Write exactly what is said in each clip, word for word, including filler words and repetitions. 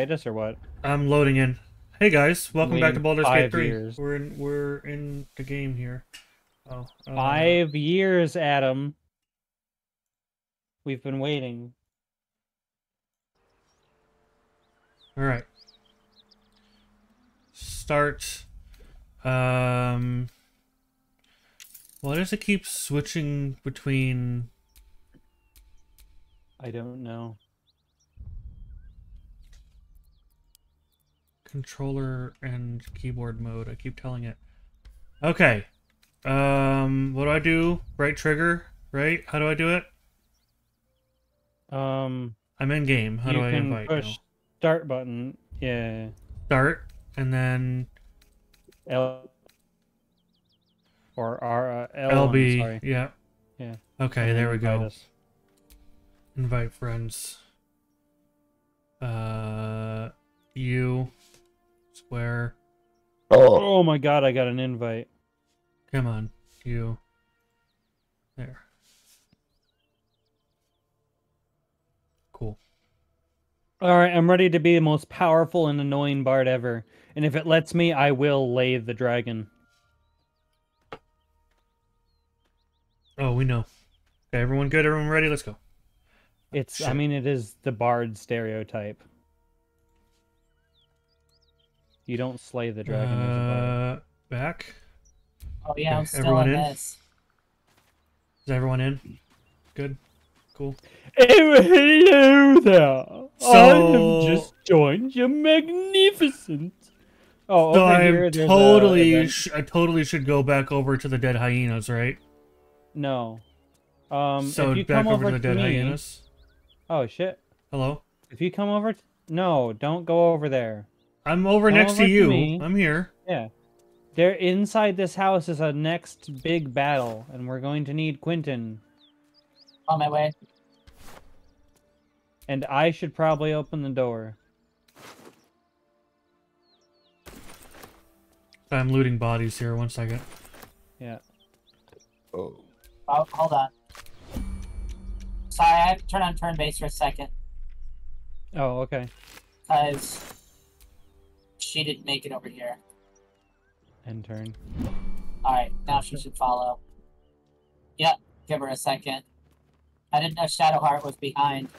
invite us or what? I'm loading in. Hey guys, welcome Lean back to Baldur's Gate three. Years. We're in we're in the game here. Oh, um... five years, Adam. We've been waiting. All right. Start. Um. Why does it keep switching between? I don't know. Controller and keyboard mode. I keep telling it. Okay. Um. What do I do? Right trigger. Right. How do I do it? Um. I'm in game. How do I invite? Push now? Start button. Yeah. Start and then. L. Or R, uh, L L B, sorry. Yeah. Yeah. Okay, there we go. Us. Invite friends. Uh, you. Square. Oh. Oh my god, I got an invite. Come on, you. There. Cool. Alright, I'm ready to be the most powerful and annoying bard ever. And if it lets me, I will lay the dragon. Oh, we know. Okay, everyone good? Everyone ready? Let's go. It's, Shit. I mean, it is the bard stereotype. You don't slay the dragon uh, as a bard. Back? Oh, yeah, okay, I'm still on this. Is everyone in? Good? Cool. Hello there! So... I have just joined your magnificent... Oh, so I'm totally, a, sh I totally should go back over to the dead hyenas, right? No. Um, so if you back come over, over to the dead me, hyenas. Oh shit. Hello? If you come over... No, don't go over there. I'm over come next over to you. To I'm here. Yeah. They're inside this house is a next big battle, and we're going to need Quentin. On my way. And I should probably open the door. I'm looting bodies here. One second. Yeah. Oh. Oh, hold on. Sorry, I have to turn on turn base for a second. Oh, okay. Because she didn't make it over here. End turn. Alright, now she should follow. Yep, give her a second. I didn't know Shadowheart was behind.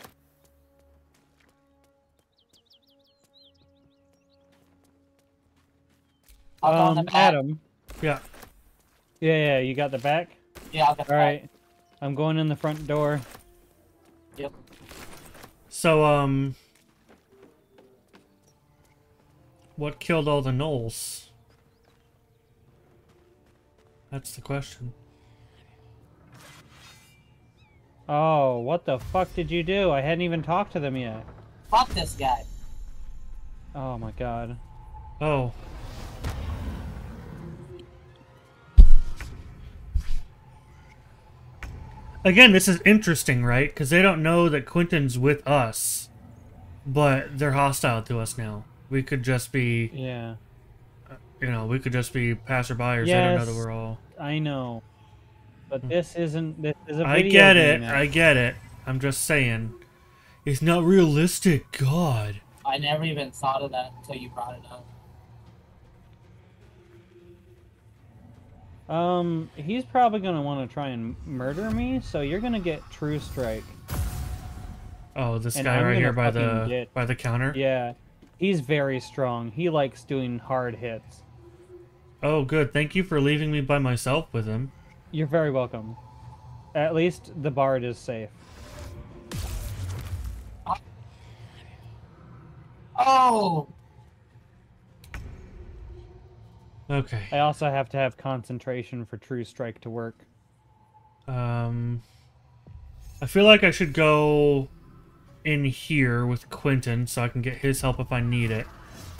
I'll go on the map. Adam. Yeah. Yeah, yeah, you got the back? Yeah, I'll get Alright, I'm going in the front door. Yep. So, um... what killed all the gnolls? That's the question. Oh, what the fuck did you do? I hadn't even talked to them yet. Fuck this guy. Oh my god. Oh. Again, this is interesting, right? Because they don't know that Quentin's with us, but they're hostile to us now. We could just be, yeah, you know, we could just be passerbyers. Yes, I don't know that we're all. I know, but this isn't. This is a video. I get it. Now. I get it. I'm just saying, it's not realistic. God. I never even thought of that until you brought it up. Um, he's probably gonna want to try and murder me, so you're gonna get True Strike. Oh, this and guy I'm right here by the get, by the counter? Yeah, he's very strong. He likes doing hard hits. Oh, good. Thank you for leaving me by myself with him. You're very welcome. At least the bard is safe. Oh! Okay. I also have to have concentration for True Strike to work. Um, I feel like I should go in here with Quentin so I can get his help if I need it.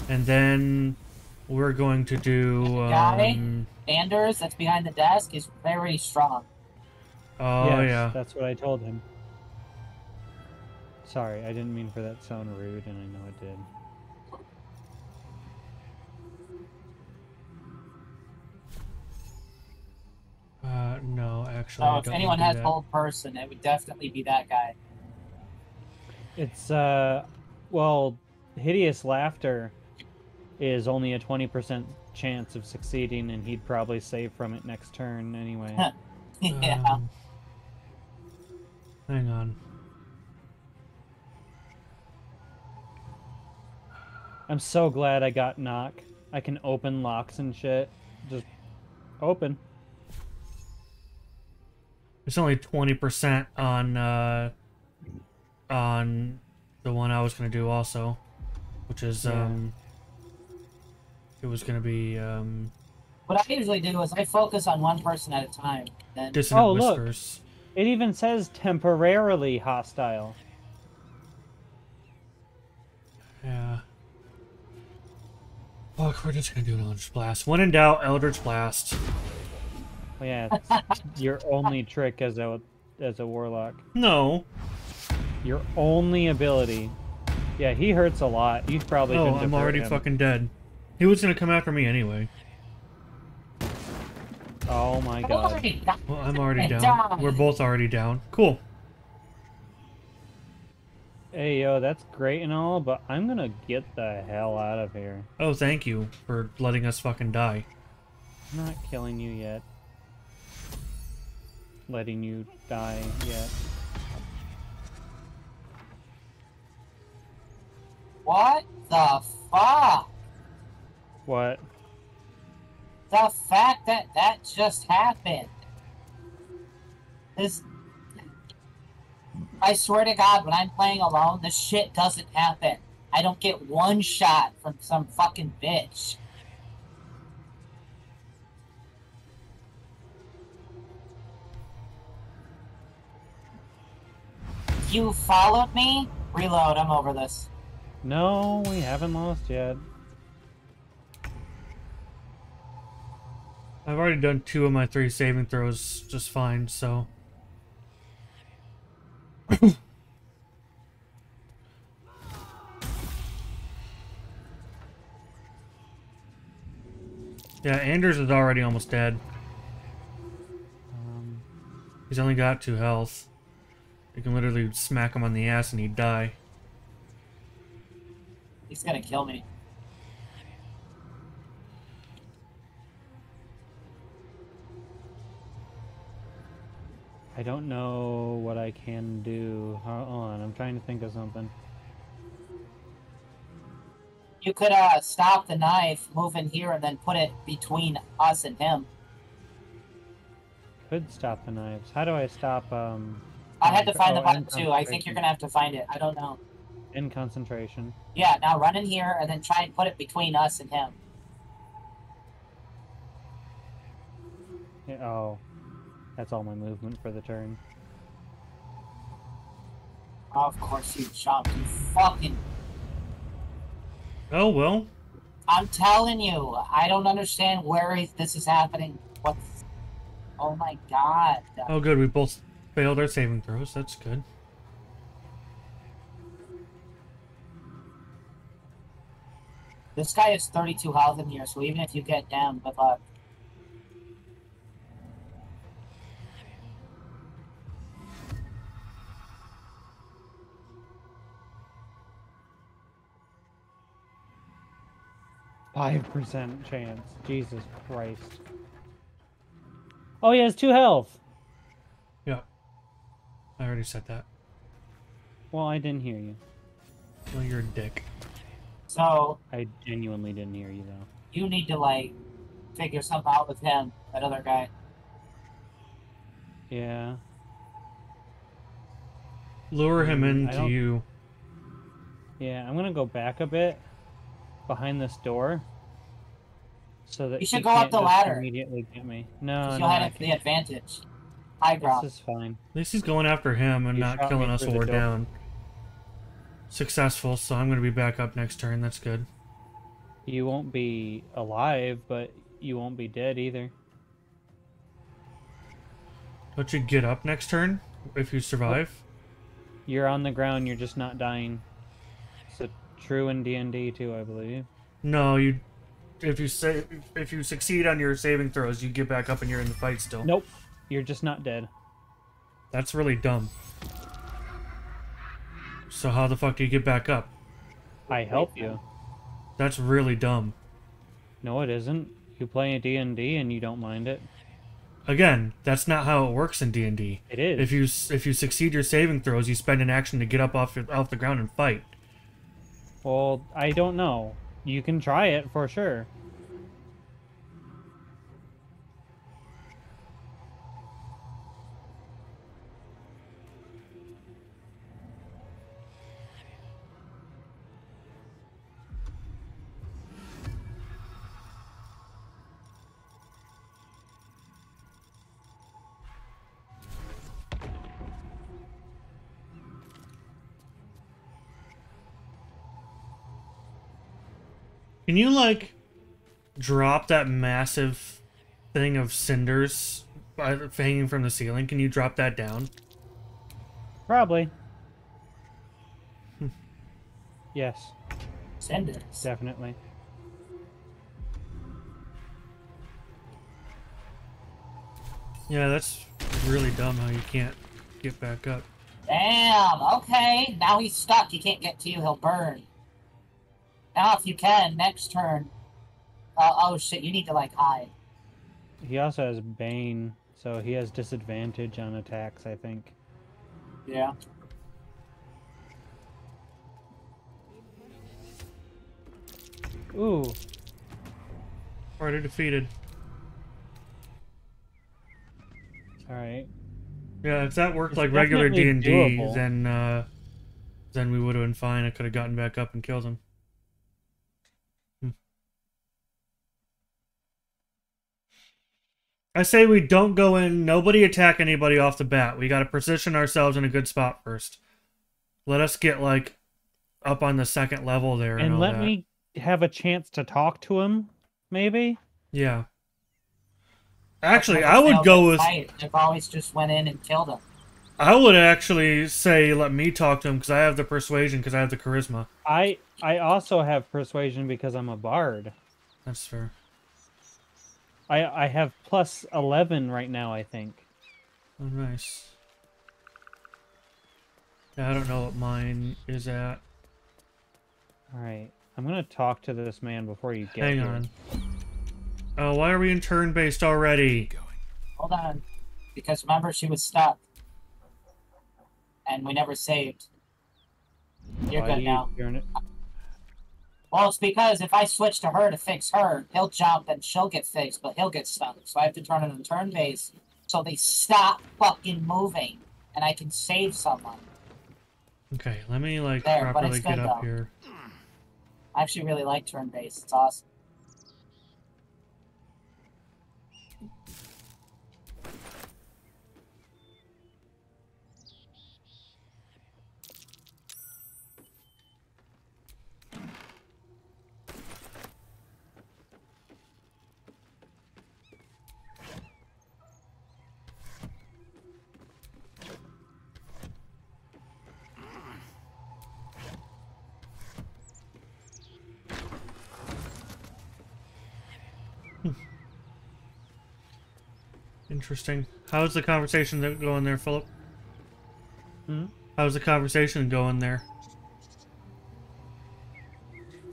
And then we're going to do... Um, guy, Anders, that's behind the desk, is very strong. Oh, yes, yeah. That's what I told him. Sorry, I didn't mean for that to sound rude, and I know it did. Uh, no, actually. Oh, if anyone has old person, it would definitely be that guy. It's, uh, well, Hideous Laughter is only a twenty percent chance of succeeding, and he'd probably save from it next turn anyway. Yeah. Um, hang on. I'm so glad I got Knock. I can open locks and shit. Just open. It's only twenty percent on uh, on the one I was going to do also, which is... Yeah. Um, it was going to be... Um, what I usually do is I focus on one person at a time. Then... Dissonant oh, whispers. Look. It even says temporarily hostile. Yeah. Fuck, we're just going to do an Eldritch Blast. When in doubt, Eldritch Blast. Well, yeah, it's your only trick as a, as a warlock. No. Your only ability. Yeah, he hurts a lot. You probably oh, I'm already him. fucking dead. He was gonna come after me anyway. Oh my god. Well, I'm already down. We're both already down. Cool. Hey, yo, that's great and all, but I'm gonna get the hell out of here. Oh, thank you for letting us fucking die. I'm not killing you yet. Letting you die yet. What the fuck? What? The fact that that just happened. This... I swear to God, when I'm playing alone, this shit doesn't happen. I don't get one shot from some fucking bitch. You followed me? Reload, I'm over this. No, we haven't lost yet. I've already done two of my three saving throws just fine, so... Yeah, Anders is already almost dead. Um, He's only got two health. You can literally smack him on the ass and he'd die. He's gonna kill me. I don't know what I can do. Hold on, I'm trying to think of something. You could uh, stop the knife, move in here, and then put it between us and him. Could stop the knives. How do I stop... Um, I had to find oh, the button too. I think you're going to have to find it. I don't know. In concentration. Yeah, now run in here and then try and put it between us and him. Yeah, oh. That's all my movement for the turn. Oh, of course you chopped, you fucking... Oh, well. I'm telling you, I don't understand where this is happening. What's... Oh my god. Oh good, we both failed our saving throws, that's good. This guy has thirty-two health in here, so even if you get down, good luck. five percent chance. Jesus Christ. Oh, he has two health. Yeah. I already said that. Well, I didn't hear you. Well, you're a dick. So... I genuinely didn't hear you, though. You need to, like, figure something out with him, that other guy. Yeah. Lure him into you. Yeah, I'm gonna go back a bit. Behind this door, so that you should go up the ladder. Immediately get me. No, you'll have the advantage. Eyebrow. This is fine. At least he's going after him and not killing us while we're down. Successful. So I'm going to be back up next turn. That's good. You won't be alive, but you won't be dead either. Don't you get up next turn if you survive? You're on the ground. You're just not dying. True in D and D too, I believe. No, you. If you say if you succeed on your saving throws, you get back up and you're in the fight still. Nope, you're just not dead. That's really dumb. So how the fuck do you get back up? I help you. That's really dumb. No, it isn't. You play a D and D and you don't mind it. Again, that's not how it works in D and D. It is. If you if you succeed your saving throws, you spend an action to get up off your, off the ground and fight. Well, I don't know. You can try it for sure. Can you, like, drop that massive thing of cinders hanging from the ceiling? Can you drop that down? Probably. Yes. Cinders. Definitely. Yeah, that's really dumb how you can't get back up. Damn, okay. Now he's stuck. He can't get to you. He'll burn. Now, if you can, next turn. Uh, oh shit! You need to like hide. He also has Bane, so he has disadvantage on attacks, I think. Yeah. Ooh. Already defeated. All right. Yeah, if that worked it's like regular D and D, then uh, then we would have been fine. I could have gotten back up and killed him. I say we don't go in, nobody attack anybody off the bat. We gotta position ourselves in a good spot first. Let us get, like, up on the second level there. And, and let all that. me have a chance to talk to him, maybe? Yeah. Actually, I would go with... I've always just went in and killed him. I would actually say let me talk to him, because I have the persuasion, because I have the charisma. I, I also have persuasion because I'm a bard. That's fair. I, I have plus eleven right now, I think. Oh, nice. Yeah, I don't know what mine is at. Alright, I'm gonna talk to this man before you get Hang here. on. Oh, why are we in turn-based already? Hold on. Because remember, she was stuck. And we never saved. You're why good now. You Well, it's because if I switch to her to fix her, he'll jump and she'll get fixed, but he'll get stuck. So I have to turn it on turn base so they stop fucking moving and I can save someone. Okay, let me, like, there, properly get good, up though. here. I actually really like turn base. It's awesome. Interesting. How's the conversation going there, Philip? Hmm? How's the conversation going there?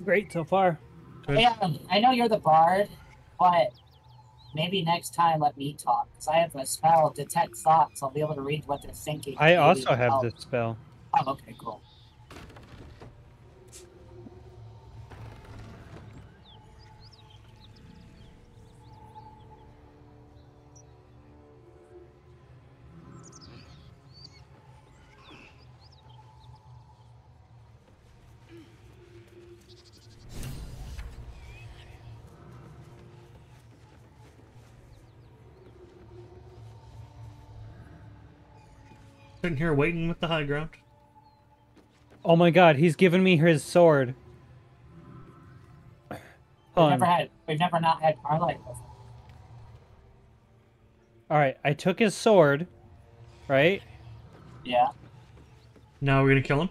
Great so far. Good. Hey, um, I know you're the bard, but maybe next time let me talk, because I have a spell, Detect Thoughts. I'll be able to read what they're thinking. I maybe also have help. this spell. Oh, okay, cool. Sitting here waiting with the high ground. Oh my god, he's given me his sword. We've um, never had, we've never not had Karlach before. Alright, I took his sword, right? Yeah. Now we're gonna kill him?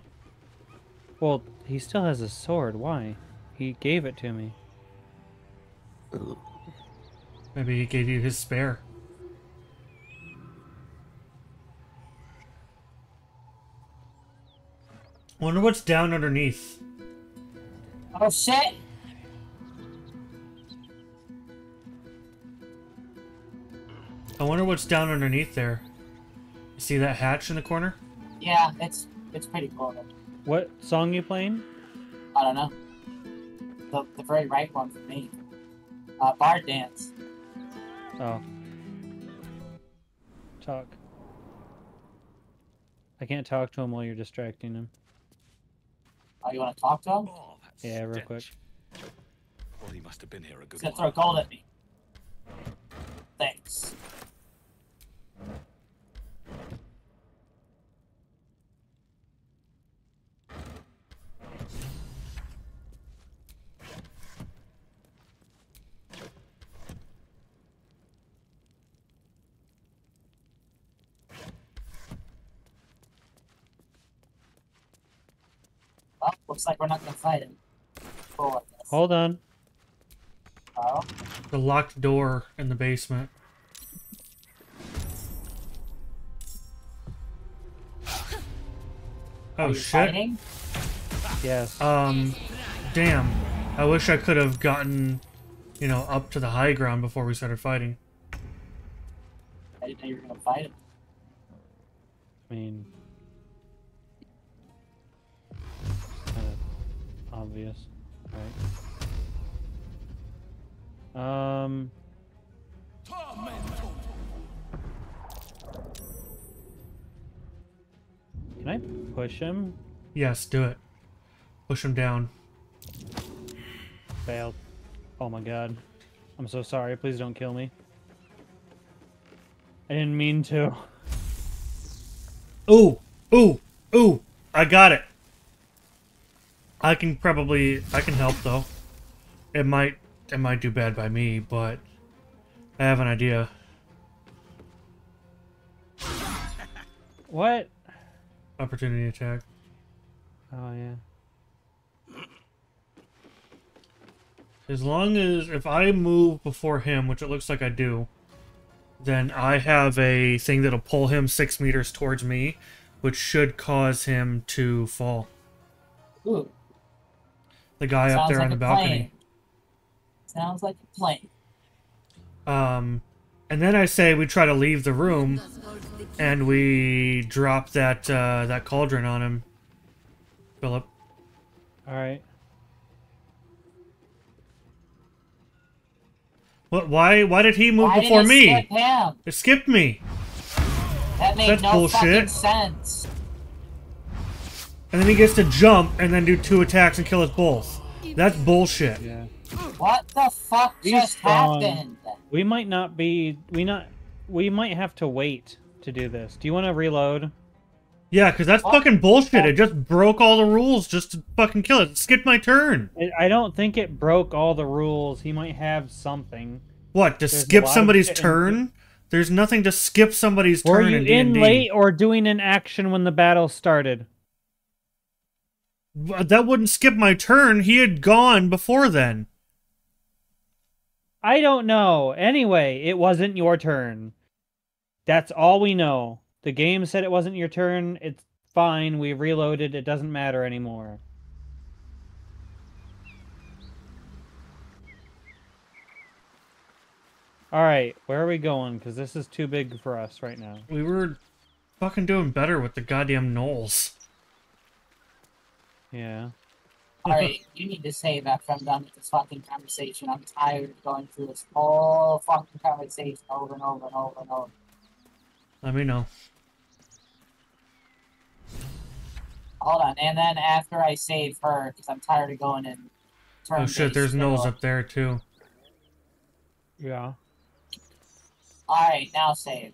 Well, he still has his sword, why? He gave it to me. Maybe he gave you his spare. Wonder what's down underneath. Oh shit! I wonder what's down underneath there. You see that hatch in the corner? Yeah, it's it's pretty cool. Though. What song you playing? I don't know. The, the very right one for me. Uh, Bard Dance. Oh. Talk. I can't talk to him while you're distracting him. Oh, you want to talk to him? Oh, yeah, real stench. quick. Well, he must have been here a good He's gonna while. throw gold at me. Thanks. Well, looks like we're not gonna fight him. Cool, Hold on. Oh. The locked door in the basement. Oh shit! Fighting? Yes. Um, damn. I wish I could have gotten, you know, up to the high ground before we started fighting. I didn't know you were gonna fight him. I mean, kind of obvious, right? Um. Can I push him? Yes, do it. Push him down. Failed. Oh my god. I'm so sorry. Please don't kill me. I didn't mean to. Ooh! Ooh! Ooh! I got it! I can probably... I can help, though. It might... It might do bad by me, but... I have an idea. What? Opportunity attack. Oh, yeah. As long as... If I move before him, which it looks like I do, then I have a thing that'll pull him six meters towards me, which should cause him to fall. Ooh. The guy Sounds up there like on the balcony. Plane. Sounds like a plane. Um, and then I say we try to leave the room... And we drop that uh, that cauldron on him, Philip. All right. What? Why? Why did he move why before did it me? Skip him? It skipped me. That made That's no bullshit. fucking sense. And then he gets to jump and then do two attacks and kill us both. That's bullshit. Yeah. What the fuck He's just strong. happened? We might not be. We not. We might have to wait. To do this. Do you want to reload? Yeah, because that's what? fucking bullshit. It just broke all the rules just to fucking kill it. It skipped my turn. I don't think it broke all the rules. He might have something. What, to There's skip somebody's turn? In... There's nothing to skip somebody's Were turn in Were you in late or doing an action when the battle started? That wouldn't skip my turn. He had gone before then. I don't know. Anyway, it wasn't your turn. That's all we know. The game said it wasn't your turn. It's fine. We reloaded. It doesn't matter anymore. All right, where are we going? Because this is too big for us right now. We were fucking doing better with the goddamn gnolls. Yeah. All right, you need to say that I'm done with this fucking conversation. I'm tired of going through this whole fucking conversation over and over and over and over. Let me know. Hold on, and then after I save her, because I'm tired of going in. Oh shit, there's gnolls up there too. Yeah. Alright, now save.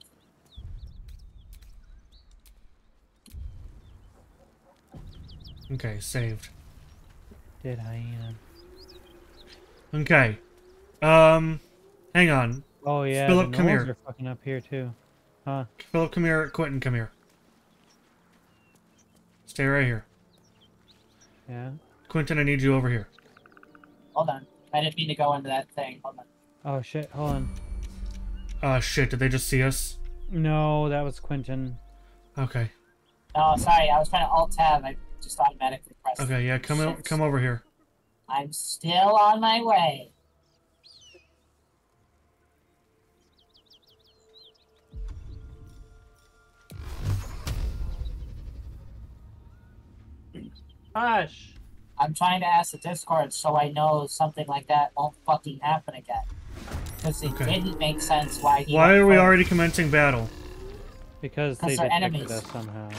Okay, saved. Did I, uh... Okay. Um, hang on. Oh yeah, Philip, the gnolls are fucking up here too. Huh. Philip, come here. Quentin, come here. Stay right here. Yeah. Quentin, I need you over here. Hold on. I didn't mean to go into that thing. Hold on. Oh, shit. Hold on. Oh, shit. Did they just see us? No, that was Quentin. Okay. Oh, sorry. I was trying to alt-tab. I just automatically pressed. Okay, yeah. Come, out, come over here. I'm still on my way. Hush. I'm trying to ask the Discord so I know something like that won't fucking happen again. Because it okay. didn't make sense why he Why are we already commencing battle? Because they detected enemies. us somehow.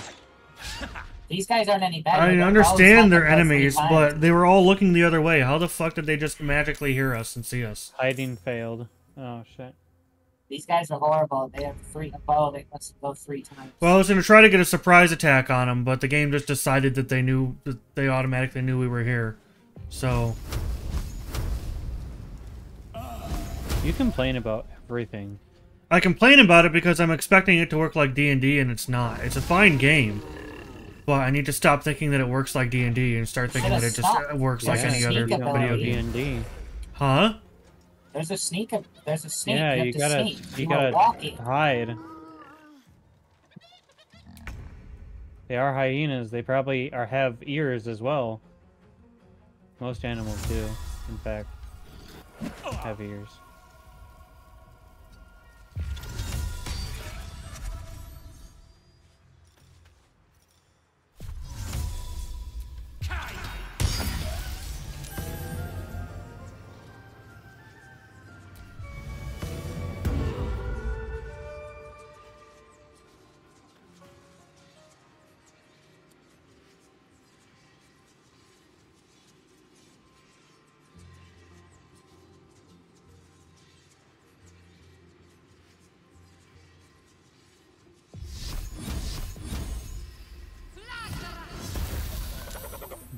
These guys aren't any bad. I understand they're enemies, but they were all looking the other way. How the fuck did they just magically hear us and see us? Hiding failed. Oh, shit. These guys are horrible. They have three... Oh, they must go three times. Well, I was going to try to get a surprise attack on them, but the game just decided that they knew... that they automatically knew we were here. So... You complain about everything. I complain about it because I'm expecting it to work like D and D, and it's not. It's a fine game. But I need to stop thinking that it works like D and D and start thinking that it stopped. just works yeah, like any other video game. D and D. Huh? There's a sneak. Of, there's a sneak. Yeah, you, you gotta. Sneak. You, you gotta hide. They are hyenas. They probably are have ears as well. Most animals do, in fact, have ears.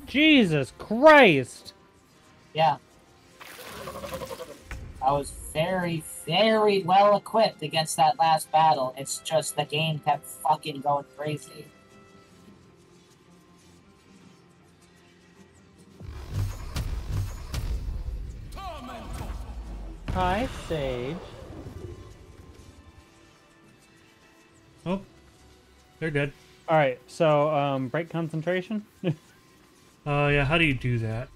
Jesus Christ! Yeah. I was very, very well equipped against that last battle. It's just the game kept fucking going crazy. Hi, Sage. Oh. They're dead. Alright, so, um, break concentration? Uh, yeah, how do you do that?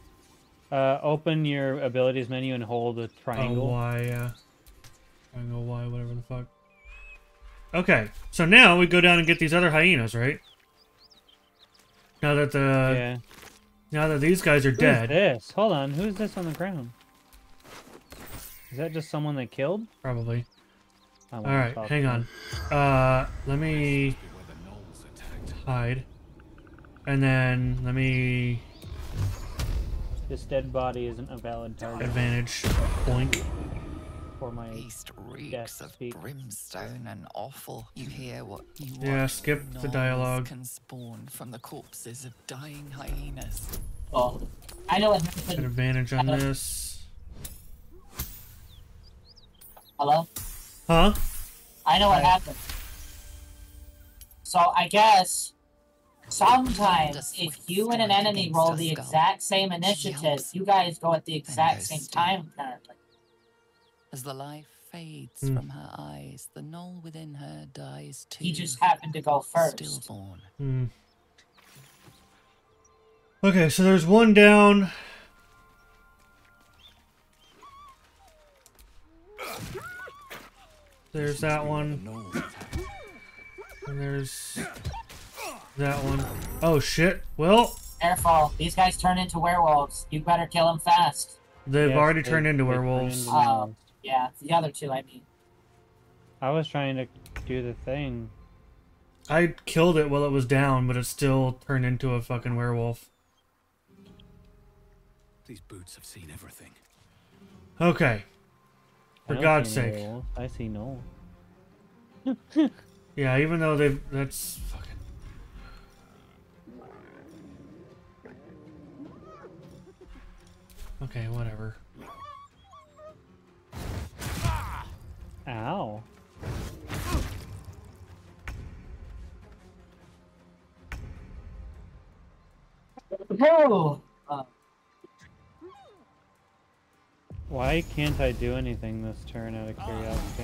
Uh, open your abilities menu and hold the triangle. Oh, Y, yeah. Triangle, Y, whatever the fuck. Okay, so now we go down and get these other hyenas, right? Now that the... Yeah. Now that these guys are Who's dead... this? Hold on, who's this on the ground? Is that just someone they killed? Probably. Alright, hang on. Uh, let me... hide. And then, let me... This dead body isn't a valid target. Advantage. Boink. For my beast reeks of speak. brimstone and offal. You hear what you want. Yeah, skip the dialogue. Can spawn from the corpses of dying hyenas. Oh, I know what happened. An advantage on Hello. this. Hello? Huh? I know Hi. what happened. So, I guess... sometimes, if you and an enemy roll the exact same initiative, you guys go at the exact same time, apparently. As the life fades mm. from her eyes, the gnoll within her dies too. He just happened to go first. Stillborn. Mm. Okay, so there's one down. There's that one. And there's... that one. Oh shit. Well. Careful. These guys turn into werewolves. You better kill them fast. They've yes, already they, turned into werewolves. Turned into uh, werewolves. Yeah. The other two, I mean. I was trying to do the thing. I killed it while it was down, but it still turned into a fucking werewolf. These boots have seen everything. Okay. For God's sake. Werewolf. I see no. Yeah, even though they've... that's... okay, whatever. Ow. No. Uh. Why can't I do anything this turn out of curiosity?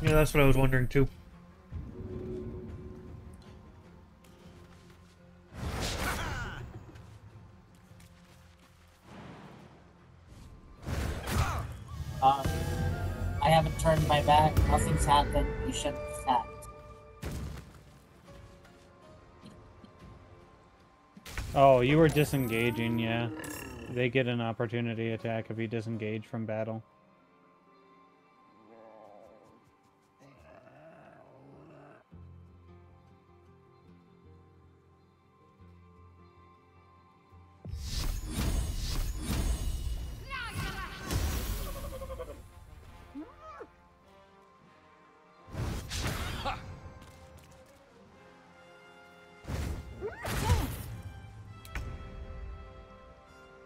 Yeah, that's what I was wondering too. turned my back, nothing's happened, you shouldn't attack. Oh, you were disengaging, yeah. They get an opportunity attack if you disengage from battle.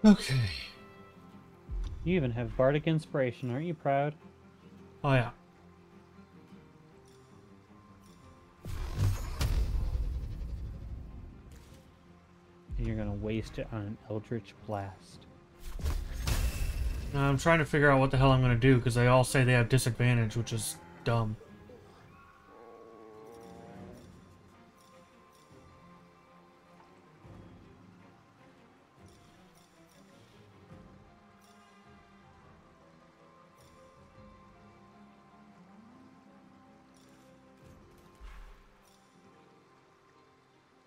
Okay. You even have Bardic Inspiration, aren't you proud? Oh yeah. And you're gonna waste it on an Eldritch Blast. Now I'm trying to figure out what the hell I'm gonna do, because they all say they have disadvantage, which is dumb.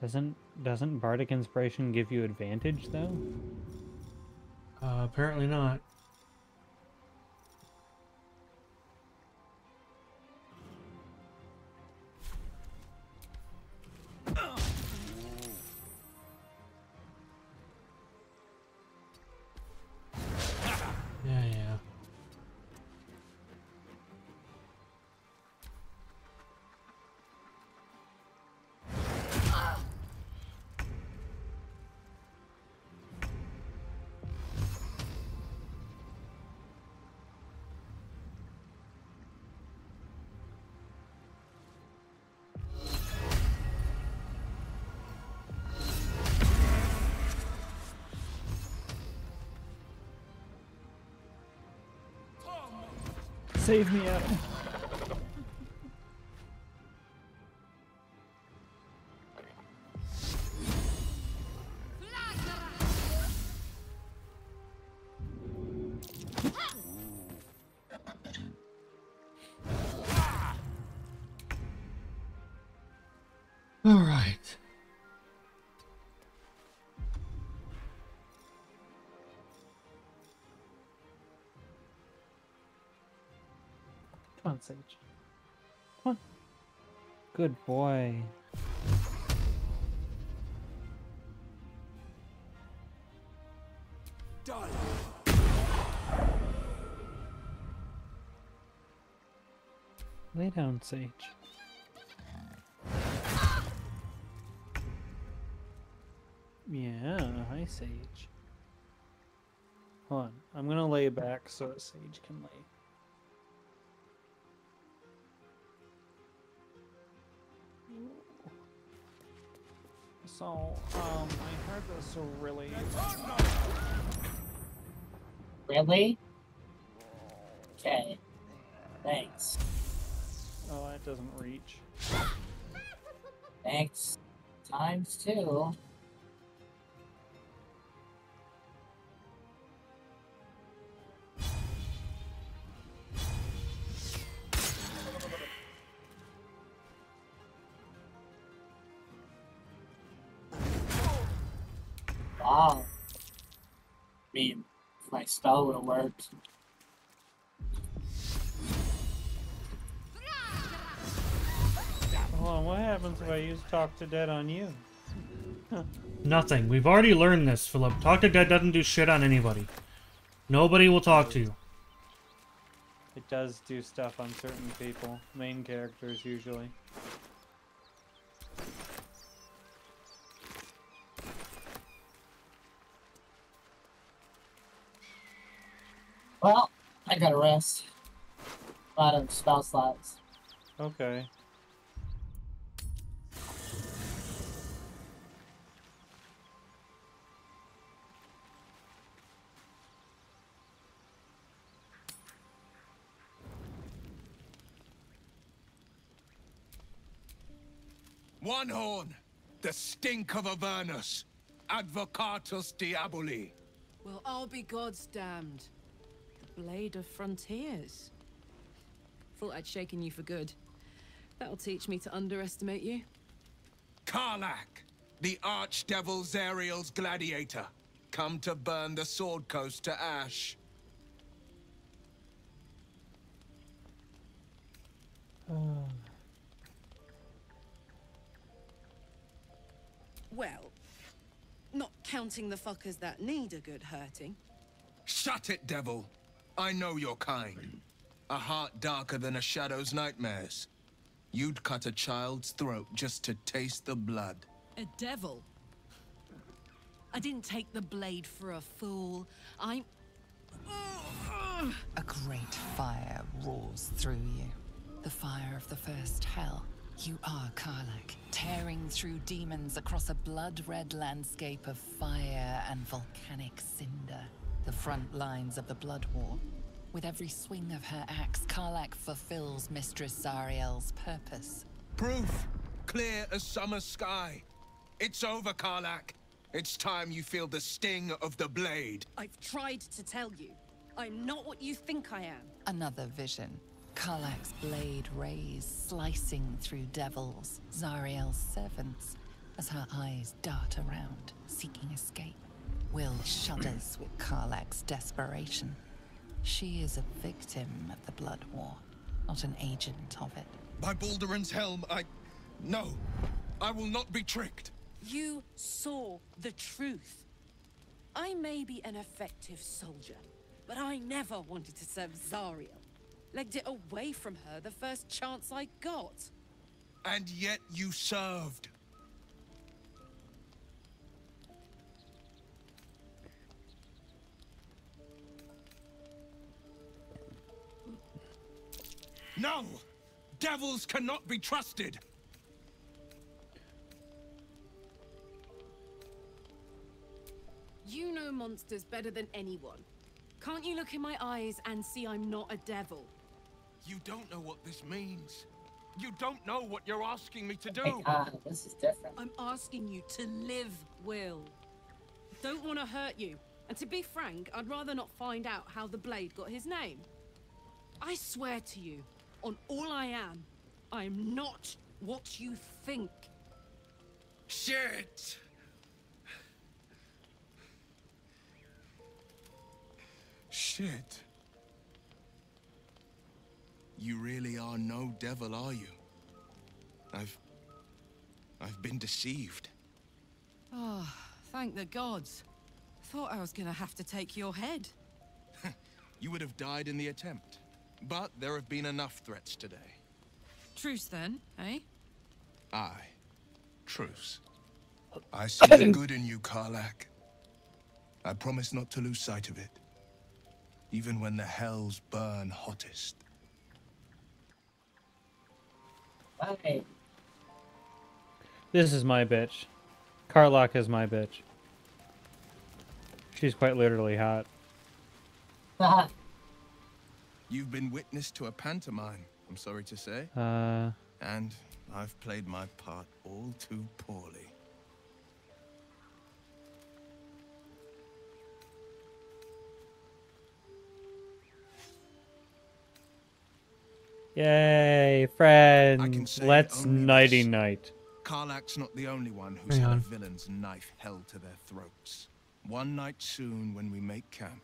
Doesn't, doesn't Bardic Inspiration give you advantage, though? Uh, apparently not. Save me, Adam. All right. Come on, Sage. Come on. Good boy. Done. Lay down, Sage. Yeah, hi, Sage. Hold on. I'm gonna lay back so that Sage can lay. So, um, I heard this really... Really? Okay. Thanks. Oh, that doesn't reach. Thanks. Times two. Wow. I mean, if my spell would have worked. Hold on, what happens if I use Talk to Dead on you? Huh. Nothing. We've already learned this, Philip. Talk to Dead doesn't do shit on anybody. Nobody will talk to you. It does do stuff on certain people. Main characters, usually. Well, I gotta rest. A lot of spell slots. Okay. One horn, the stink of Avernus, advocatus diaboli. We'll all be gods damned. Blade of Frontiers. Thought I'd shaken you for good. That'll teach me to underestimate you. Karlach, the archdevil Zariel's gladiator, come to burn the Sword Coast to ash. Oh. Well, not counting the fuckers that need a good hurting. Shut it, devil. I know your kind. A heart darker than a shadow's nightmares. You'd cut a child's throat just to taste the blood. A devil? I didn't take the blade for a fool. I'm... A great fire roars through you. The fire of the first hell. You are Karlach, tearing through demons across a blood-red landscape of fire and volcanic cinder. The front lines of the Blood War. With every swing of her axe, Karlach fulfills Mistress Zariel's purpose. Proof! Clear as summer sky. It's over, Karlach. It's time you feel the sting of the blade. I've tried to tell you. I'm not what you think I am. Another vision. Karlach's blade rays slicing through devils, Zariel's servants, as her eyes dart around, seeking escape. Wyll shudders with Karlach's desperation. She is a victim of the Blood War, not an agent of it. By Baldurin's helm, I... No, I will not be tricked. You saw the truth. I may be an effective soldier, but I never wanted to serve Zariel. Legged it away from her the first chance I got. And yet you served. No! Devils cannot be trusted! You know monsters better than anyone. Can't you look in my eyes and see I'm not a devil? You don't know what this means. You don't know what you're asking me to do. Hey, uh, this is different. I'm asking you to live, Wyll. Don't want to hurt you. And to be frank, I'd rather not find out how the blade got his name. I swear to you, on all I am, I'm not what you think. Shit! Shit. You really are no devil, are you? I've... I've been deceived. Oh, thank the gods. Thought I was gonna have to take your head. You would have died in the attempt. But there have been enough threats today. Truce then, eh? Aye. Truce. I see the good in you, Karlach. I promise not to lose sight of it. Even when the hells burn hottest. Okay. This is my bitch. Karlach is my bitch. She's quite literally hot. Uh-huh. You've been witness to a pantomime, I'm sorry to say. Uh... And I've played my part all too poorly. Yay, friends! Let's nighty night. Karlach's not the only one who's had a villain's knife held to their throats. One night soon, when we make camp,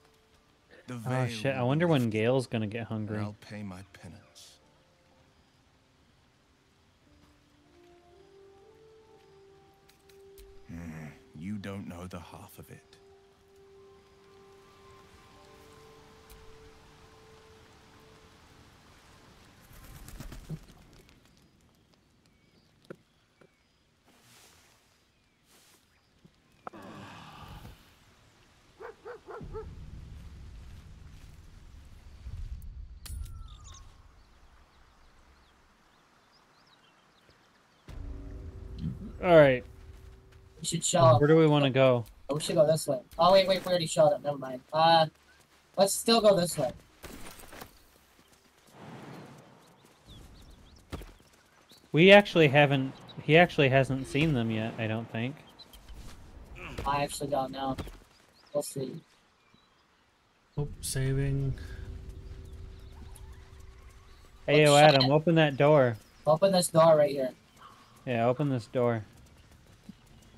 the veil. Oh shit! I wonder when Gale's gonna get hungry. I'll pay my penance. Mm, you don't know the half of it. All right. We should shot. Where do we want to go? Oh, we should go this way. Oh wait, wait, we already shot up. Never mind. Uh, let's still go this way. We actually haven't. He actually hasn't seen them yet. I don't think. I actually don't know. We'll see. Oh, saving. Hey, yo, Adam, open that door. Open this door right here. Yeah, open this door.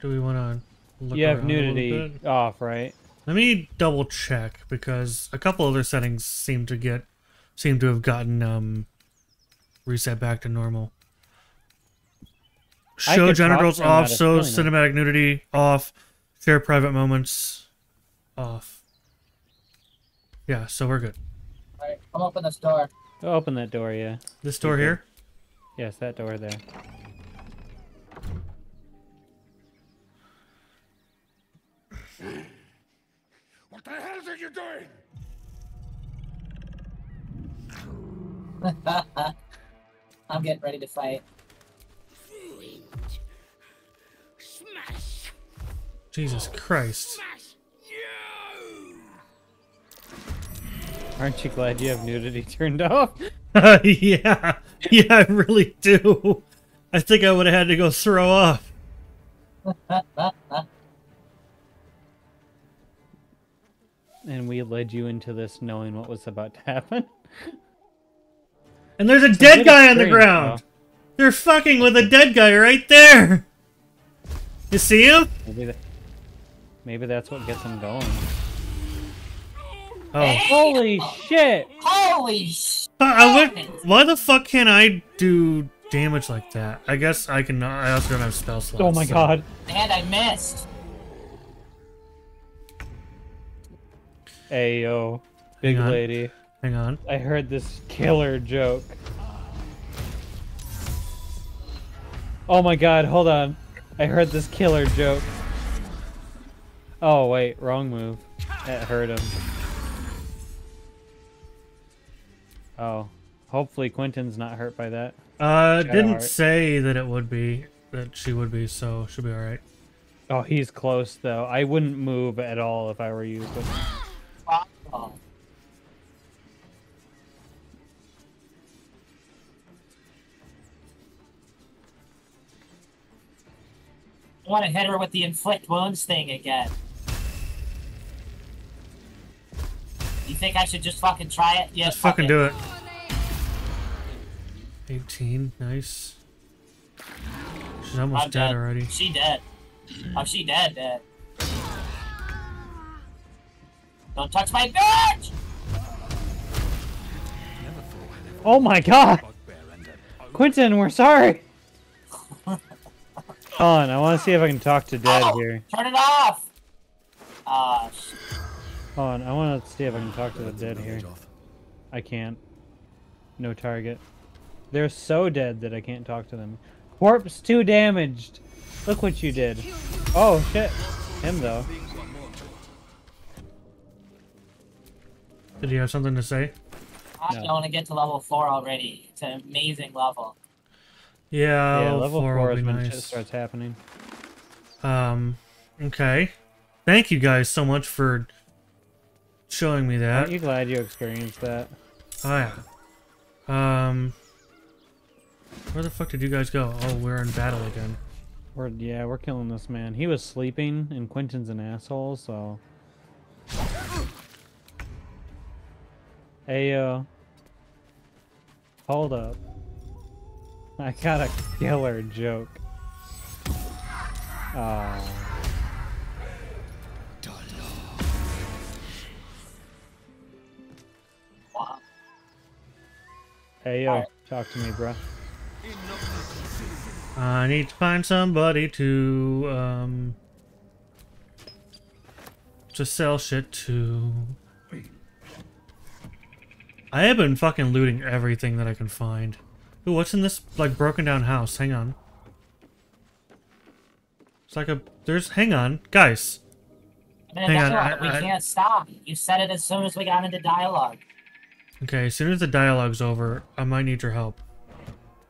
Do we want to look around? You have nudity off, right? Let me double check, because a couple other settings seem to get, seem to have gotten um, reset back to normal. Show genitals off, so cinematic nudity off, share private moments off. Yeah, so we're good. All right, come open this door. Go open that door, yeah. This door here? Yes, that door there. What the hell are you doing? I'm getting ready to fight. Smash. Jesus Christ. Smash. Aren't you glad you have nudity turned off? Uh, yeah. Yeah, I really do. I think I would have had to go throw off. And we led you into this knowing what was about to happen. And there's a it's dead a guy on the ground! Though. They're fucking with a dead guy right there! You see him? Maybe, that, maybe that's what gets him going. Oh. Hey. Holy shit! Holy shit! Uh, why the fuck can't I do damage like that? I guess I can. I also don't have spell slots. Oh my so. god! And I missed. Ayo, big Hang lady. Hang on. I heard this killer joke. Oh my god! Hold on. I heard this killer joke. Oh wait, wrong move. That hurt him. Oh, hopefully Quentin's not hurt by that. Uh, Shadowheart didn't say that it would be, that she would be, so she'll be alright. Oh, he's close though. I wouldn't move at all if I were you. But... oh. I want to hit her with the inflict wounds thing again. You think I should just fucking try it? Yeah, just fucking do it. eighteen, nice. She's almost dead, dead already. She dead. Oh, she dead, dead. Don't touch my bitch! Oh my god! Quentin, we're sorry! Hold on, I want to see if I can talk to Dad oh, here. Turn it off! Ah, uh, shit. Hold on, I want to see if I can talk to the dead here. I can't. No target. They're so dead that I can't talk to them. Corpse too damaged! Look what you did. Oh, shit. Him, though. Did you have something to say? No. I want to get to level four already. It's an amazing level. Yeah, yeah level four, four is when nice. Shit starts happening. Um, okay. Thank you guys so much for... showing me that. Aren't you glad you experienced that? Oh yeah. Um, where the fuck did you guys go? Oh, we're in battle again. We're yeah, we're killing this man. He was sleeping, and Quentin's an asshole, so. Hey yo. Uh, hold up. I got a killer joke. Oh. Hey yo, right. Talk to me, bro. I need to find somebody to um to sell shit to. I have been fucking looting everything that I can find. Ooh, what's in this like broken down house? Hang on. It's like a there's. Hang on, guys. Man, hang on. I, we I, can't I, stop. You said it as soon as we got into dialogue. Okay, as soon as the dialogue's over, I might need your help.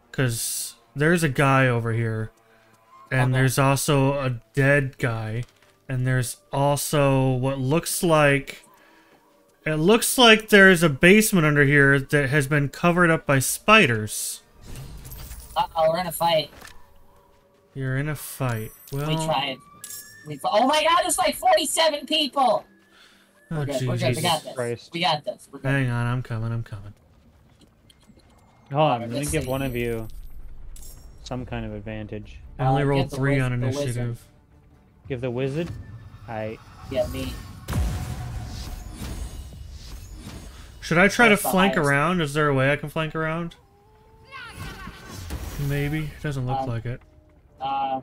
Because there's a guy over here, and okay. there's also a dead guy, and there's also what looks like... It looks like there's a basement under here that has been covered up by spiders. Uh-oh, we're in a fight. You're in a fight. Well... We tried. We, oh my god, it's like forty-seven people! Oh, we're good, we're good. We got this. Christ. We got this. We're good. Hang on, I'm coming, I'm coming. Oh, I'm gonna give one of you some kind of advantage. I only uh, rolled three on initiative. The give the wizard? I. Yeah, me. Should I try That's to flank around? Is there a way I can flank around? Maybe. It doesn't look um, like it. Uh,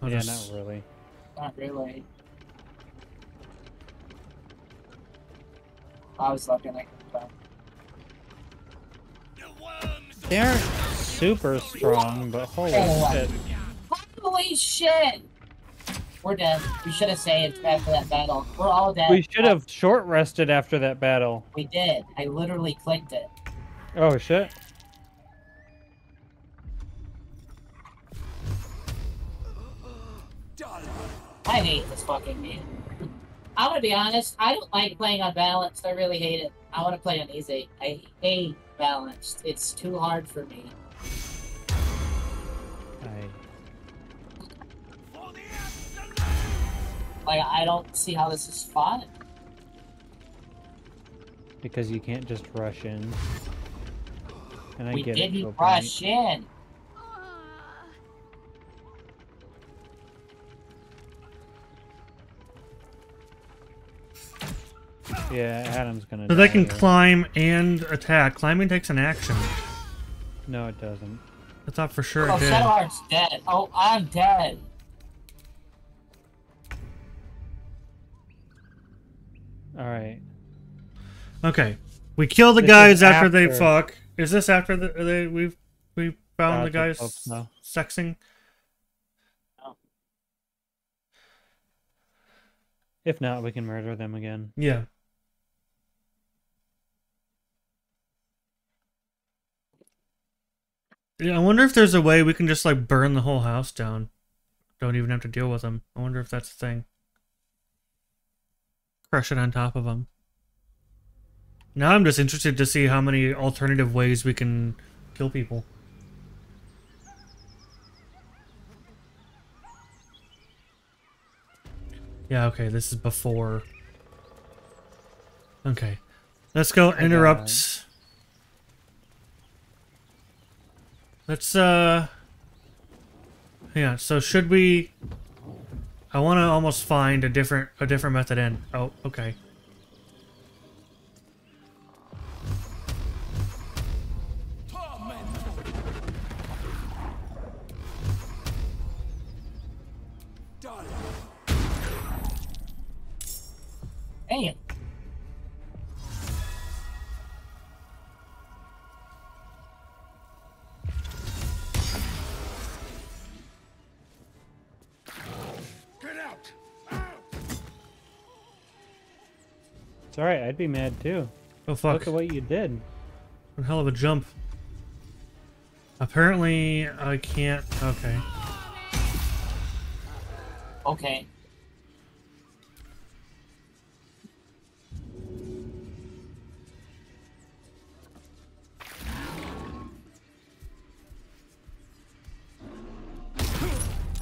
I'll yeah, just... not really. Not really. I was looking at them. They aren't super strong, but holy oh, shit. Holy shit! We're dead. We should have saved after that battle. We're all dead. We should have short rested after that battle. We did. I literally clicked it. Oh shit. I hate this fucking game. I'm gonna be honest, I don't like playing unbalanced. I really hate it. I want to play on easy. I hate balanced. It's too hard for me. Like, I don't see how this is fun. Because you can't just rush in. And I we get didn't it, rush point. in. Yeah, Adam's gonna. So they can here. climb and attack. Climbing takes an action. No, it doesn't. I thought for sure oh, it did. Oh, Shadowheart's dead. Oh, I'm dead. All right. Okay, we kill the this guys after, after they fuck. Is this after the, they we've we found uh, the guys no. sexing? No. If not, we can murder them again. Yeah. Yeah. I wonder if there's a way we can just like burn the whole house down. Don't even have to deal with them. I wonder if that's a thing. Crush it on top of them. Now I'm just interested to see how many alternative ways we can kill people. Yeah, okay, this is before. Okay. Let's go interrupt. Let's, uh... yeah, so should we... I want to almost find a different a different method in. Oh, okay. Dang it. It's alright, I'd be mad too. Oh fuck. Look at what you did. One hell of a jump. Apparently, I can't... Okay. Okay.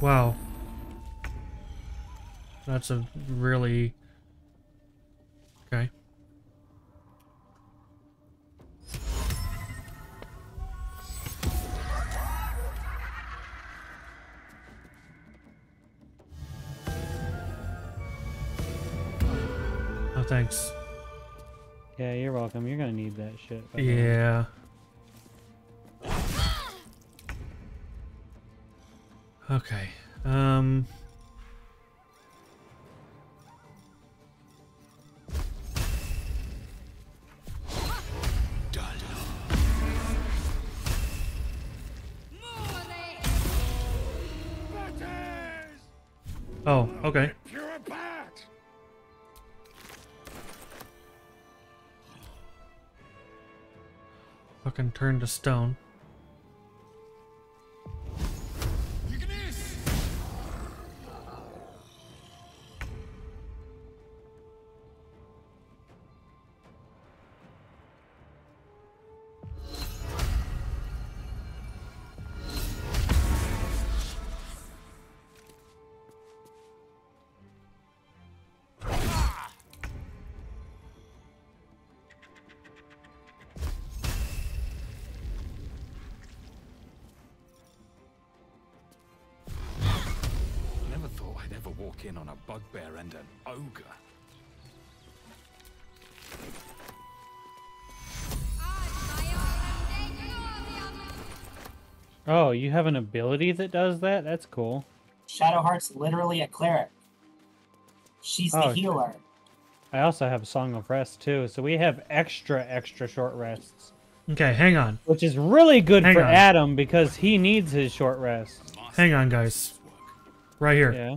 Wow. That's a really... Okay. Oh, thanks. Yeah, you're welcome. You're gonna need that shit. Yeah. Okay. Um... Oh, okay. Fucking turn to stone. walk in on a bugbear and an ogre. Oh, you have an ability that does that? That's cool. Shadowheart's literally a cleric. She's the oh, healer. I also have a Song of Rest, too, so we have extra, extra short rests. Okay, hang on. Which is really good hang for on. Adam, because he needs his short rest. Hang on, guys. Right here. Yeah.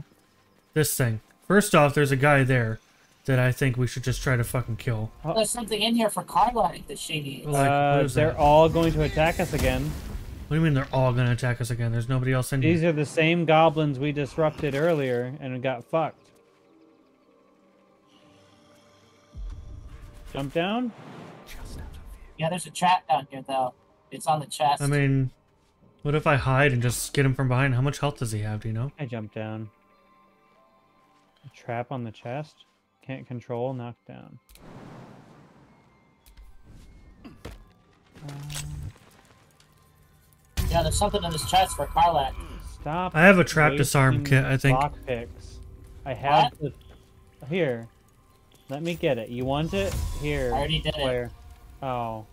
This thing. First off, there's a guy there that I think we should just try to fucking kill. There's something in here for Karlach that she needs. Like, uh, they're that? all going to attack us again. What do you mean they're all going to attack us again? There's nobody else in These here. These are the same goblins we disrupted earlier and got fucked. Jump down? Yeah, there's a chat down here, though. It's on the chest. I mean, what if I hide and just get him from behind? How much health does he have, do you know? I jump down. A trap on the chest? Can't control, knock down. Um... Yeah, there's something in this chest for Karlach. Stop. I have a trap disarm kit, I think. Lockpicks. I have the... Here. Let me get it. You want it? Here. I already did player. it. Oh.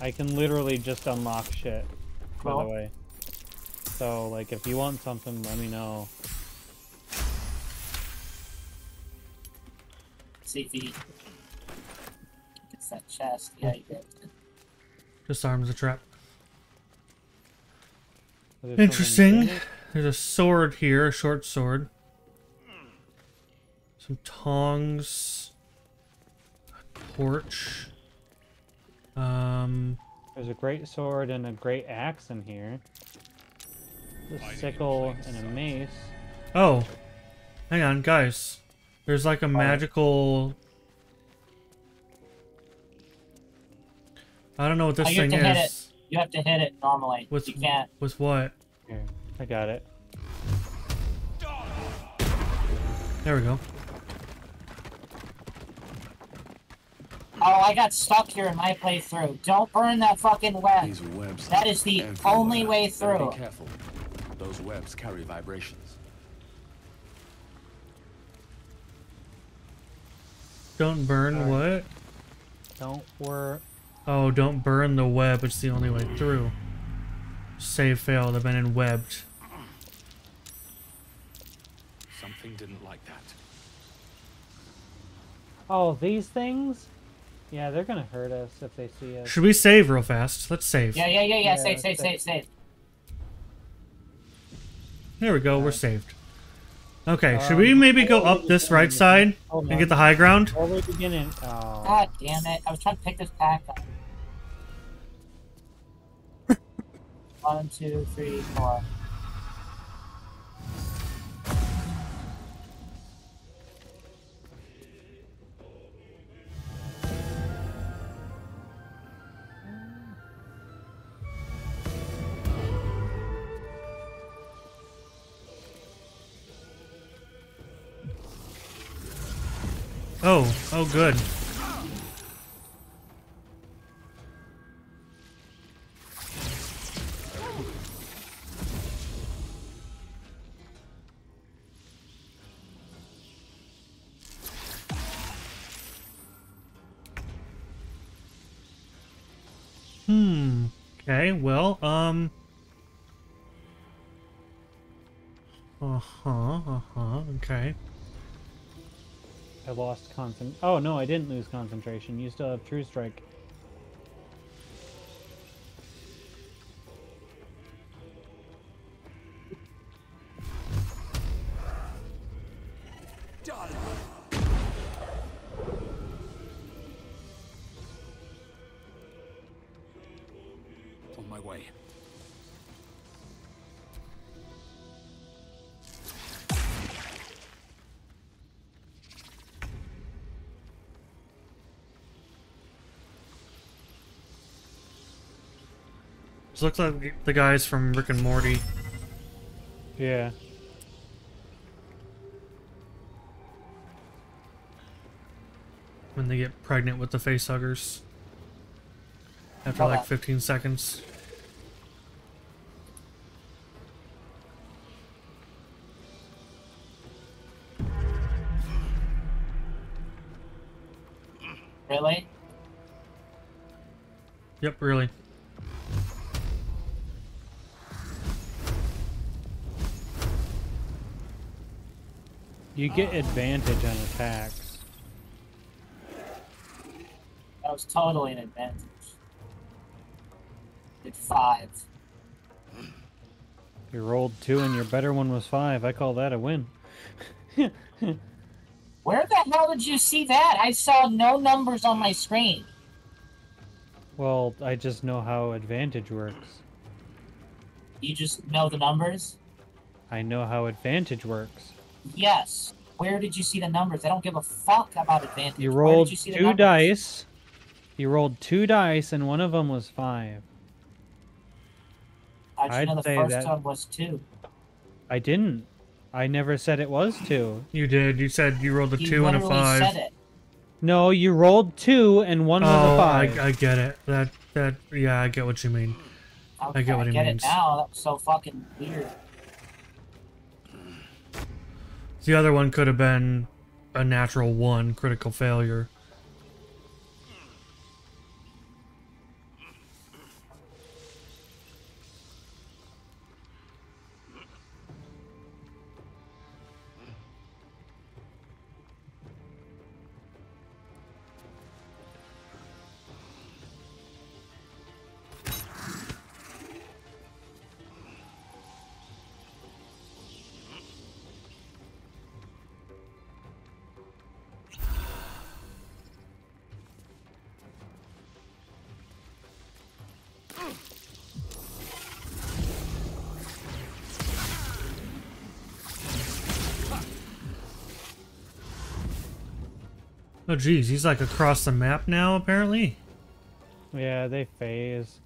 I can literally just unlock shit, by well. the way. So, like, if you want something, let me know. Let's see if he gets that chest. Yeah, he did. Disarms the trap. Interesting. There's a sword here, a short sword. Some tongs. A torch. Um, There's a great sword and a great axe in here. A sickle and a mace. Oh. Hang on, guys. There's like a oh. magical... I don't know what this oh, thing is. Hit it. You have to hit it normally. With, you can't. With what? Here, I got it. There we go. Oh, I got stuck here in my playthrough. Don't burn that fucking web. These webs that is the everywhere. only way through. Be careful. Those webs carry vibrations. Don't burn Sorry. what? Don't worry. Oh, don't burn the web. It's the only way through. Save failed. I've been in webbed. Something didn't like that. Oh, these things? Yeah, they're gonna hurt us if they see us. Should we save real fast? Let's save. Yeah, yeah, yeah, yeah. yeah save, save, save, save, save. There we go. Right. We're saved. Okay, um, should we maybe go up this right side and get the high ground? Oh. God damn it. I was trying to pick this pack up. One, two, three, four. Oh, oh good. Hmm. Okay, well, um... Uh-huh, uh-huh, okay. I lost concent. Oh no, I didn't lose concentration. You still have True Strike. Done. On my way. This looks like the guys from Rick and Morty. Yeah. When they get pregnant with the facehuggers. After oh, like fifteen seconds. Really? Yep, really. You get oh. advantage on attacks. That was totally an advantage. Did five. You rolled two and your better one was five. I call that a win. Where the hell did you see that? I saw no numbers on my screen. Well, I just know how advantage works. You just know the numbers? I know how advantage works. Yes. Where did you see the numbers? I don't give a fuck about advantage. You rolled Where did you see the two numbers? dice. You rolled two dice and one of them was five. How'd you I'd know the say first that... one was two? I didn't. I never said it was two. You did. You said you rolled a you two and a five. Said it. No, you rolled two and one oh, was a five. I, I get it. That that yeah, I get what you mean. Okay, I get what I he get means. It now. That was so fucking weird. The other one could have been a natural one, critical failure. Oh geez, he's like across the map now, apparently. Yeah, they phase.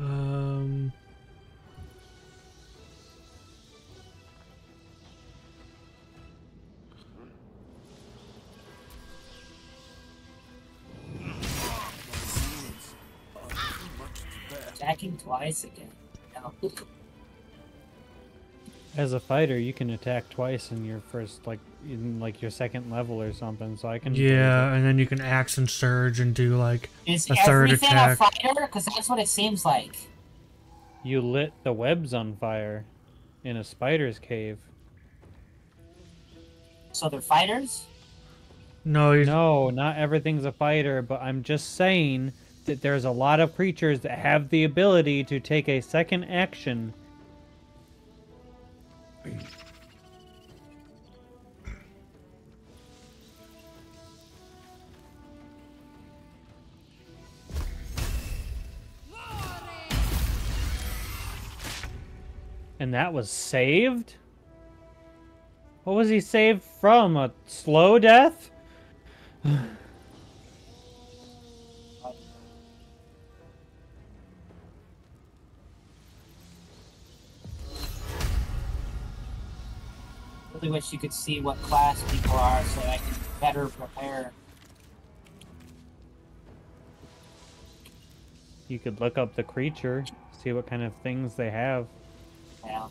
Um. Attacking twice again. No. As a fighter, you can attack twice in your first, like, in like your second level or something. So I can. Yeah, and then you can axe and surge and do like Is a third attack. Is everything a fighter? Because that's what it seems like. You lit the webs on fire in a spider's cave. So they're fighters? No, he's... no, not everything's a fighter. But I'm just saying. That there's a lot of creatures that have the ability to take a second action. And that was saved? What was he saved from? A slow death? I wish you could see what class people are so I can better prepare. You could look up the creature, see what kind of things they have. Yeah.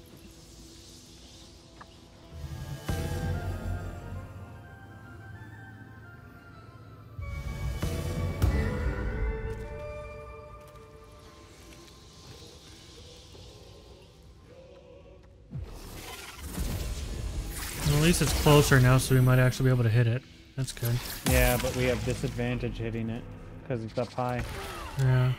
At least it's closer now, so we might actually be able to hit it. That's good. Yeah, but we have disadvantage hitting it because it's up high. Yeah.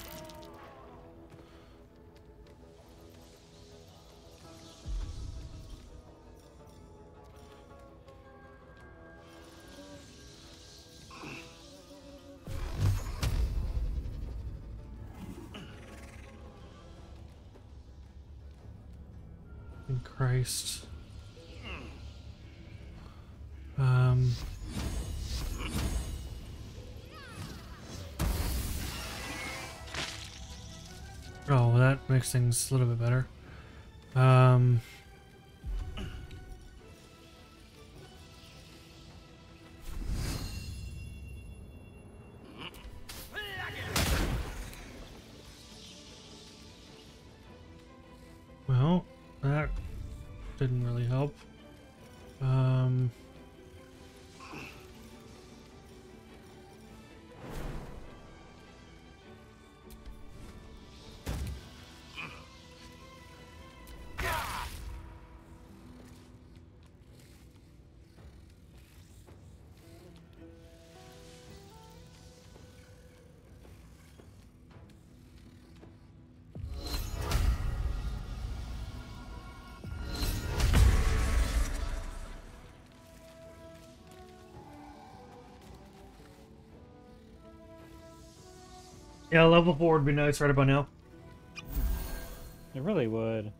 In Christ. Um. Oh, that makes things a little bit better. Um. didn't really help. Um... Yeah, level four would be nice right about now. It really would.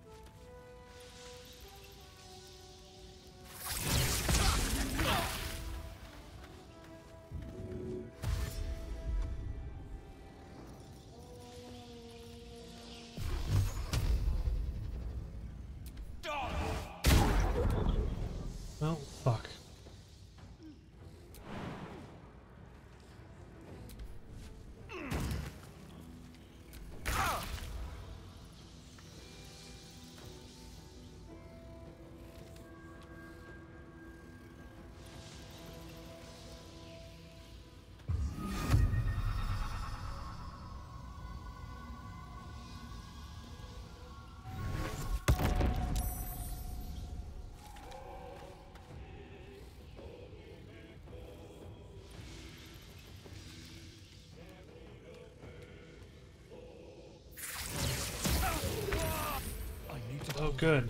Oh, good.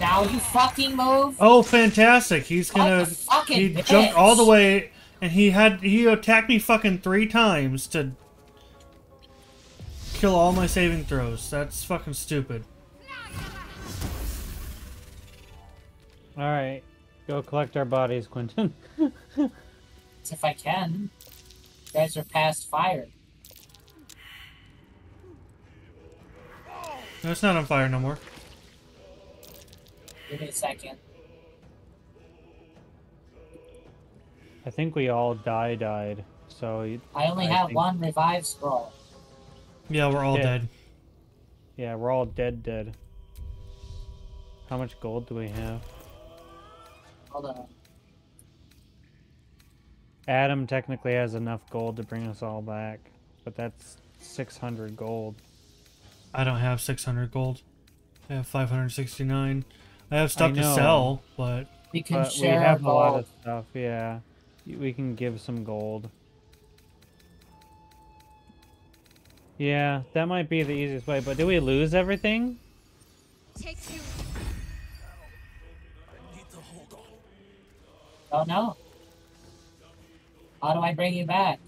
Now you fucking move. Oh, fantastic. He's gonna... He bitch. Jumped all the way, and he had... He attacked me fucking three times to kill all my saving throws. That's fucking stupid. Alright, go collect our bodies, Quentin. If I can. You guys are past fire. No, it's not on fire no more. Give me a second. I think we all die died, so... I only I have think... one revive scroll. Yeah, we're all dead. dead. Yeah, we're all dead dead. How much gold do we have? Hold on. Adam technically has enough gold to bring us all back, but that's six hundred gold. I don't have six hundred gold. I have five hundred sixty-nine. I have stuff I to sell, but we can but share we have gold. A lot of stuff. Yeah, we can give some gold. Yeah, that might be the easiest way. But do we lose everything? Take two. Oh no. How do I bring you back?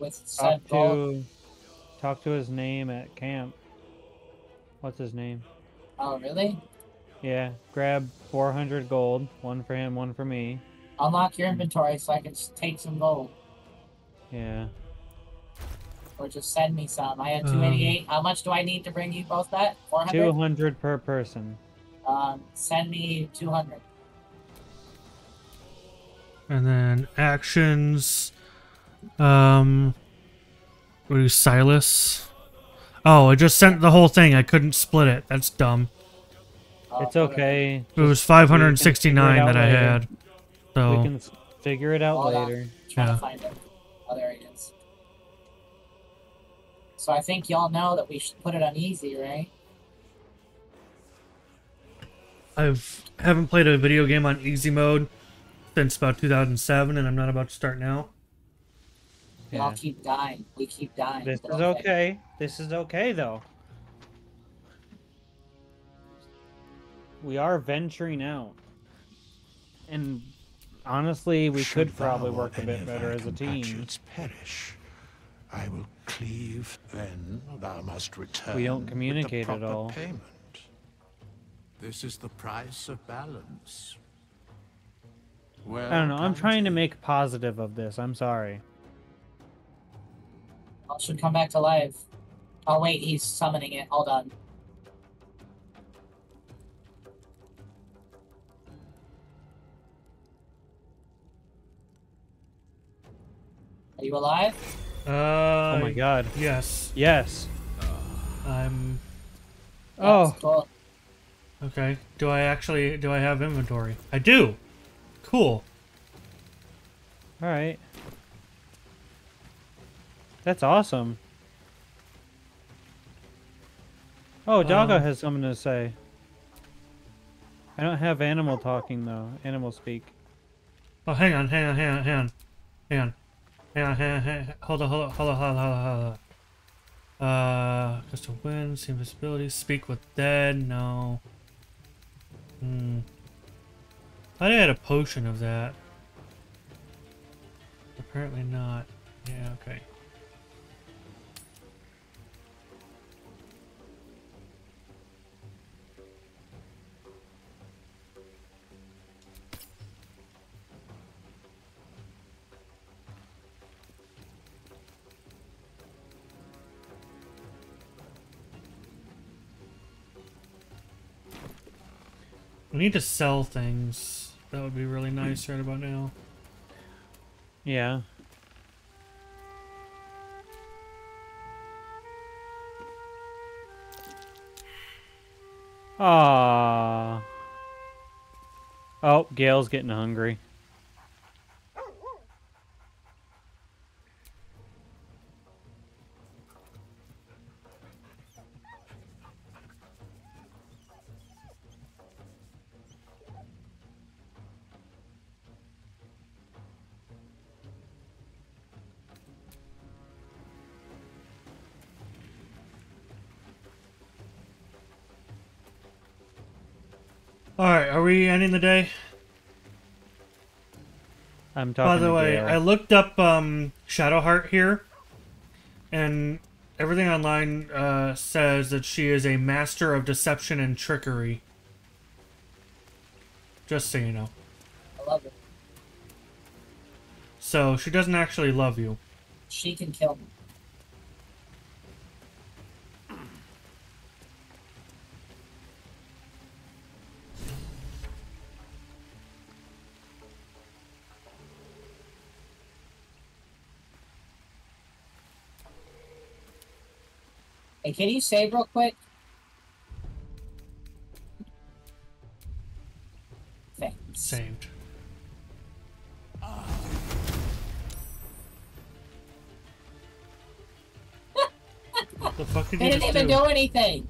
With said gold. Talk to his name at camp. What's his name? Oh, really? Yeah. Grab four hundred gold. One for him, one for me. Unlock your inventory so I can take some gold. Yeah. Or just send me some. I had two eighty-eight. Um, How much do I need to bring you both that? four hundred? two hundred per person. Um, send me two hundred. And then actions. Um, we do Silas. Oh, I just sent the whole thing. I couldn't split it. That's dumb. Oh, it's okay. It was five hundred sixty-nine that I later. had. So we can figure it out Hold later. On. Try yeah. to find it. Oh, there it is. So I think y'all know that we should put it on easy, right? I've haven't played a video game on easy mode since about two thousand seven, and I'm not about to start now. Y'all yeah. keep dying. We keep dying. This is okay. okay. This is okay, though. We are venturing out. And honestly, we should, should probably work a bit better as a team. Perish. I will cleave, then thou must return. We don't communicate with the proper at all. Payment. This is the price of balance. Well, I don't know. I'm trying to make positive of this. I'm sorry. I should come back to life. Oh wait, he's summoning it. Hold on. Are you alive? Uh, oh my god. Yes. Yes. Uh, I'm... That's oh. Cool. Okay. Do I actually... Do I have inventory? I do! Cool. Alright. That's awesome. Oh, Doggo um, has something to say. I don't have animal talking, though. Animal speak. Oh, hang on, hang on, hang on, hang on. Hang on. Hang on, hang on, hang on. Hold on, hold on, hold on, hold on, hold on. Uh, crystal winds, invisibility, speak with dead, no. Hmm. I had a potion of that. Apparently not. Yeah, okay. We need to sell things. That would be really nice right about now. Yeah. Ah. Oh, Gale's getting hungry. Alright, are we ending the day? I'm talking. By the way, Gale. I looked up um, Shadowheart here, and everything online uh, says that she is a master of deception and trickery. Just so you know. I love it. So, she doesn't actually love you. She can kill me. Hey, can you save real quick? Thanks. Saved. What the fuck did they you didn't even do? do anything.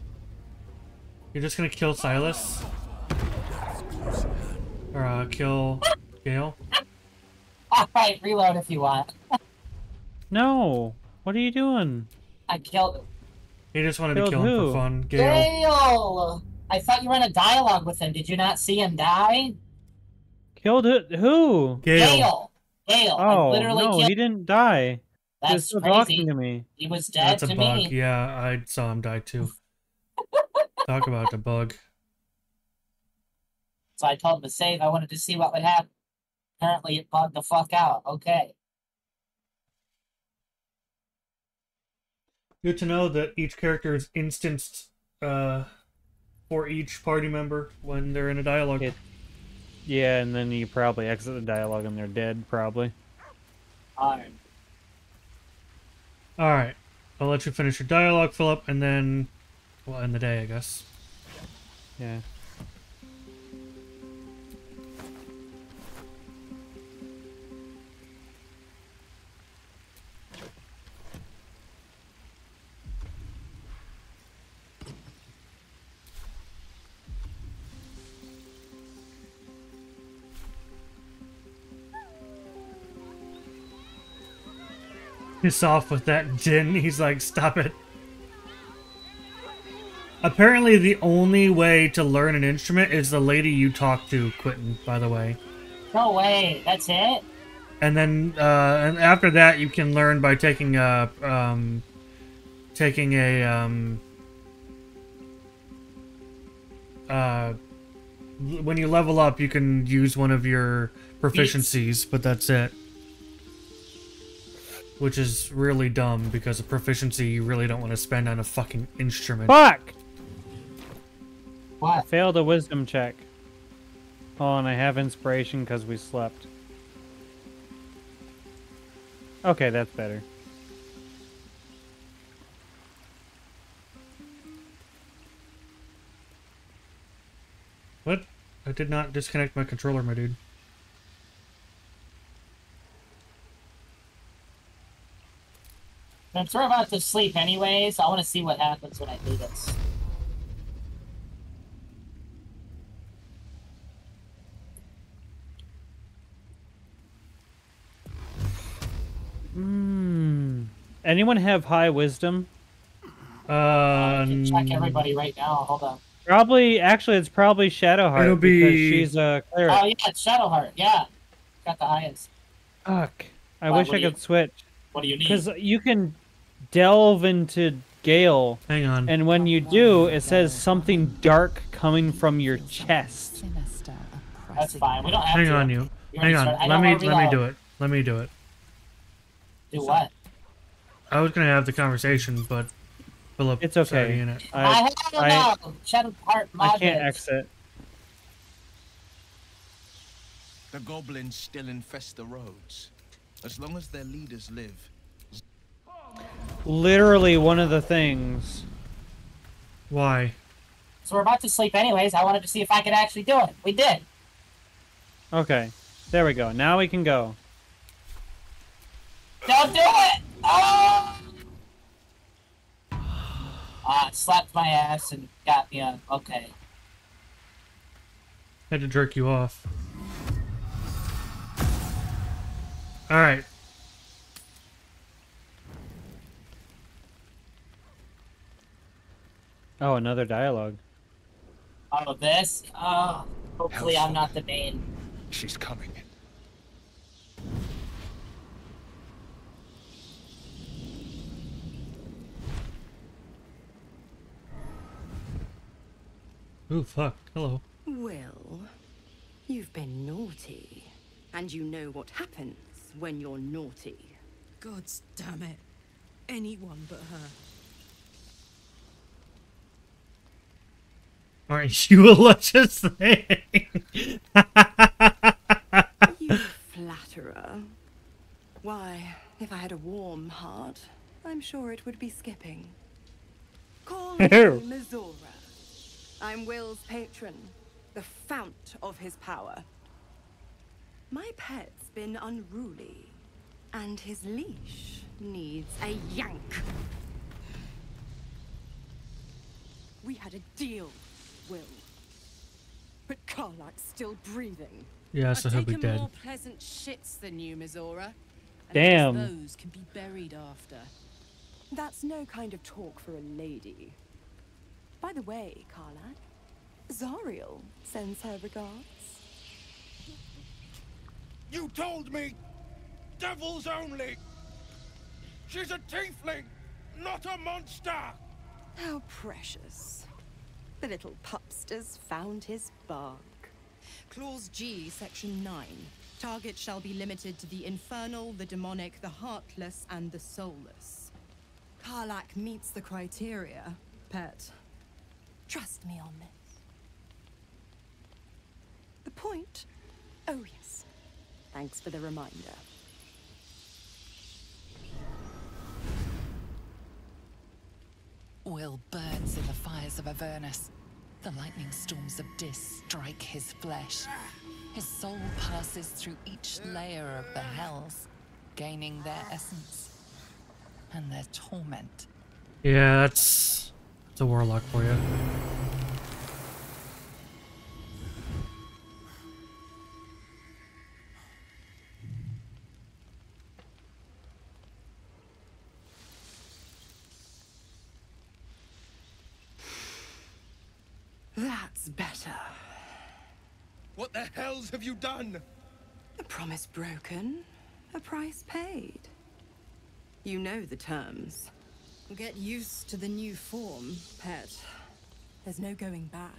You're just gonna kill Silas? Or uh, kill Gale? Alright, reload if you want. No! What are you doing? I killed him. He just wanted Killed to kill him who? for fun. Gale. Gale! I thought you were in a dialogue with him. Did you not see him die? Killed who? Gale. Gale. Gale. Oh, I literally no, killed... he didn't die. That's he was still talking to me. He was dead That's to a bug. me. Yeah, I saw him die too. Talk about the bug. So I told him to save. I wanted to see what would happen. Apparently it bugged the fuck out. Okay. Good to know that each character is instanced uh, for each party member when they're in a dialogue. It, yeah, and then you probably exit the dialogue and they're dead, probably. Alright. Alright. I'll let you finish your dialogue, Philip, and then we'll end the day, I guess. Yeah. Piss off with that gin. He's like, stop it. Apparently the only way to learn an instrument is the lady you talk to, Quentin, by the way. No way, that's it? And then uh, and after that you can learn by taking a um, taking a um, uh, when you level up you can use one of your proficiencies, but that's it. Which is really dumb, because a proficiency you really don't want to spend on a fucking instrument. Fuck! What? I failed a wisdom check. Oh, and I have inspiration because we slept. Okay, that's better. What? I did not disconnect my controller, my dude. Since we're about to sleep anyway, so I want to see what happens when I do this. Mm. Anyone have high wisdom? Uh, I can check everybody right now. Hold on. Probably, actually, it's probably Shadowheart. It'll be... because she's a cleric. Oh, yeah, it's Shadowheart. Yeah. Got the highest. Fuck. I wow, wish I could you... switch. What do you need? Because you can... delve into Gale. Hang on. And when you do, it says something dark coming from your chest. That's fine. We don't have Hang to. on, you. you Hang on. Let me let me do it. Let me do it. Do what? I was gonna have the conversation, but Philip. It's okay. In it. I, I, I, I, I can't exit. The goblins still infest the roads. As long as their leaders live. Literally one of the things. Why? So we're about to sleep anyways. I wanted to see if I could actually do it. We did. Okay. There we go. Now we can go. Don't do it! Oh! Ah, it slapped my ass and got me up. Okay. Had to jerk you off. Alright. Oh, another dialogue. Oh, this? Oh, hopefully Hell's I'm not the Bane. She's coming. Ooh, fuck. Hello. Well, you've been naughty. And you know what happens when you're naughty. God's damn it. Anyone but her. Aren't you a luscious thing? You flatterer. Why, if I had a warm heart, I'm sure it would be skipping. Call me Mizora. I'm Will's patron, the fount of his power. My pet's been unruly, and his leash needs a yank. We had a deal. Wyll. But Karlach's still breathing. Yeah, so he'll be dead. I've taken more pleasant shits than you, Mizora. Damn. Those can be buried after. That's no kind of talk for a lady. By the way, Karlach, Zariel sends her regards. You told me! Devils only! She's a tiefling, not a monster! How precious. The little pupster's found his bark. Clause G, section nine. Targets shall be limited to the infernal, the demonic, the heartless, and the soulless. Karlach meets the criteria, pet. Trust me on this. The point? Oh, yes. Thanks for the reminder. Wyll burns in the fires of Avernus. The lightning storms of Dis strike his flesh. His soul passes through each layer of the hells, gaining their essence and their torment. Yeah, that's, that's a warlock for you. Better. What the hells have you done? A promise broken, a price paid. You know the terms. Get used to the new form, pet. There's no going back.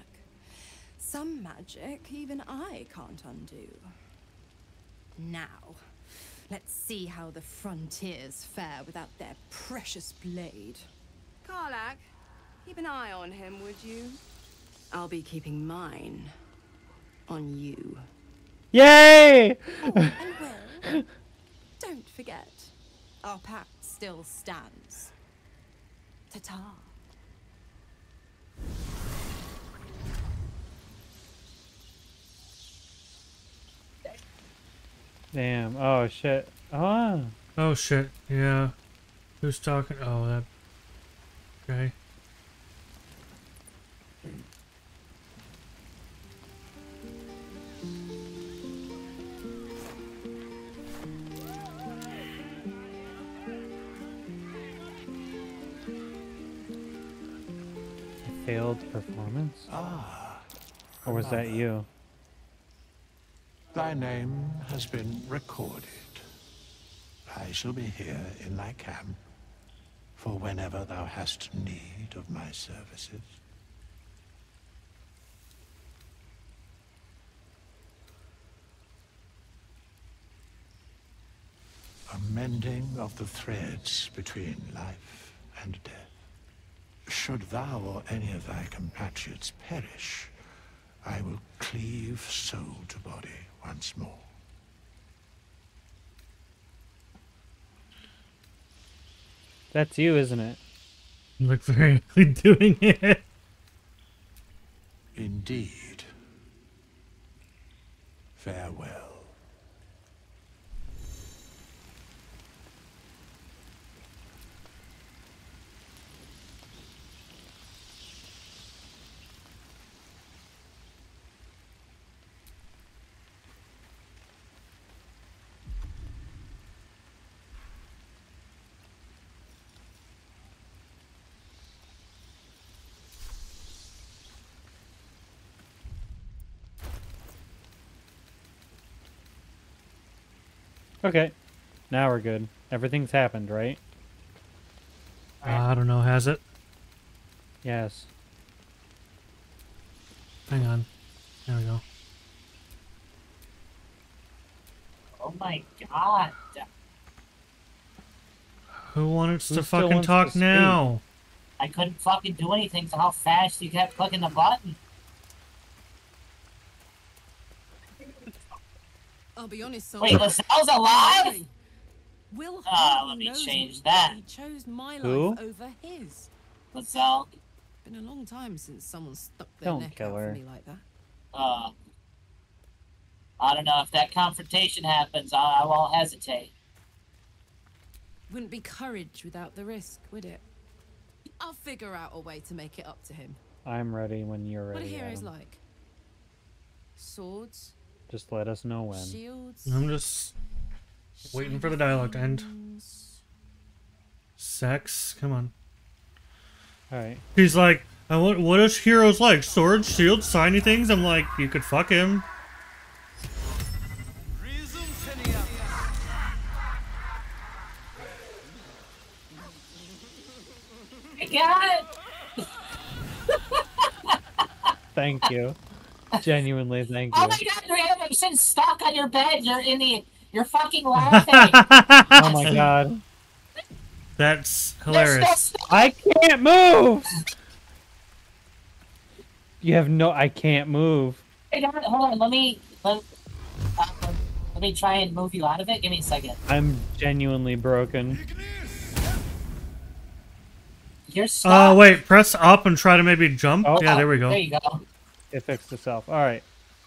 Some magic even I can't undo. Now, Let's see how the frontiers fare without their precious blade. Karlach, keep an eye on him, would you? I'll be keeping mine on you. Yay! Oh, and Wyll, don't forget, our pact still stands. Ta-ta. Damn. Oh, shit. Oh. Oh, shit. Yeah. Who's talking? Oh, that. Okay. A failed performance? Ah. Or was that you? Thy name has been recorded. I shall be here in thy camp, for whenever thou hast need of my services. A mending of the threads between life and death. Should thou or any of thy compatriots perish, I will cleave soul to body once more. That's you, isn't it? You look very ugly doing it. Indeed. Farewell. Okay, now we're good. Everything's happened, right? Uh, I don't know, has it? Yes. Hang on. There we go. Oh my god. Who wants Who to fucking talk to now? I couldn't fucking do anything, so how fast you kept clicking the button? I'll be honest, so wait, Lazelle's alive? Wyll uh, let me change that. He chose my Who? Life over his. Lazelle. Been a long time since someone stuck their don't neck kill her. Me like that. Uh, I don't know if that confrontation happens. I, I won't hesitate. Wouldn't be courage without the risk, would it? I'll figure out a way to make it up to him. I'm ready when you're ready. What a hero's like? Swords. Just let us know when. Shields. I'm just waiting for the dialogue to end. Sex? Come on. Alright. He's like, I want, what is heroes like? Swords, shields, shiny things? I'm like, you could fuck him. I got it! Thank you. Genuinely, thank you. Oh my god, you're sitting stuck on your bed. You're in the. You're fucking laughing. Oh my god. That's hilarious. I can't move! You have no. I can't move. Hey, hold on, let me. Let, uh, let me try and move you out of it. Give me a second. I'm genuinely broken. You're stuck. Oh, uh, wait. Press up and try to maybe jump. Oh, yeah, there we go. There you go. It fixed itself. Alright.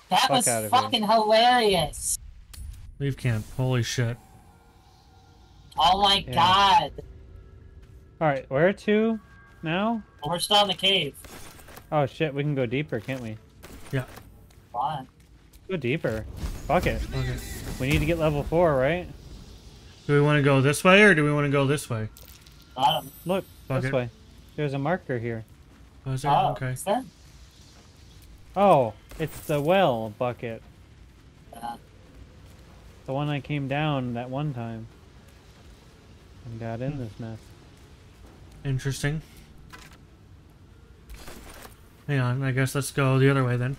That Fuck was out of fucking here. Hilarious. Leave camp. Holy shit. Oh my yeah. god. Alright, where to now? Well, we're still in the cave. Oh shit, we can go deeper, can't we? Yeah. Why? Go deeper. Fuck it. Okay. We need to get level four, right? Do we want to go this way or do we want to go this way? Bottom. Look, Fuck this it. way. There's a marker here. Oh, is there? Oh, okay. Is there? Oh, it's the well bucket. Uh, the one I came down that one time and got in this mess. Interesting. Hang on, I guess let's go the other way then.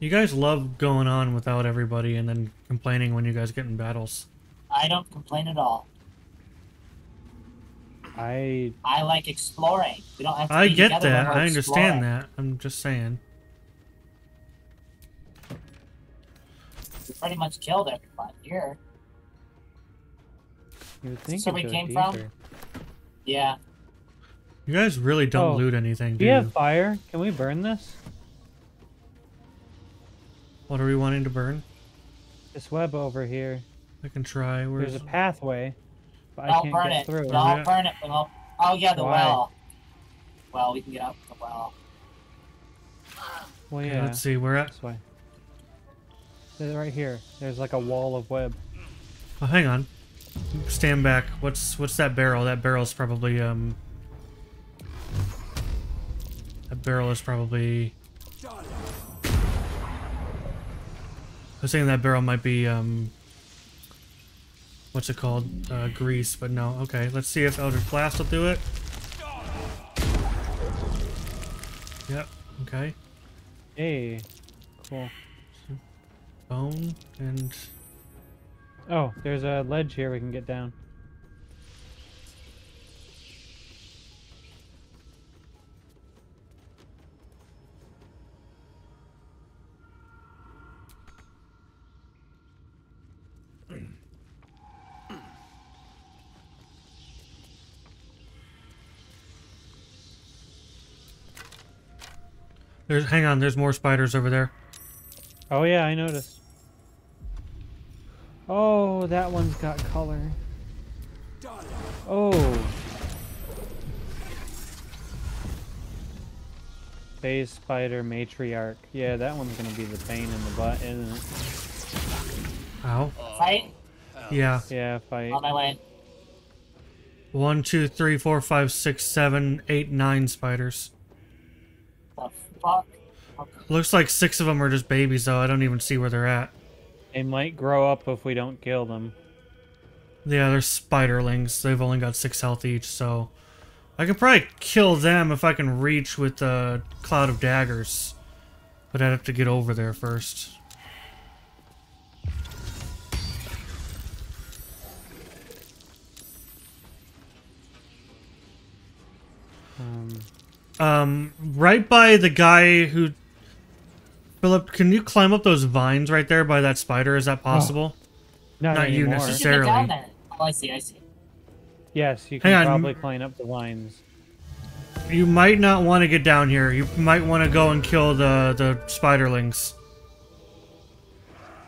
You guys love going on without everybody and then complaining when you guys get in battles. I don't complain at all. I I like exploring. We don't have to I be get that. I understand exploring. that. I'm just saying. We pretty much killed everyone here. You would think so we came either. from? Yeah. You guys really don't oh, loot anything, do, do you? We have fire. Can we burn this? What are we wanting to burn? This web over here. I can try. Where's There's a pathway. But I'll I can't burn get it. Through. No, I'll burn it. We'll... Oh, yeah, the Why? well. Well, we can get out the well. Well, yeah. Okay, let's see. We're at... This way. Right here. There's like a wall of web. Oh, hang on. Stand back. What's what's that barrel? That barrel's probably... um. That barrel is probably... I was thinking that barrel might be, um... what's it called? Uh, grease, but no. Okay, let's see if Eldritch Blast will do it. Yep, okay. Hey, cool. Bone and... Oh, there's a ledge here we can get down. There's, hang on, there's more spiders over there. Oh yeah, I noticed. Oh, that one's got color. Oh. Phase spider matriarch. Yeah, that one's gonna be the pain in the butt, isn't it? Ow. Fight? Yeah. Yeah, fight. On my way. One, two, three, four, five, six, seven, eight, nine spiders. Fuck. Looks like six of them are just babies, though. I don't even see where they're at. They might grow up if we don't kill them. Yeah, they're spiderlings. They've only got six health each, so... I could probably kill them if I can reach with the Cloud of Daggers. But I'd have to get over there first. Um... Um, right by the guy who... Philip, can you climb up those vines right there by that spider? Is that possible? Oh. Not, Not you necessarily. Oh, I see, I see. Yes, you can Hang probably on. climb up the vines. You might not want to get down here. You might want to go and kill the, the spiderlings.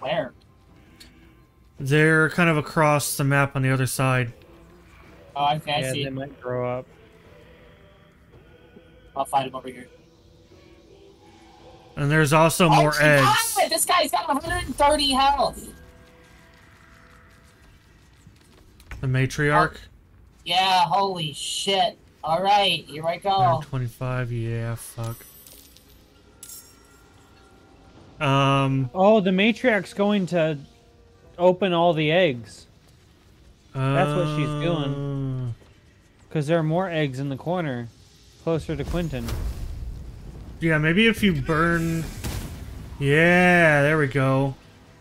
Where? They're kind of across the map on the other side. Oh, okay, I yeah, see. They might grow up. I'll fight him over here. And there's also oh, more eggs. It. This guy's got one hundred thirty health. The matriarch? Oh. Yeah, holy shit. Alright, here I go. twenty-five, yeah, fuck. Um. Oh, the matriarch's going to open all the eggs. Uh, That's what she's doing. Because there are more eggs in the corner. Closer to Quentin. Yeah, maybe if you burn... Yeah, there we go.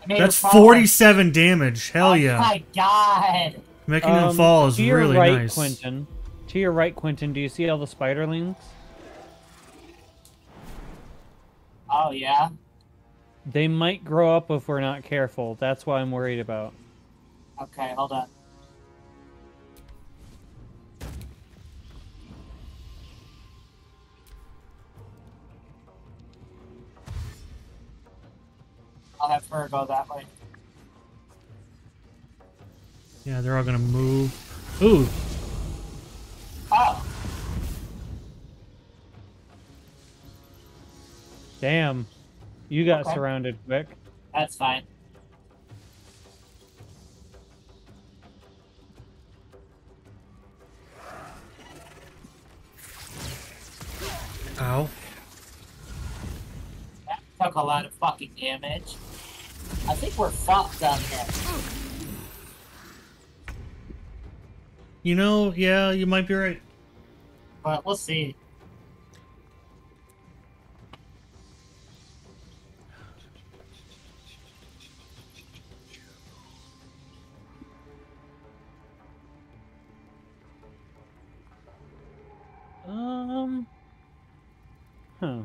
That's forty-seven damage. Hell oh yeah. Oh my god. Making um, them fall is really right, nice. Quentin, to your right, Quentin, do you see all the spiderlings? Oh, yeah? They might grow up if we're not careful. That's what I'm worried about. Okay, hold on. I'll have her go that way. Yeah, they're all gonna move. Ooh! Oh! Damn. You got okay. surrounded quick. That's fine. Ow. That took a lot of fucking damage. I think we're fucked on here. You know, yeah, you might be right. But we'll see. Huh.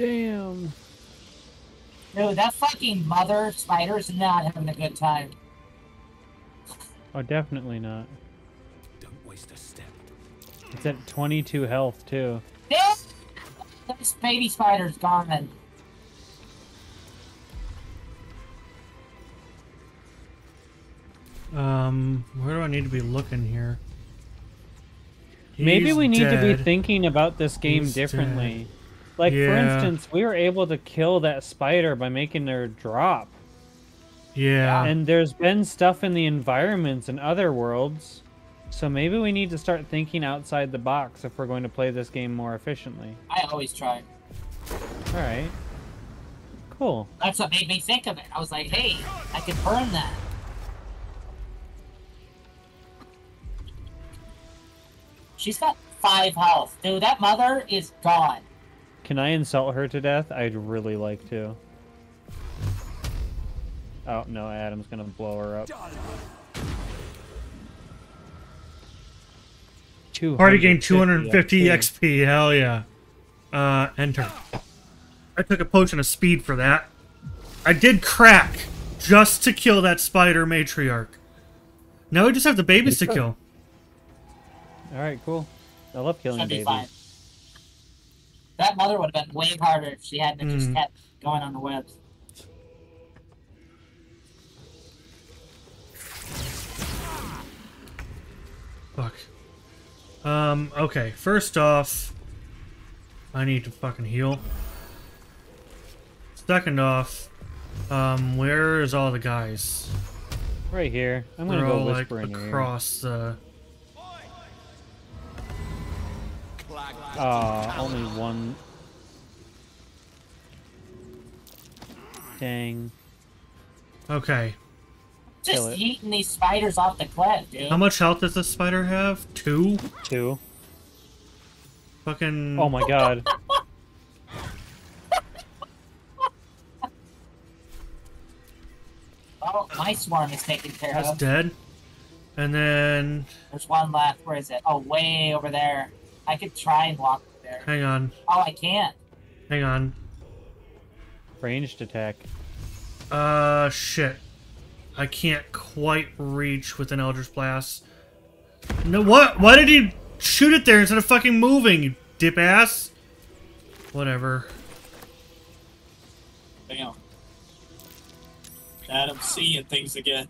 Damn. No, that fucking mother spider's not having a good time. Oh, definitely not. Don't waste a step. It's at twenty-two health, too. This, this baby spider's gone then. Um, where do I need to be looking here? He's Maybe we need dead. to be thinking about this game He's differently. Dead. Like, yeah. for instance, we were able to kill that spider by making her drop. Yeah. And there's been stuff in the environments in other worlds, so maybe we need to start thinking outside the box if we're going to play this game more efficiently. I always try. Alright. Cool. That's what made me think of it. I was like, hey, I can burn that. She's got five health. Dude, that mother is gone. Can I insult her to death? I'd really like to. Oh, no, Adam's gonna blow her up. Party gained two hundred fifty X P, hell yeah. Uh, enter. I took a potion of speed for that. I did crack just to kill that spider matriarch. Now we just have the babies to kill. Alright, cool. I love killing babies. Fine. That mother would have been way harder if she hadn't mm. just kept going on the webs. Fuck. Um, okay. First off, I need to fucking heal. Second off, um, where is all the guys? Right here. I'm gonna They're go all, whisper like, in here. across the... Oh, only one. Dang. Okay. Just eating these spiders off the cliff, dude. How much health does this spider have? Two? Two. Fucking... Oh my god. Oh, my swarm is taken care That's of. That's dead. And then... There's one left. Where is it? Oh, way over there. I could try and walk there. Hang on. Oh, I can't. Hang on. Ranged attack. Uh, shit. I can't quite reach with an Eldritch Blast. No, what? Why did you shoot it there instead of fucking moving, you dip ass? Whatever. Damn. Adam's seeing things again.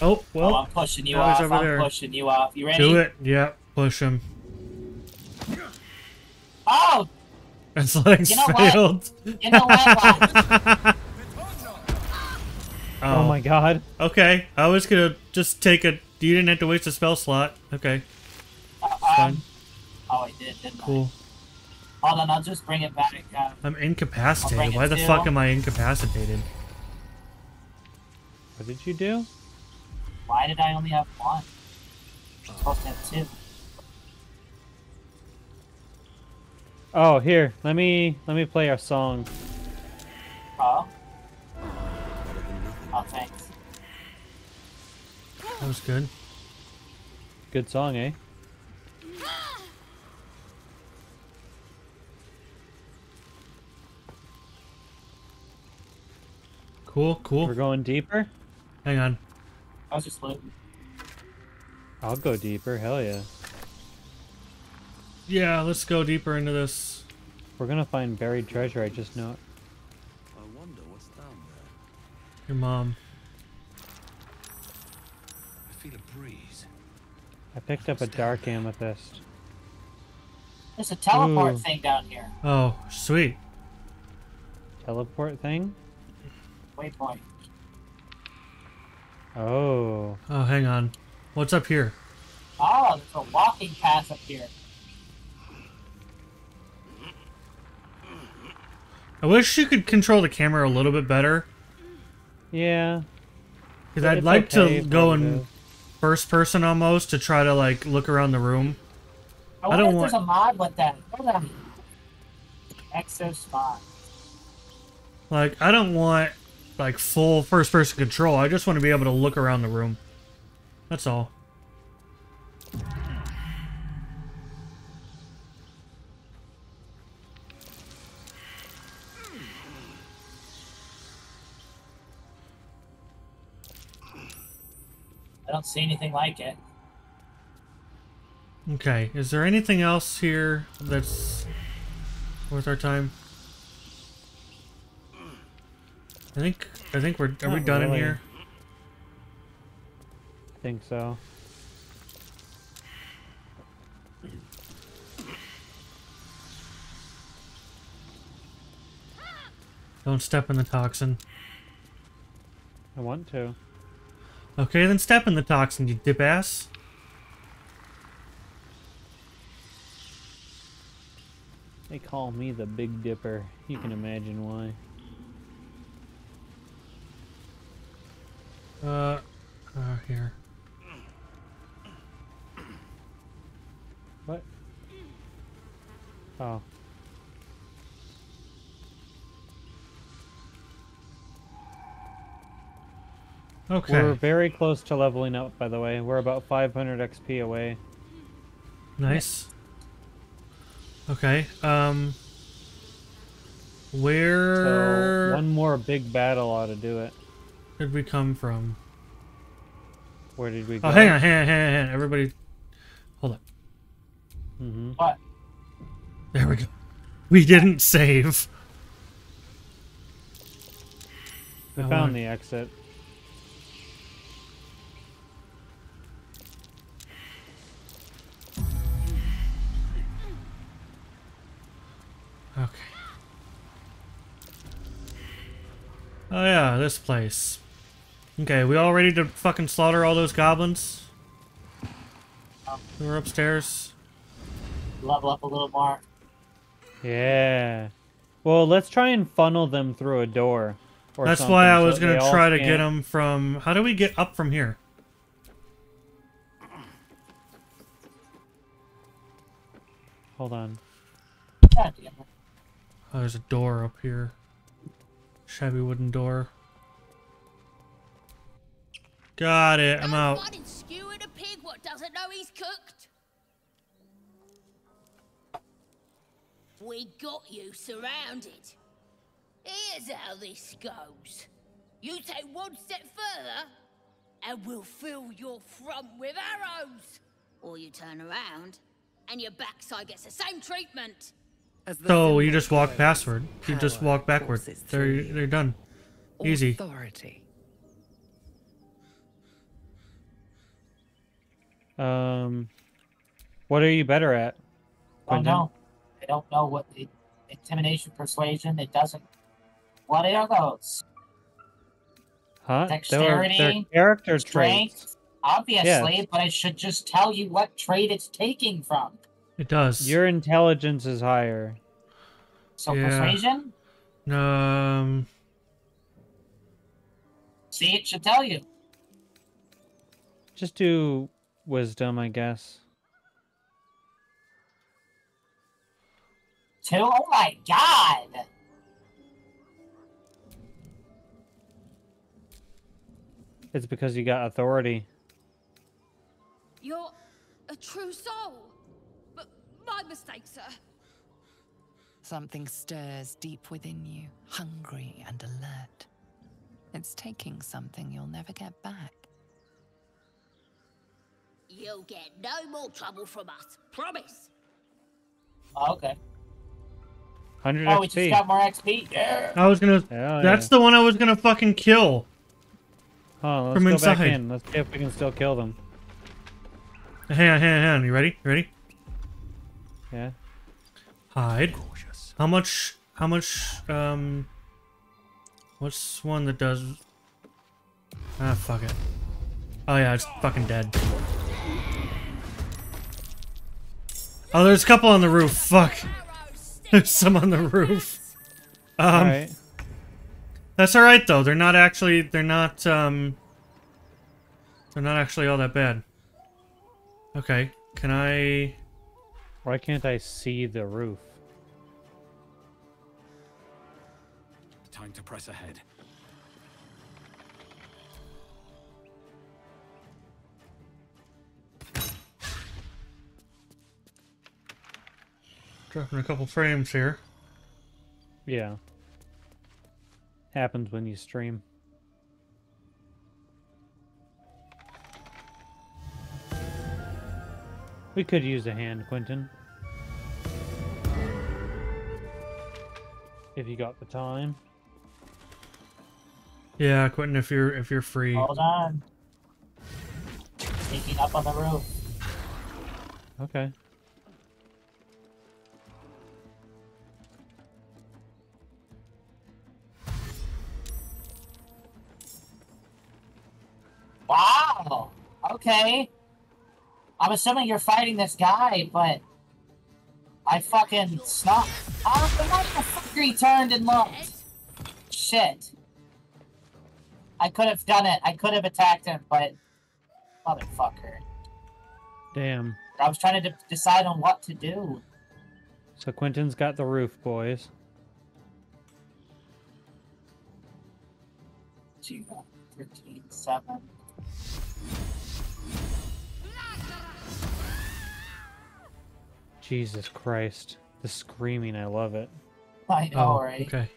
Oh, well. Oh, I'm pushing you off. I'm there. pushing you off. You ready? Do it. Yeah, push him. Oh! That's like you know failed. What? You know what? oh. oh my god. Okay, I was gonna just take a... You didn't have to waste a spell slot. Okay. Uh, um, Fine. Oh, I did, didn't cool. I? Hold on, I'll just bring it back. Um, I'm incapacitated. Why the two. fuck am I incapacitated? What did you do? Why did I only have one? I'm supposed to have two. Oh, here. Let me let me play our song. Oh. Oh, thanks. That was good. Good song, eh? Cool, cool. We're going deeper. Hang on. I was just looking. I'll go deeper, hell yeah. Yeah, let's go deeper into this. We're gonna find buried treasure, I just know it. I wonder what's down there. Your mom. I feel a breeze. I picked up a dark amethyst. There's a teleport Ooh. thing down here. Oh, sweet. Teleport thing? Waypoint. Oh. Oh, hang on. What's up here? Oh, there's a walking path up here. I wish you could control the camera a little bit better. Yeah. Because I'd like okay to go in first person almost to try to like look around the room. I, I don't want. There's a mod with that. Hold on. Exo spot. Like I don't want like full first person control. I just want to be able to look around the room. That's all. I don't see anything like it. Okay, is there anything else here that's worth our time? I think I think we're are we done in here? I think so. Don't step in the toxin. I want to. Okay, then step in the toxin, you dip ass. They call me the Big Dipper. You can imagine why. Uh, uh here. What? Oh. Okay. We're very close to leveling up, by the way. We're about five hundred X P away. Nice. Okay. Um. Where? So one more big battle ought to do it. Where did we come from? Where did we go? Oh, hang on, hang on, hang on, hang on. Everybody, hold up. Mm-hmm. What? There we go. We didn't save. We I found want... the exit. Okay. Oh yeah, this place. Okay, we all ready to fucking slaughter all those goblins? We're upstairs. Level up a little more. Yeah. Well, let's try and funnel them through a door. Or That's something, why I was so gonna try to can't. get them from... How do we get up from here? Hold on. God damn it. Oh, there's a door up here. Shabby wooden door. Got it. I'm out. We got you surrounded. Here's how this goes. You take one step further, and we'll fill your front with arrows. Or you turn around, and your backside gets the same treatment. So you just walk password. You just walk backward. They're they're done. Easy. Authority. Um, what are you better at? Oh no, I don't know what it, intimidation, persuasion. It doesn't. What are those? Huh? Dexterity. They're, they're character strength, traits. Obviously, yes. But I should just tell you what trait it's taking from. It does. Your intelligence is higher. So yeah. Persuasion? Um. See, it should tell you. Just do wisdom, I guess. Two? Oh my god! It's because you got authority. You're a true soul. My mistake, sir. Something stirs deep within you, hungry and alert. It's taking something you'll never get back. You'll get no more trouble from us, promise. Oh, okay. one hundred oh, X P. We just got more X P. Yeah. I was gonna. Hell that's yeah. the one I was gonna fucking kill. Oh, let's from go inside. Back in. Let's see if we can still kill them. Hang on, hang on, hang on. You ready? You ready? Yeah. Hide. Gorgeous. How much? How much? Um. What's one that does? Ah, fuck it. Oh yeah, it's fucking dead. Oh, there's a couple on the roof. Fuck. There's some on the roof. Um, all right. That's all right though. They're not actually. They're not. Um. They're not actually all that bad. Okay. Can I? Why can't I see the roof? Time to press ahead. Dropping a couple frames here. Yeah. Happens when you stream. We could use a hand, Quentin. If you got the time. Yeah, Quentin, if you're if you're free. Hold on. Sneaking up on the roof. Okay. Wow! Okay. I'm assuming you're fighting this guy, but I fucking snuck. Oh, why the fuck he turned and looked? Shit. I could have done it. I could have attacked him, but motherfucker. Damn. I was trying to de decide on what to do. So Quentin's got the roof, boys. two, thirteen, seven. Jesus Christ. The screaming, I love it. I know, oh, right? Okay.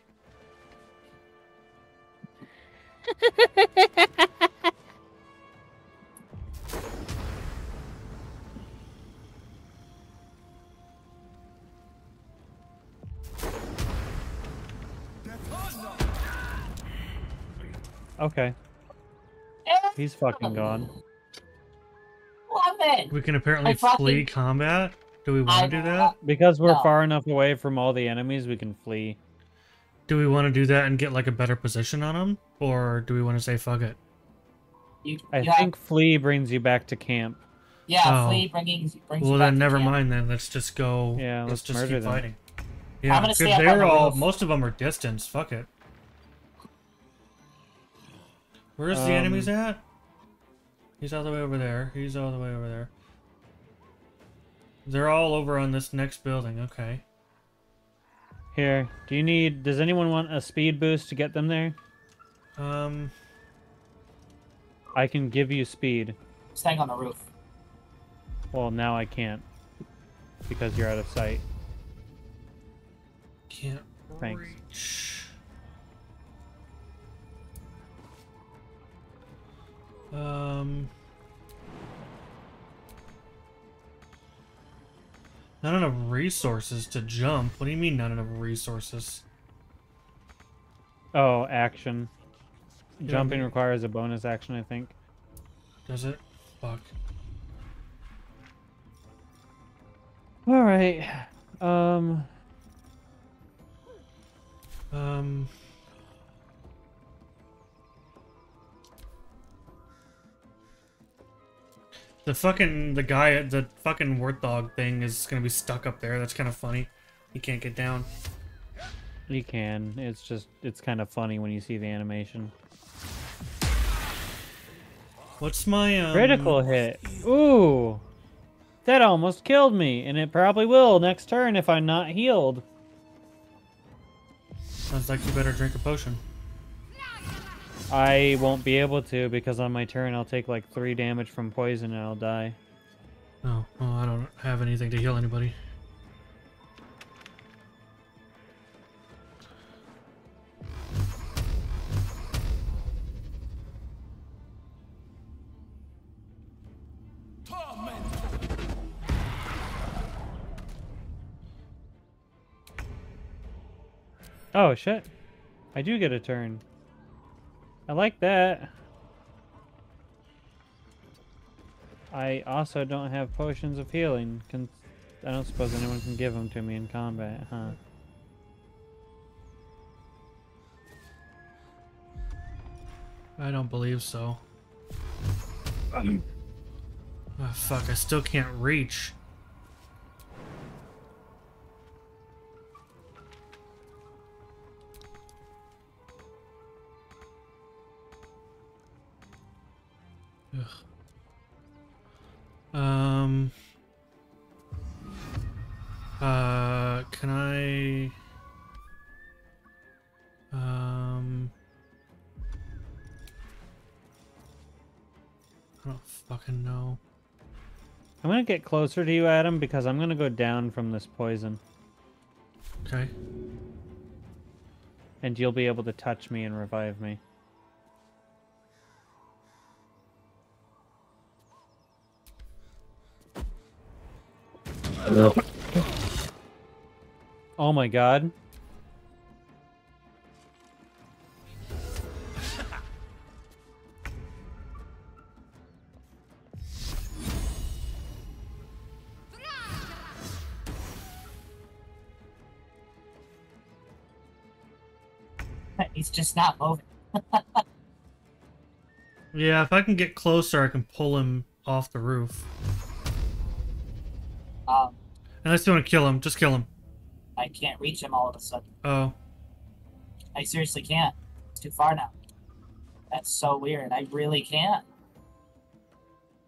Okay. He's fucking gone. Love it. We can apparently fucking... flee combat. Do we want to do that? Because we're no. far enough away from all the enemies, we can flee. Do we want to do that and get like a better position on them, or do we want to say fuck it? You, I yeah. think flee brings you back to camp. Yeah, oh. flee bringing, brings. Well, you then back never to camp. mind. Then let's just go. Yeah, let's, let's just keep them. fighting. Yeah, I'm gonna stay up they're on all. The roof. Most of them are distance. Fuck it. Where's um, the enemies at? He's all the way over there. He's all the way over there. They're all over on this next building. Okay. Here, do you need, does anyone want a speed boost to get them there? Um. I can give you speed. Staying on the roof. Well, now I can't. Because you're out of sight. Can't Thanks. reach. Um. Not enough resources to jump. What do you mean not enough resources? Oh, action. Yeah, Jumping I mean, requires a bonus action, I think. Does it? Fuck. Alright. Um. Um. The fucking, the guy at the fucking warthog thing is gonna be stuck up there. That's kind of funny. He can't get down. He can. It's just, it's kind of funny when you see the animation. What's my, um... critical hit. Ooh! That almost killed me, and it probably will next turn if I'm not healed. Sounds like you better drink a potion. I won't be able to because on my turn I'll take like three damage from poison and I'll die. Oh, well, I don't have anything to heal anybody. Oh shit! I do get a turn. I like that. I also don't have potions of healing. Can, I don't suppose anyone can give them to me in combat, huh? I don't believe so. Oh, fuck, I still can't reach. Ugh. Um. Uh, can I? Um. I don't fucking know. I'm gonna get closer to you, Adam, because I'm gonna go down from this poison. Okay. And you'll be able to touch me and revive me. No. Oh my god. He's just not moving. Yeah, if I can get closer, I can pull him off the roof. Um, Unless you want to kill him, just kill him. I can't reach him all of a sudden. Oh. I seriously can't. It's too far now. That's so weird. I really can't.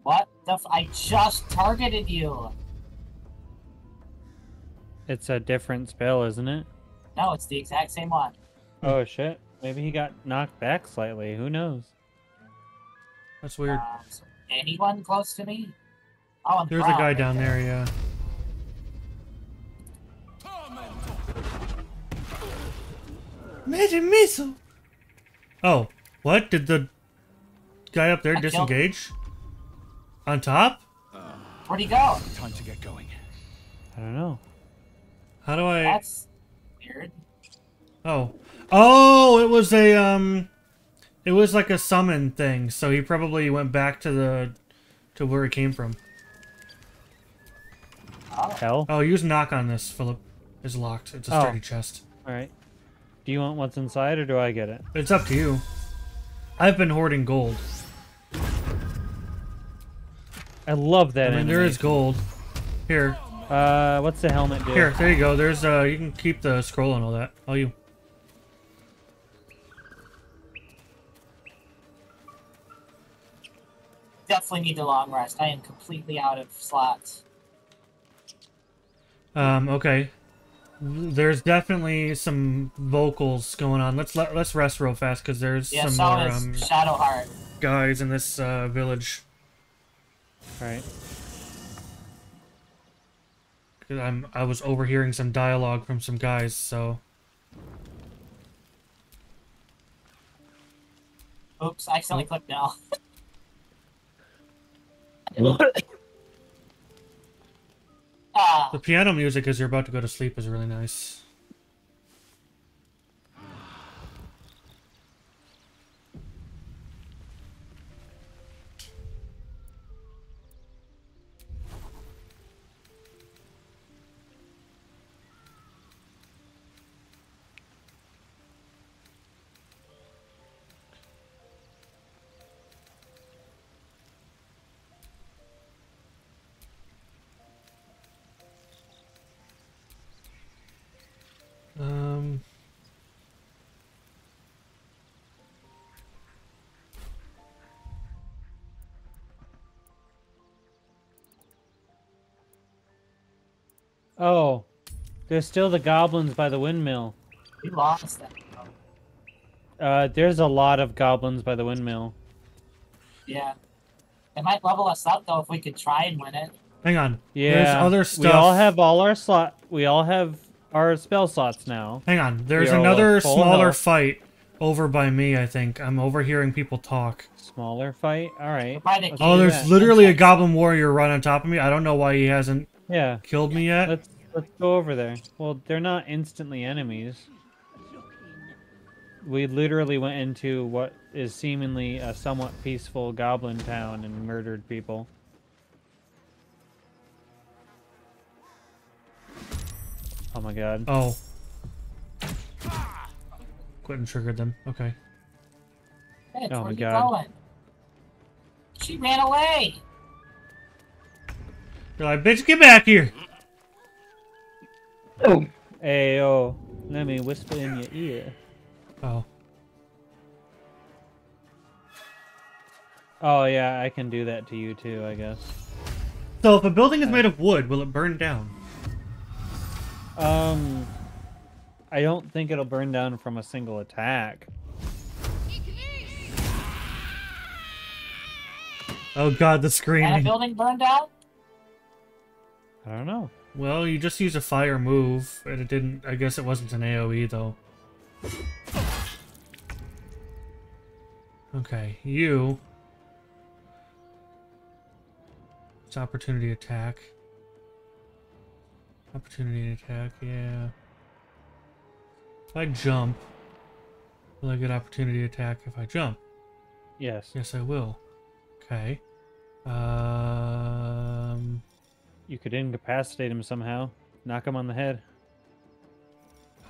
What the f- I just targeted you! It's a different spell, isn't it? No, it's the exact same one. Oh shit. Maybe he got knocked back slightly. Who knows? That's weird. Uh, so anyone close to me? Oh, I'm There's proud, a guy right down there, there yeah. Magic missile. Oh, what did the guy up there I disengage? On top? Uh, Where'd he go? Time to get going. I don't know. How do I? That's weird. Oh, oh, it was a um, it was like a summon thing. So he probably went back to the to where he came from. Oh. Hell. Oh, use knock on this. Philip is locked. It's a sturdy oh. chest. All right. Do you want what's inside, or do I get it? It's up to you. I've been hoarding gold. I love that. I mean, there is gold. Here. Uh, what's the helmet do? Here, there you go. There's uh, you can keep the scroll and all that. All you. Definitely need the long rest. I am completely out of slots. Um. Okay. There's definitely some vocals going on. Let's let, let's rest real fast because there's yeah, some so more um, Shadowheart guys in this uh, village. All right. Cause I'm I was overhearing some dialogue from some guys, so. Oops! I accidentally clicked now. The piano music as you're about to go to sleep is really nice. Oh, there's still the goblins by the windmill. We lost that. Uh, there's a lot of goblins by the windmill. Yeah. It might level us up, though, if we could try and win it. Hang on. Yeah. There's other stuff. We all have all our slot. We all have our spell slots now. Hang on. There's We're another smaller health. fight over by me, I think. I'm overhearing people talk. Smaller fight? All right. Oh, there's that. literally a goblin warrior right on top of me. I don't know why he hasn't Yeah. killed me yet? Let's let's go over there. Well, they're not instantly enemies. We literally went into what is seemingly a somewhat peaceful goblin town and murdered people. Oh my god. Oh. Quentin triggered them. Okay. Hey, oh my god. Going? She ran away! You're like, bitch, get back here! Oh. Hey, yo. Let me whisper in your ear. Oh. Oh, yeah, I can do that to you too, I guess. So, if a building is made of wood, will it burn down? Um, I don't think it'll burn down from a single attack. Oh god, the screaming. Can a building burn down? I don't know. Well, you just used a fire move, and it didn't... I guess it wasn't an AoE, though. Okay, you... It's opportunity attack. Opportunity attack, yeah. If I jump, will I get opportunity attack if I jump? Yes. Yes, I will. Okay. Um... You could incapacitate him somehow. Knock him on the head.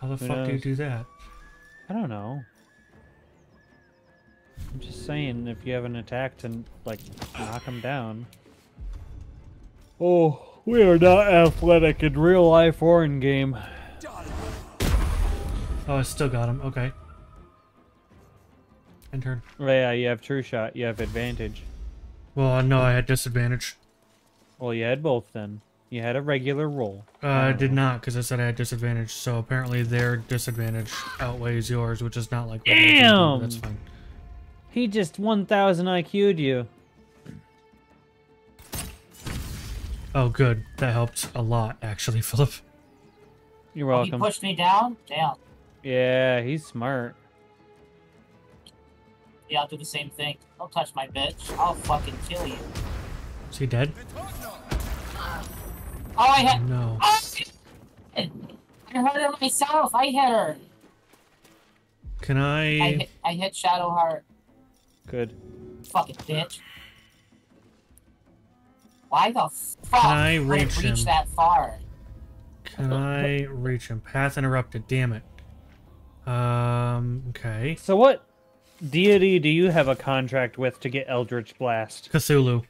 How the Who fuck knows? do you do that? I don't know. I'm just saying, if you have an attack to, like, knock him down. Oh, we are not athletic in real life or in game. Oh, I still got him. Okay. End turn. Yeah, you have true shot. You have advantage. Well, no, I had disadvantage. Well, you had both then. You had a regular roll. Uh, I did not, because I said I had disadvantage, so apparently their disadvantage outweighs yours, which is not like... Damn! That's fine. He just one thousand I Q'd you. Oh, good. That helped a lot, actually, Philip. You're welcome. Oh, he pushed me down? Damn. Yeah, he's smart. Yeah, I'll do the same thing. Don't touch my bitch. I'll fucking kill you. Is he dead? Oh, I had... No. Oh, I hurt her myself. I hit her. Can I... I hit, I hit Shadowheart. Good. Fucking bitch. Why the fuck can I reach, reach him? that far? Can I reach him? Path interrupted, damn it. Um, okay. So what deity do you have a contract with to get Eldritch Blast? Cthulhu.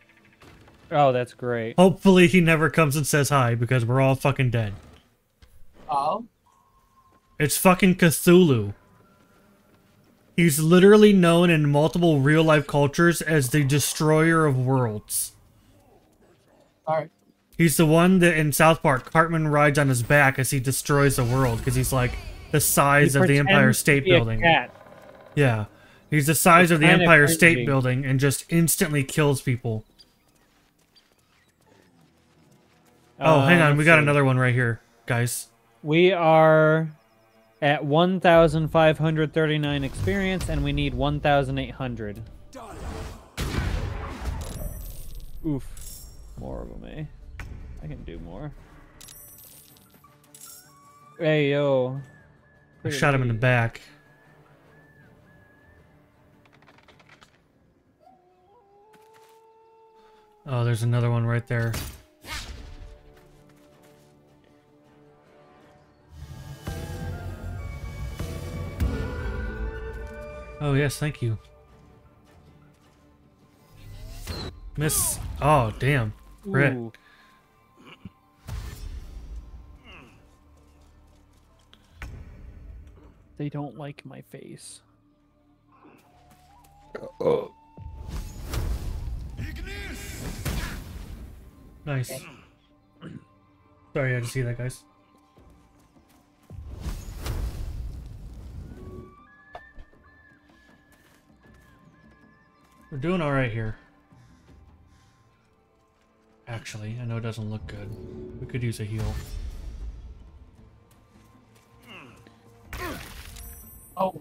Oh, that's great. Hopefully he never comes and says hi, because we're all fucking dead. Oh? It's fucking Cthulhu. He's literally known in multiple real-life cultures as the Destroyer of Worlds. Alright. He's the one that in South Park, Cartman rides on his back as he destroys the world because he's like the size of the Empire State Building. Cat. Yeah. He's the size of the Empire State Building and just instantly kills people. Oh, uh, hang on. We got see. another one right here, guys. We are at one thousand five hundred thirty-nine experience and we need one thousand eight hundred. Oof. More of them, eh? I can do more. Hey, yo. Pretty I shot deep. him in the back. Oh, there's another one right there. Oh, yes, thank you. Miss. Oh, damn. Crit. Ooh. They don't like my face. Uh-oh. Nice. Sorry, I didn't see that, guys. We're doing all right here. Actually, I know it doesn't look good. We could use a heal. Oh.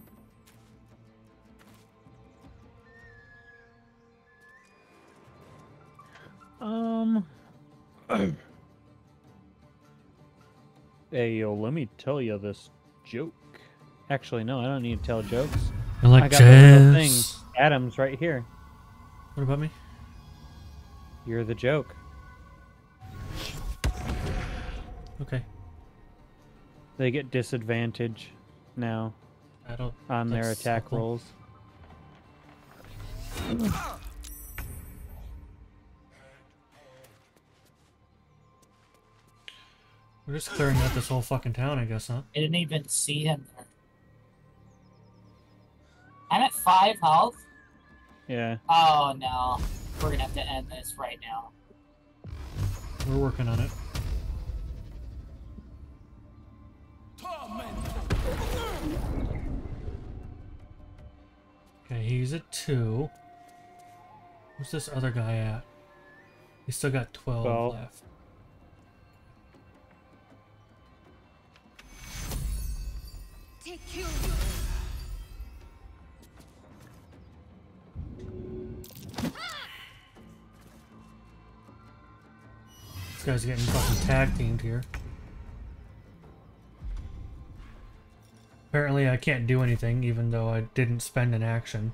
Um. Hey, yo, let me tell you this joke. Actually, no, I don't need to tell jokes. I, like I got little things. Adam's right here. What about me? You're the joke. Okay. They get disadvantage now I don't, on their attack something. rolls. Oh. We're just clearing out this whole fucking town, I guess, huh? I didn't even see him there. I'm at five health? Yeah. Oh, no. We're gonna have to end this right now. We're working on it. Okay, he's at two. What's this other guy at? He's still got twelve well. left. Take you. This guy's getting fucking tag teamed here. Apparently I can't do anything even though I didn't spend an action.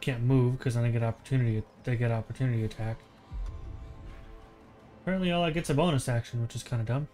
Can't move because then I get opportunity they get opportunity attack. Apparently all I get's a bonus action, which is kinda dumb.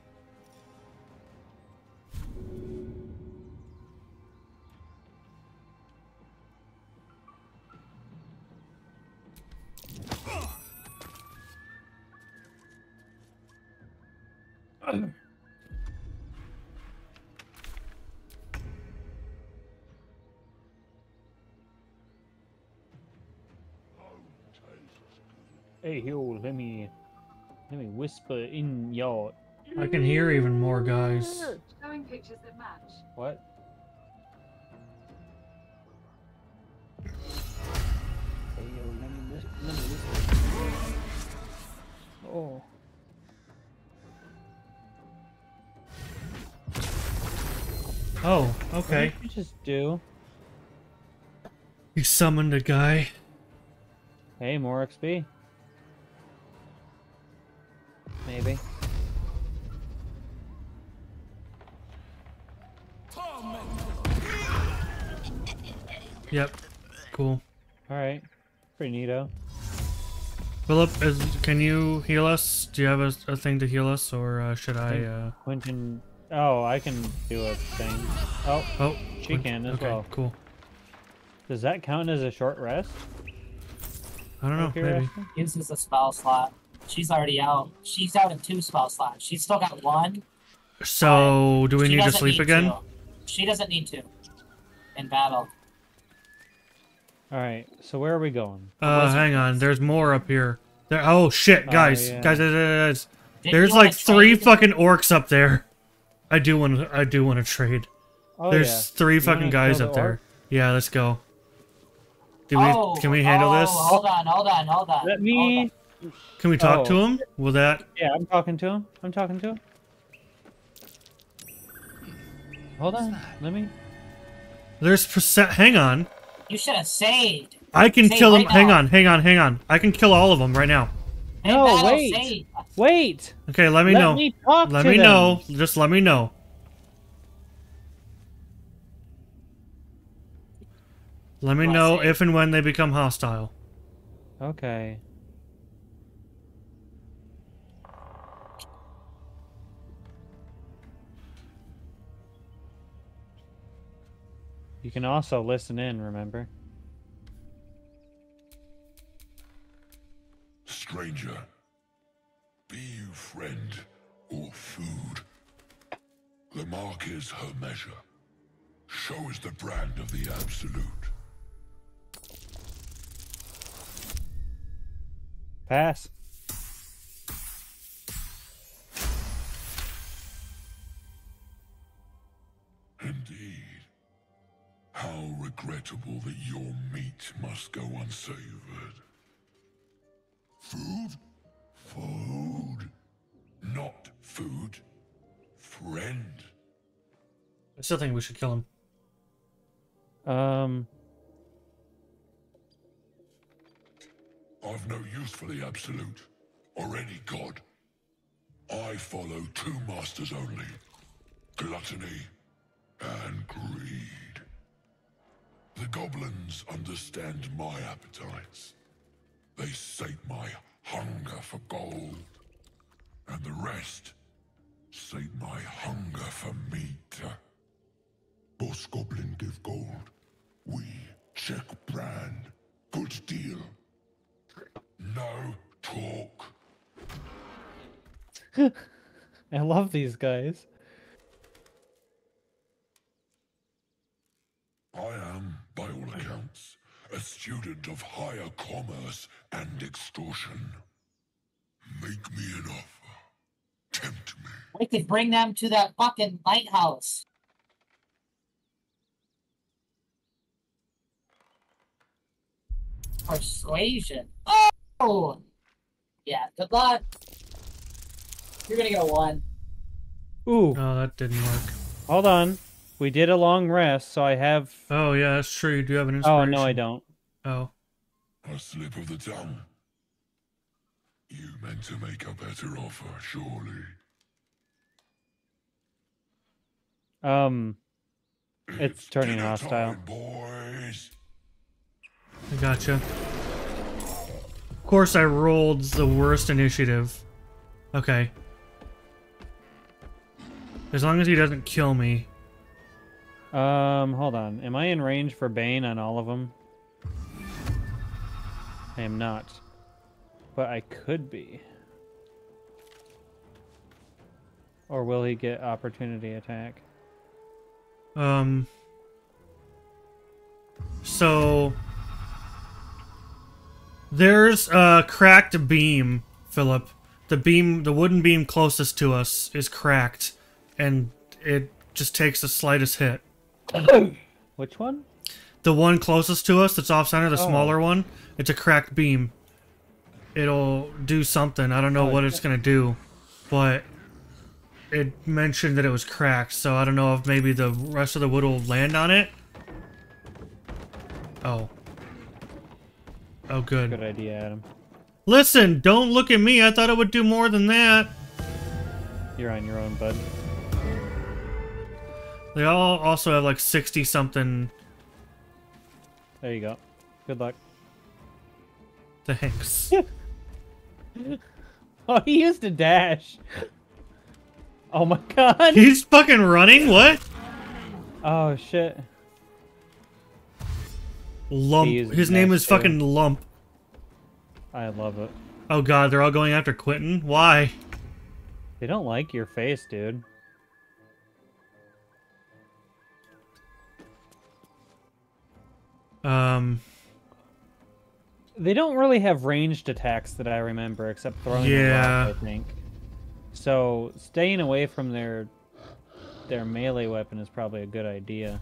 Hey, yo, let me, let me whisper in y'all. I can hear even more guys. Showing pictures that match. What? Hey, yo, let me, let me whisper. Oh. Oh, okay. What did you just do? You summoned a guy. Hey, more X P. Maybe. Yep. Cool. Alright. Pretty neato. Philip, is, can you heal us? Do you have a, a thing to heal us, or uh, should I... Uh... Quentin... Oh, I can do a thing. Oh, oh she Quentin. can as okay, well. Cool. Does that count as a short rest? I don't know, maybe. Uses a spell slot. She's already out. She's out in two spell slots. She's still got one. So, do we need to sleep again? She doesn't need to. In battle. Alright, so where are we going? Uh, hang on. There's more up here. There. Oh, shit, guys. Guys, guys, there's like three fucking orcs up there. I do want to, I do want to trade. There's three fucking guys up there. Yeah, let's go. Do we, can we handle this? Hold on, hold on, hold on. Let me... Can we talk oh. to him? Will that... Yeah, I'm talking to him. I'm talking to him. Hold on. Let me... There's percent... Hang on. You should have saved. I can Save kill him. Right hang now. on, hang on, hang on. I can kill all of them right now. No, wait. Save. Wait. Okay, let me let know. Me talk let to me them. know. Just let me know. Let me I'll know save. if and when they become hostile. Okay. You can also listen in, remember? Stranger, be you friend or food, the mark is her measure. Show is the brand of the absolute. Pass. Indeed. How regrettable that your meat must go unsavored. Food? Food. Not food. Friend. I still think we should kill him. Um. I've no use for the Absolute, or any god. I follow two masters only. Gluttony and greed. The goblins understand my appetites. They sate my hunger for gold. And the rest Sate my hunger for meat. Boss Goblin give gold. We check brand. Good deal. No talk. I love these guys. I am, by all accounts, a student of higher commerce and extortion. Make me an offer. Tempt me. We could bring them to that fucking lighthouse. Persuasion. Oh! Yeah, good luck. You're gonna get a one. Ooh. Oh, that didn't work. Hold on. We did a long rest, so I have... Oh, yeah, that's true. You do have an inspiration. Oh, no, I don't. Oh. A slip of the tongue. You meant to make a better offer, surely. Um, it's, it's turning hostile. Time, boys. I gotcha. Of course, I rolled the worst initiative. Okay. As long as he doesn't kill me. Um, hold on. Am I in range for Bane on all of them? I am not. But I could be. Or will he get opportunity attack? Um. So. There's a cracked beam, Philip. The beam, the wooden beam closest to us is cracked. And it just takes the slightest hit. Which one? The one closest to us that's off center, the oh. smaller one. It's a cracked beam. It'll do something. I don't know oh, what it's yeah. going to do, but it mentioned that it was cracked, so I don't know if maybe the rest of the wood will land on it. Oh. Oh, good. Good idea, Adam. Listen, don't look at me. I thought it would do more than that. You're on your own, bud. They all also have like sixty something. There you go. Good luck. Thanks. Oh, he used a dash. Oh my god. He's fucking running? What? Oh shit. Lump. His name is fucking too. Lump. I love it. Oh god, they're all going after Quentin? Why? They don't like your face, dude. Um, they don't really have ranged attacks that I remember, except throwing yeah. them off, I think. So staying away from their their melee weapon is probably a good idea.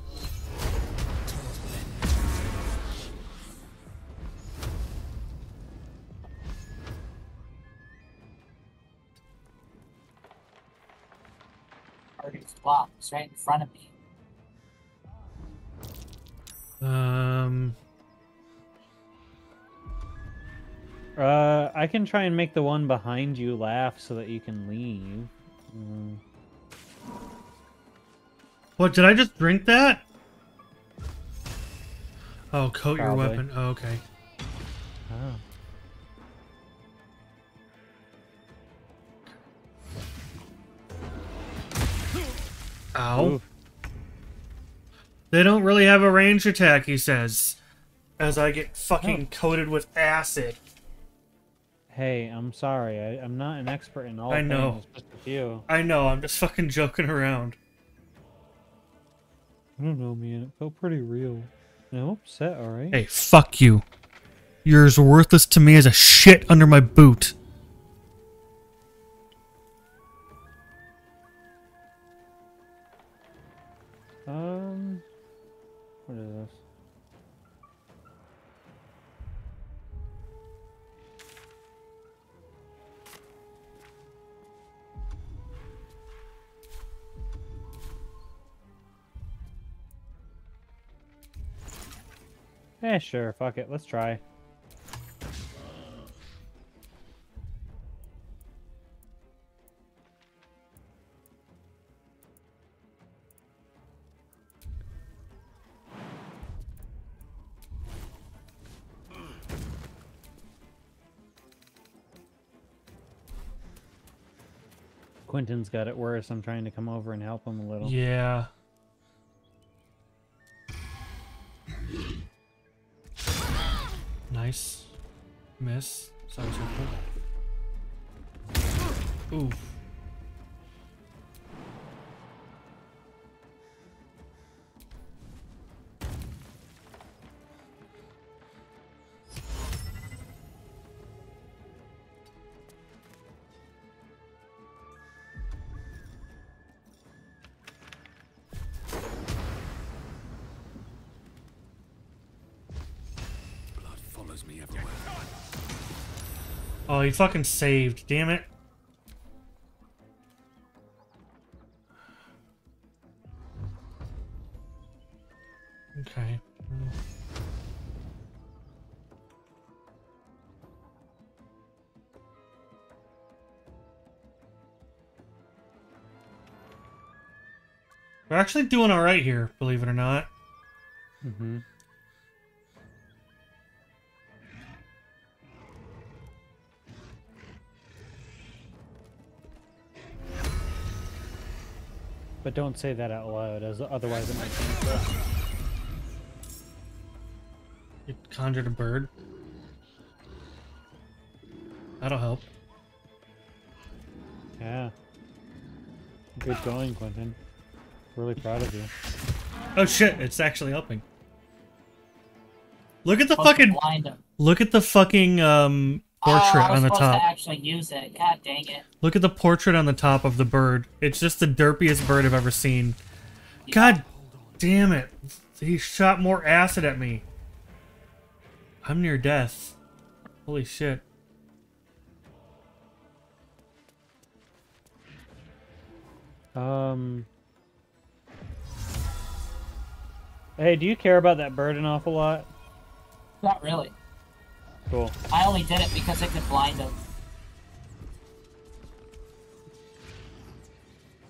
Target's block is right in front of me. Um. Uh, I can try and make the one behind you laugh so that you can leave. Mm. What, did I just drink that? Oh, coat Probably. your weapon. Oh, okay. Oh. Ow. Oof. They don't really have a range attack, he says, as I get fucking oh. coated with acid. Hey, I'm sorry. I, I'm not an expert in all I things. Know. Just a few. I know. I'm just fucking joking around. I don't know, man. It felt pretty real. And I'm upset, all right? Hey, fuck you. You're as worthless to me as a shit under my boot. Um... What is this? Eh, sure, fuck it, let's try. Quentin's got it worse. I'm trying to come over and help him a little. Yeah. Nice. Miss. That was helpful. Oof. Oh, he fucking saved. Damn it. Okay. We're actually doing all right here, believe it or not. Mm-hmm. But don't say that out loud, as otherwise it might change up. You conjured a bird. That'll help. Yeah. Good going, Quentin. Really proud of you. Oh shit, it's actually helping. Look at the fucking... Look at the fucking, um... portrait oh, on the top. I was supposed to actually use it. God dang it. Look at the portrait on the top of the bird. It's just the derpiest bird I've ever seen. Yeah. God damn it. He shot more acid at me. I'm near death. Holy shit. Um. Hey, do you care about that bird an awful lot? Not really. Cool. I only did it because it could blind him.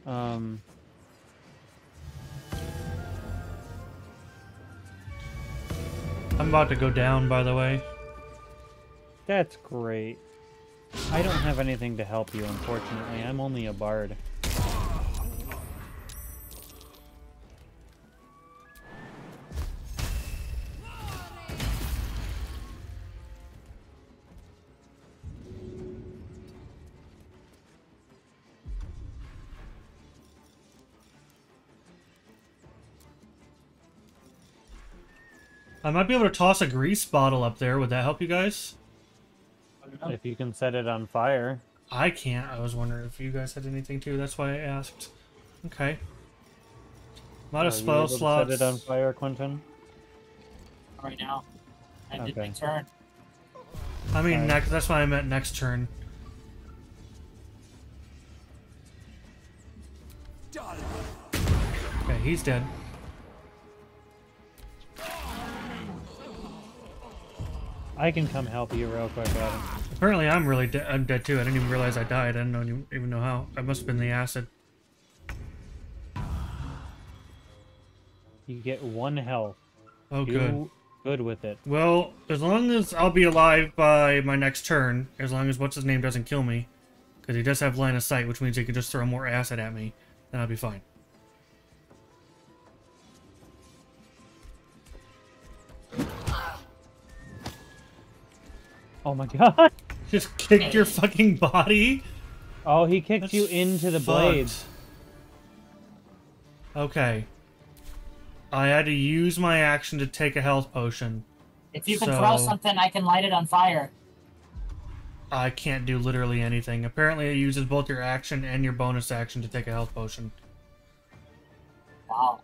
Um. I'm about to go down, by the way. That's great. I don't have anything to help you, unfortunately. I'm only a bard. I might be able to toss a grease bottle up there. Would that help you guys? If you can set it on fire. I can't. I was wondering if you guys had anything too. That's why I asked. Okay. A lot of spell slots. Set it on fire, Quentin. Right now. I did my turn. I mean, next. That's why I meant next turn. Okay, he's dead. I can come help you real quick, Adam. Apparently, I'm really de I'm dead too. I didn't even realize I died. I didn't even know how. I must have been the acid. You get one health. Oh, Do good. Good with it. Well, as long as I'll be alive by my next turn, as long as what's his name doesn't kill me, because he does have line of sight, which means he can just throw more acid at me, then I'll be fine. Oh my god! Just kicked your fucking body? Oh, he kicked That's you into the blades. Okay. I had to use my action to take a health potion. If you can so throw something, I can light it on fire. I can't do literally anything. Apparently it uses both your action and your bonus action to take a health potion. Wow.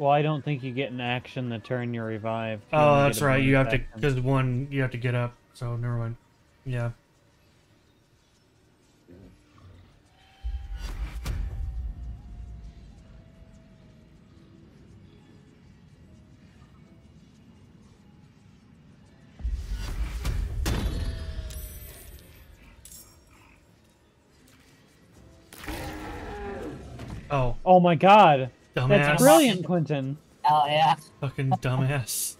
Well, I don't think you get an action the turn you're revived. You oh, that's right. You have to, because one, you have to get up. So never mind. Yeah. Oh. Oh my God. Dumbass. That's brilliant, Quentin. Oh, yeah. Fucking dumbass.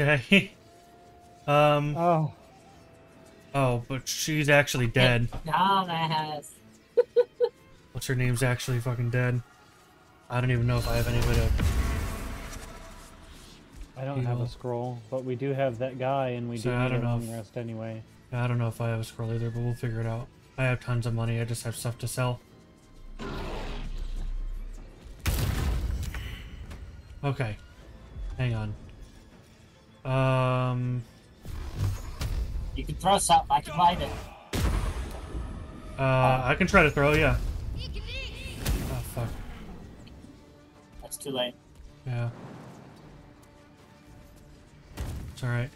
Okay. um. Oh. Oh, but she's actually dead. Dumbass. What's her name's actually fucking dead. I don't even know if I have anybody to... I don't have a scroll, but we do have that guy, and we do need a long rest anyway. I don't know if I have a scroll either, but we'll figure it out. I have tons of money, I just have stuff to sell. Okay. Hang on. Um... You can throw something, I can light it. Uh, um, I can try to throw, yeah. Oh, fuck. That's too late. Yeah. It's alright.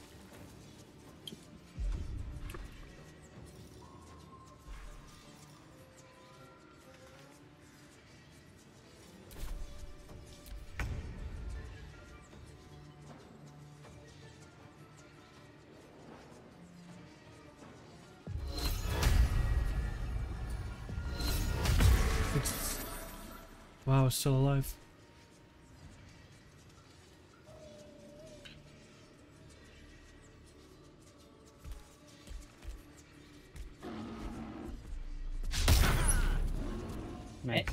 Wow, it's still alive. Nice.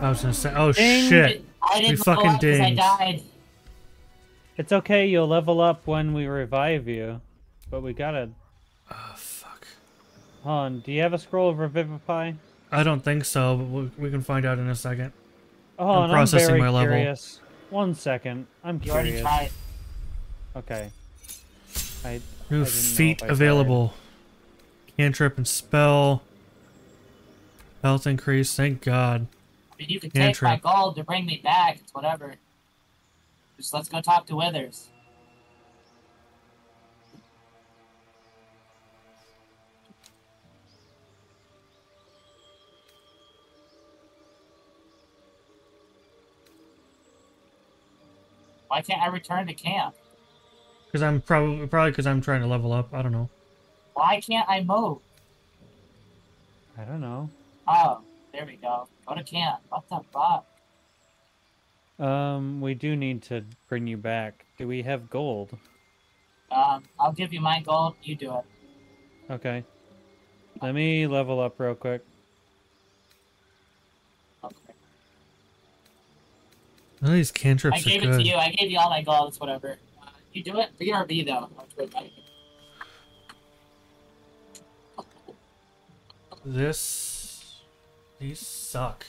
I was gonna say, oh Ding. shit, I didn't we fucking dinged. I died. It's okay, you'll level up when we revive you, but we gotta... Han, do you have a scroll of Revivify? I don't think so, but we, we can find out in a second. Oh, I'm processing I'm very my curious. level. One second, I'm you curious. You already tried. Okay. I, New I feat available. Tried. Cantrip and spell. Health increase. Thank God. I mean, you can Cantrip. take my gold to bring me back. It's whatever. Just let's go talk to Withers. Why can't I return to camp? Because I'm probably probably because I'm trying to level up. I don't know. Why can't I move? I don't know. Oh, there we go. Go to camp. What the fuck? Um, we do need to bring you back. Do we have gold? Um, I'll give you my gold. You do it. Okay. Let me level up real quick. None of these cantrips I gave are it good. to you. I gave you all my gold. It's whatever. Uh, you do it. B R B though. This. These suck.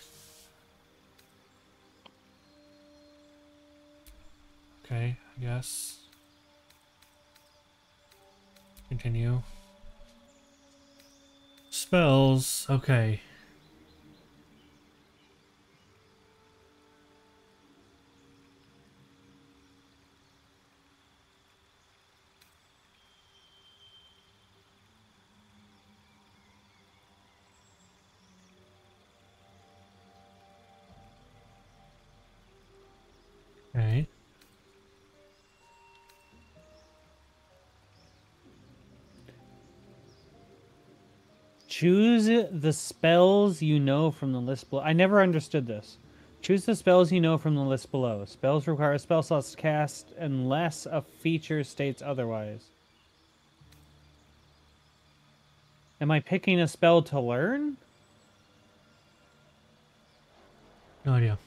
Okay, I guess. Continue. Spells. Okay. Okay. Choose the spells you know from the list below. I never understood this. Choose the spells you know from the list below. Spells require a spell slot to cast unless a feature states otherwise. Am I picking a spell to learn? No idea.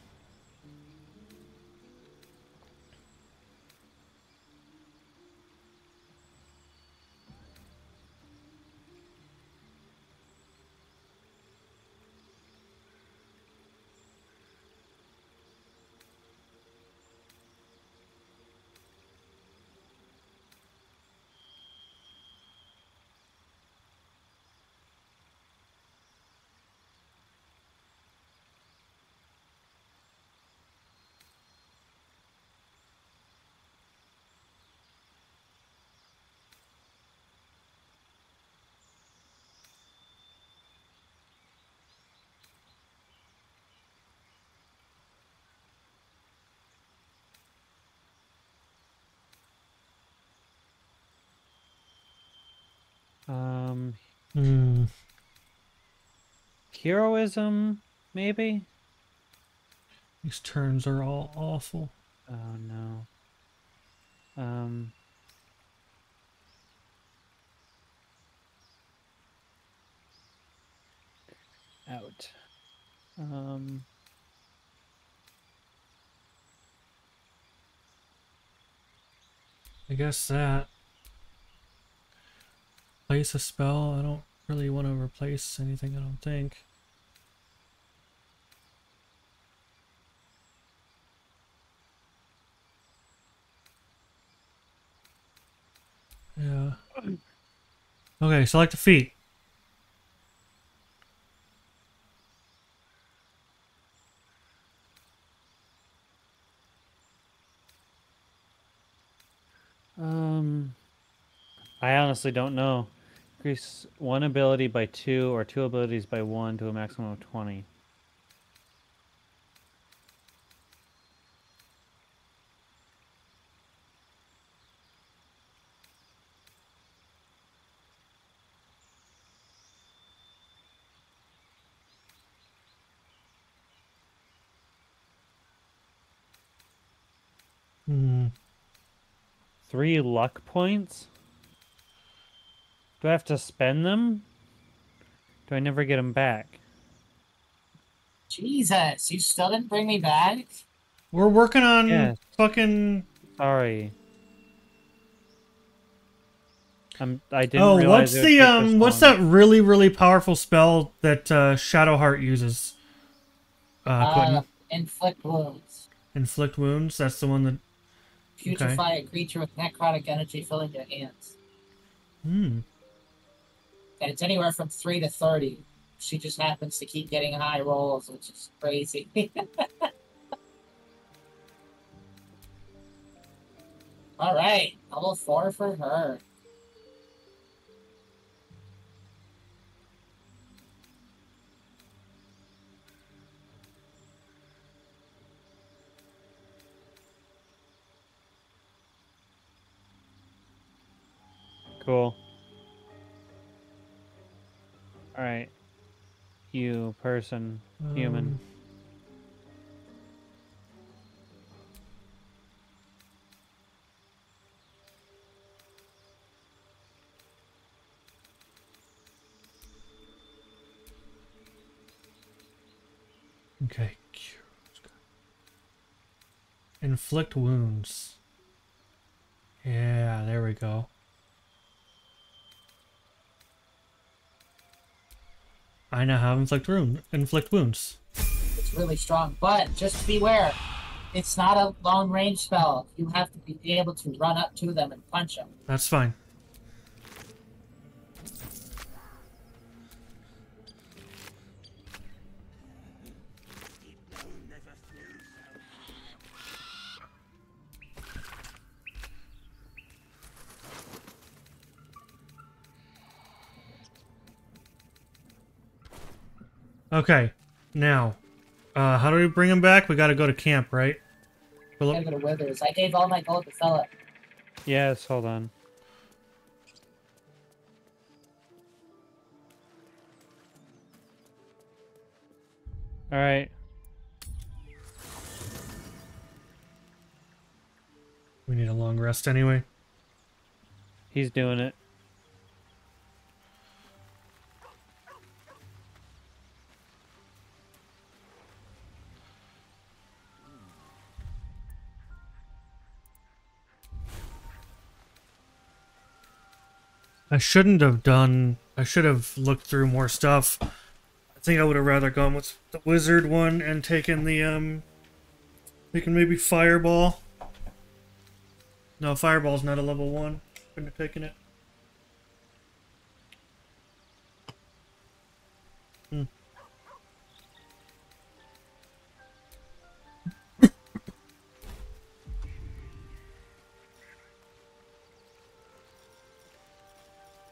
Um, hmm. Heroism, maybe? These turns are all awful. Oh no. Um. Out. Um. I guess that. Place a spell. I don't really want to replace anything, I don't think. Yeah. Okay, select a feat. Um, I honestly don't know. Increase one ability by two or two abilities by one to a maximum of twenty. Hmm. Three luck points? Do I have to spend them? Do I never get them back? Jesus, you still didn't bring me back? We're working on yeah. fucking... Sorry. I'm, I didn't oh, realize what's the um? What's that really, really powerful spell that uh, Shadowheart uses? Uh, uh, inflict wounds. Inflict wounds? That's the one that... Putrefy okay. a creature with necrotic energy filling their hands. Hmm. And it's anywhere from three to thirty. She just happens to keep getting high rolls, which is crazy. All right. Level four for her. Cool. All right, you person, um, human. Okay. Inflict wounds. Yeah, there we go. I now have inflict wound, inflict wounds. It's really strong, but just beware, it's not a long range spell. You have to be able to run up to them and punch them. That's fine. Okay, now, uh, how do we bring him back? We gotta go to camp, right? We'll... I gotta go to Withers. I gave all my gold to Philip. Yes, hold on. Alright. We need a long rest anyway. He's doing it. I shouldn't have done... I should have looked through more stuff. I think I would have rather gone with the wizard one and taken the, um... taken maybe Fireball. No, Fireball's not a level one. Couldn't have taken it. Hmm.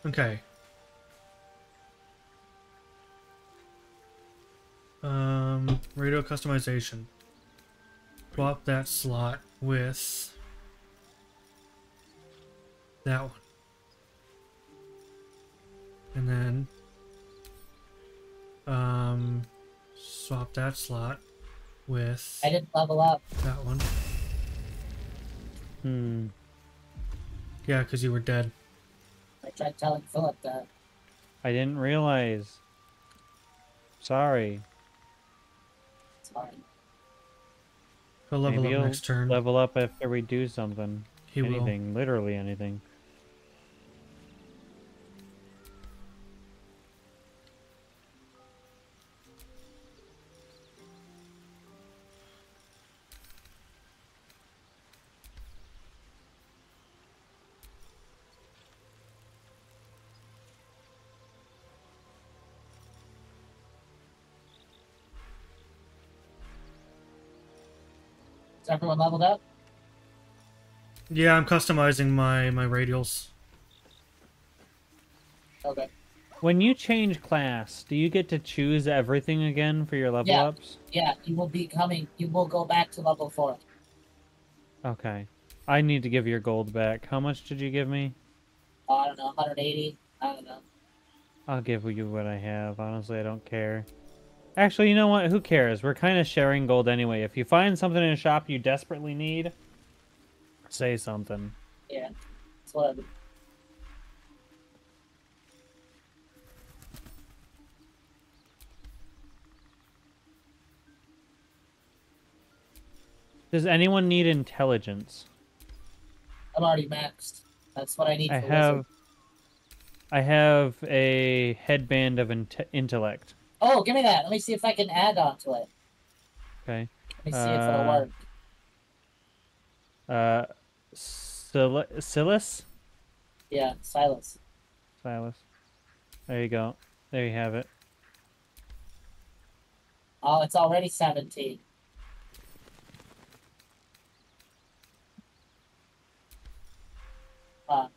Okay. Um, radio customization. Swap that slot with that one. And then um, swap that slot with... I didn't level up. That one. Hmm. Yeah, because you were dead. I tried telling Philip that. I didn't realize. Sorry. It's fine. He'll level Maybe up he'll next turn. Level up after we do something. He anything, will. Literally anything. Is everyone leveled up? Yeah, I'm customizing my, my radials. Okay. When you change class, do you get to choose everything again for your level yeah. ups? Yeah, you will be coming. You will go back to level four. Okay. I need to give your gold back. How much did you give me? Oh, I don't know, one hundred eighty? I don't know. I'll give you what I have. Honestly, I don't care. Actually, you know what? Who cares? We're kind of sharing gold anyway. If you find something in a shop you desperately need, say something. Yeah, it's whatever. Does anyone need intelligence? I'm already maxed. That's what I need. I for have. Wizard. I have a headband of in intellect. Oh, give me that. Let me see if I can add on to it. Okay. Let me see uh, if it'll work. Uh, Sil Silas? Yeah, Silas. Silas. There you go. There you have it. Oh, it's already seventeen. Wow.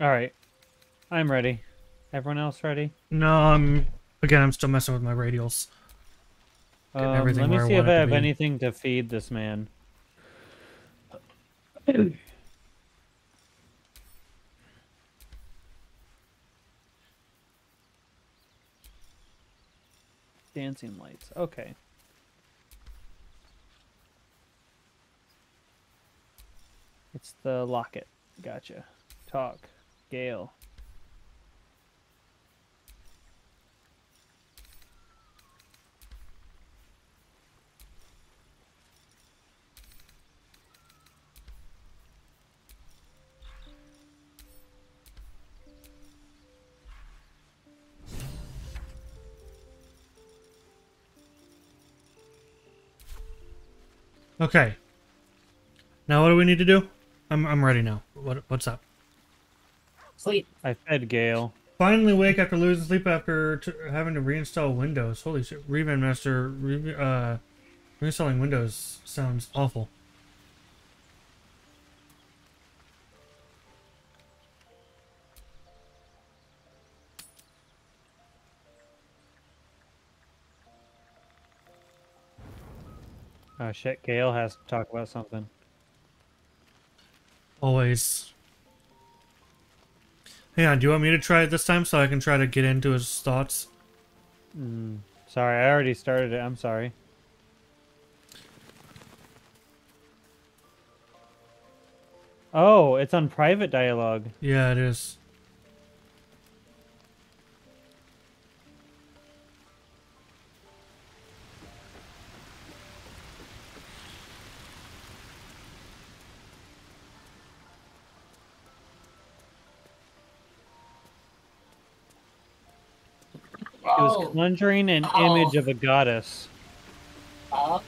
All right, I'm ready. Everyone else ready? No, I'm again. I'm still messing with my radials. Um, let me see I if I have be. anything to feed this man. Dancing lights. Okay. It's the locket. Gotcha. Talk. Gale. Okay. Now what do we need to do? I'm I'm ready now. What what's up? Sleep. I fed Gale. Finally wake after losing sleep after t having to reinstall Windows. Holy shit. Revamp Master, re uh, reinstalling Windows sounds awful. Oh shit, Gale has to talk about something. Always. Hang on, do you want me to try it this time so I can try to get into his thoughts? Mm, sorry, I already started it. I'm sorry. Oh, it's on private dialogue. Yeah, it is. It was conjuring an oh. image of a goddess. Uh,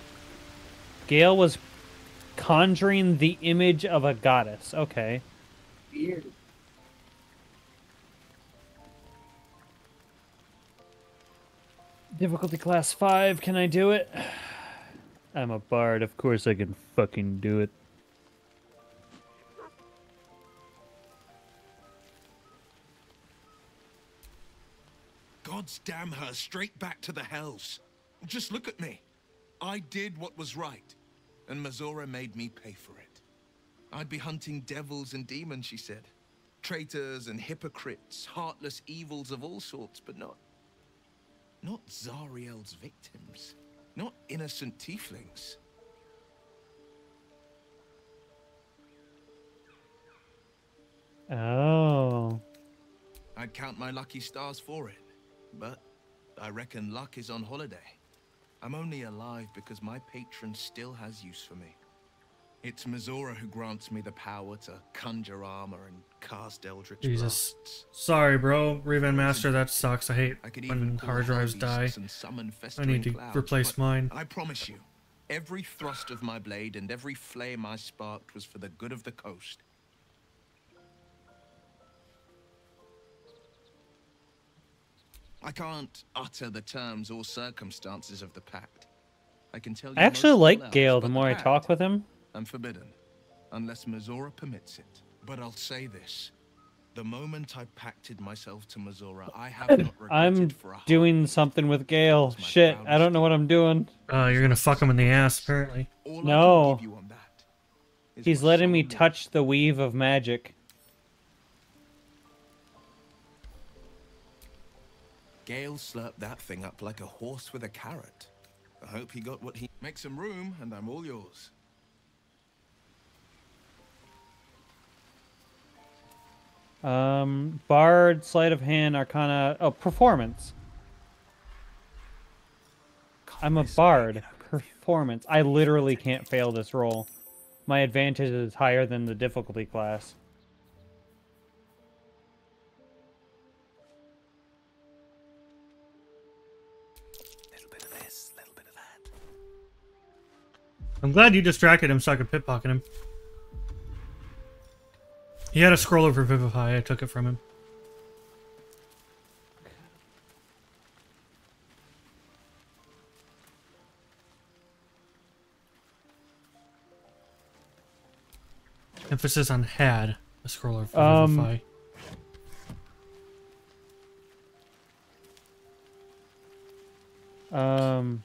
Gale was conjuring the image of a goddess. Okay. Weird. Difficulty class five. Can I do it? I'm a bard. Of course I can fucking do it. God's damn her, straight back to the hells. Just look at me. I did what was right, and Mizora made me pay for it. I'd be hunting devils and demons, she said. Traitors and hypocrites, heartless evils of all sorts, but not... not Zariel's victims. Not innocent tieflings. Oh. I'd count my lucky stars for it, but I reckon luck is on holiday. I'm only alive because my patron still has use for me. It's Mizora who grants me the power to conjure armor and cast Eldritch Jesus. Blasts. Sorry, bro. Revan Master, that sucks. I hate I could when even hard drives die. I need to clouds, replace mine. I promise you, every thrust of my blade and every flame I sparked was for the good of the coast. I can't utter the terms or circumstances of the pact. I can tell you I actually like else, Gale the more I talk with him. I'm forbidden, unless Mizora permits it. But I'll say this. The moment I pacted myself to Mizora, I have not I'm for a doing something with Gale. Shit, I don't know what I'm doing. Uh, you're gonna fuck him in the ass, apparently. All no. You on that He's letting me touch the weave of magic. Gale slurped that thing up like a horse with a carrot. I hope he got what he... Make some room, and I'm all yours. Um, Bard, Sleight of Hand, Arcana... Oh, Performance. I'm a Bard. Performance. I literally can't fail this roll. My advantage is higher than the difficulty class. I'm glad you distracted him so I could pickpocket him. He had a scroll of Revivify. I took it from him. Emphasis on had a scroll of Revivify. Um, um...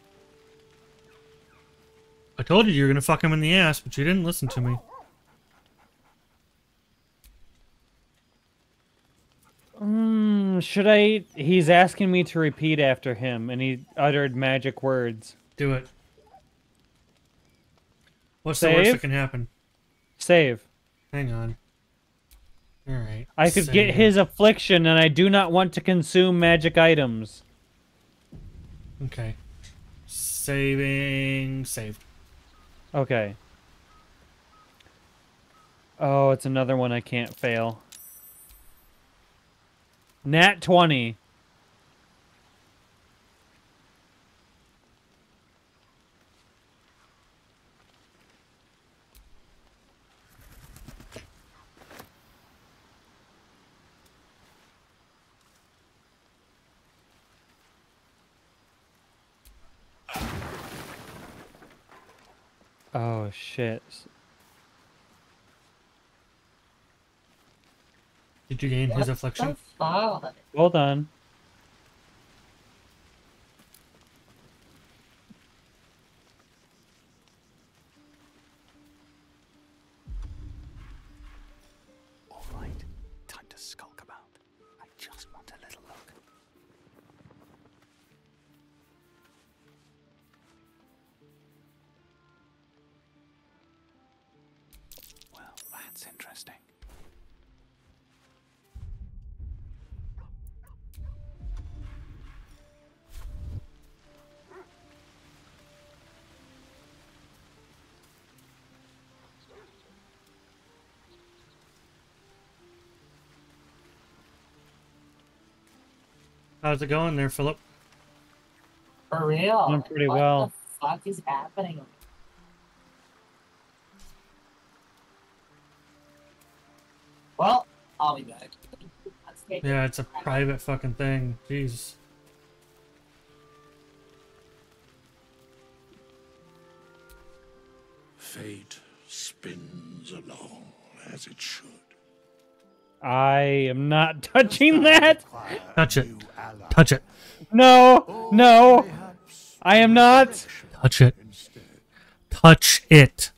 I told you you were gonna fuck him in the ass, but you didn't listen to me. Mm, should I... He's asking me to repeat after him, and he uttered magic words. Do it. What's Save? the worst that can happen? Save. Hang on. Alright. I could Save. get his affliction, and I do not want to consume magic items. Okay. Saving... Saved. Okay. Oh, it's another one I can't fail. Nat twenty. Oh, shit. Did you gain what his affliction? Hold on. All right, time to skulk about. I just want a little look. Well, that's interesting. How's it going there, Philip? For real? I'm pretty what well. What the fuck is happening? Well, I'll be back. Yeah, it's a private fucking thing. Jeez. Fate spins along as it should. I am not touching that. Touch it. Touch it. No, no, I am not. Touch it. Touch it.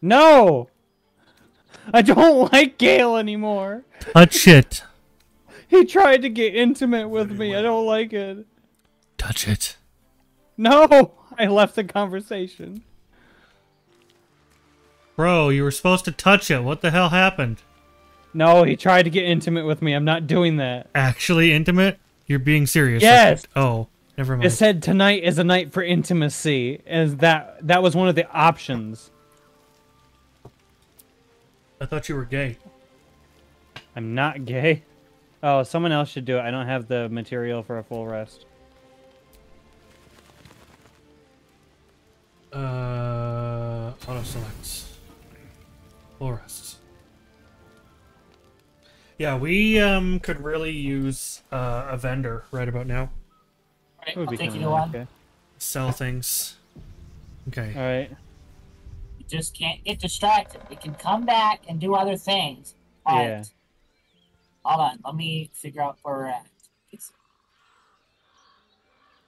No. I don't like Gale anymore. Touch it. He tried to get intimate with really me. Well. I don't like it. Touch it. No, I left the conversation. Bro, you were supposed to touch it. What the hell happened? No, he tried to get intimate with me. I'm not doing that. Actually intimate? You're being serious. Yes. Like, oh, never mind. It said tonight is a night for intimacy. Is that that was one of the options. I thought you were gay. I'm not gay. Oh, someone else should do it. I don't have the material for a full rest. Uh, auto selects. Full rests. Yeah, we um could really use uh, a vendor right about now. Alright, I'll take you on. Okay. Sell things. Okay. Alright. You just can't get distracted. We can come back and do other things. All yeah. Right. Hold on, let me figure out where we're at.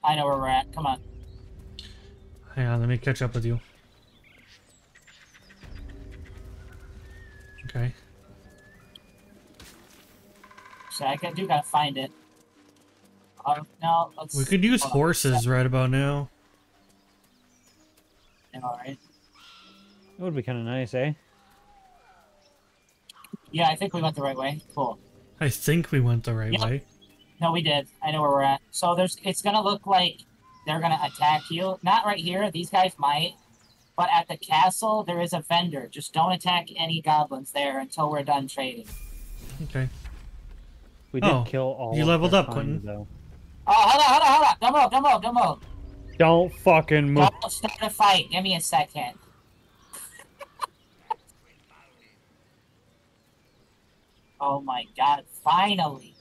I know where we're at, come on. Hang on, let me catch up with you. Okay. So I do gotta find it. Uh, now, let's, we could use horses right about now. Yeah, alright. That would be kind of nice, eh? Yeah, I think we went the right way. Cool. I think we went the right yep. way. No, we did. I know where we're at. So there's, it's going to look like they're going to attack you. Not right here. These guys might. But at the castle, there is a vendor. Just don't attack any goblins there until we're done trading. Okay. We did oh, kill all you leveled up, Quentin. Though. Oh, hold on, hold on, hold on. Don't move, don't move, don't move. Don't fucking move. Don't start a fight. Give me a second. Oh my god, finally.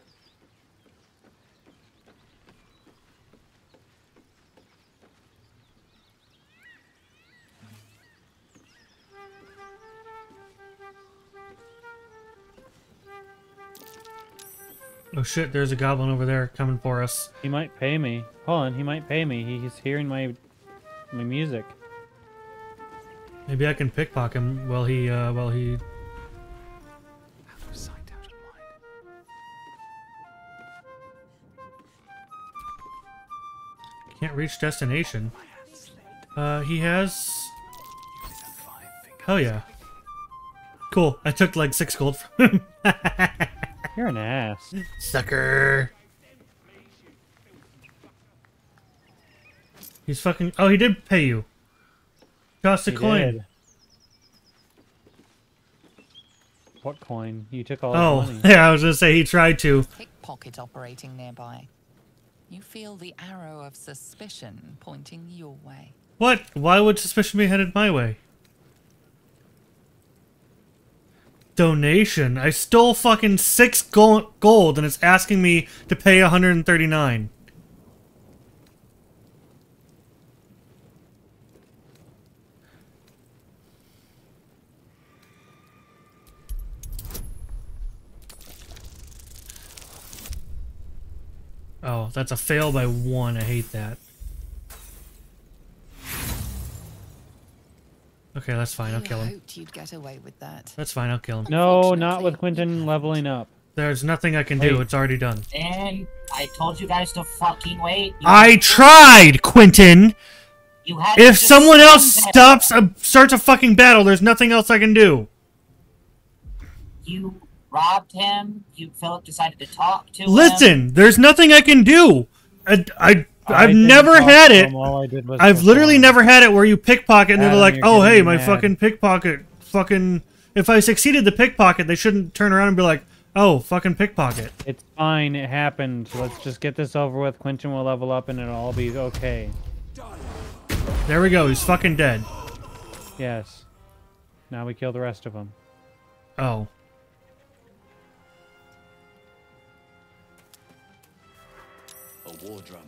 Oh shit, there's a goblin over there coming for us. He might pay me. Hold on, he might pay me. He's hearing my my music. Maybe I can pickpocket him while he uh while he can't reach destination. Uh, he has... Hell yeah. Cool. I took like six gold from him. You're an ass. Sucker. He's fucking... Oh, he did pay you. Toss a coin. Did. What coin? You took all oh, the money. Oh, yeah, I was gonna say he tried to. Pickpocket operating nearby. You feel the arrow of suspicion pointing your way. What? Why would suspicion be headed my way? Donation? I stole fucking six gold and it's asking me to pay one hundred thirty-nine. Oh, that's a fail by one. I hate that. Okay, that's fine. I'll kill him. I hoped you'd get away with that. That's fine. I'll kill him. No, not with Quentin leveling up. There's nothing I can do. Wait. It's already done. And I told you guys to fucking wait. You I tried, Quentin. You had if someone else stops, uh, starts a fucking battle, there's nothing else I can do. You... robbed him. You, Philip, decided to talk to Listen, him. Listen, there's nothing I can do. I, I, I've I never had it. All I did was I've literally never had it where you pickpocket and Adam, they're like, oh, hey, my mad. fucking pickpocket. Fucking, if I succeeded the pickpocket, they shouldn't turn around and be like, oh, fucking pickpocket. It's fine. It happened. Let's just get this over with. Quentin will level up and it'll all be okay. There we go. He's fucking dead. Yes. Now we kill the rest of them. Oh. War drum.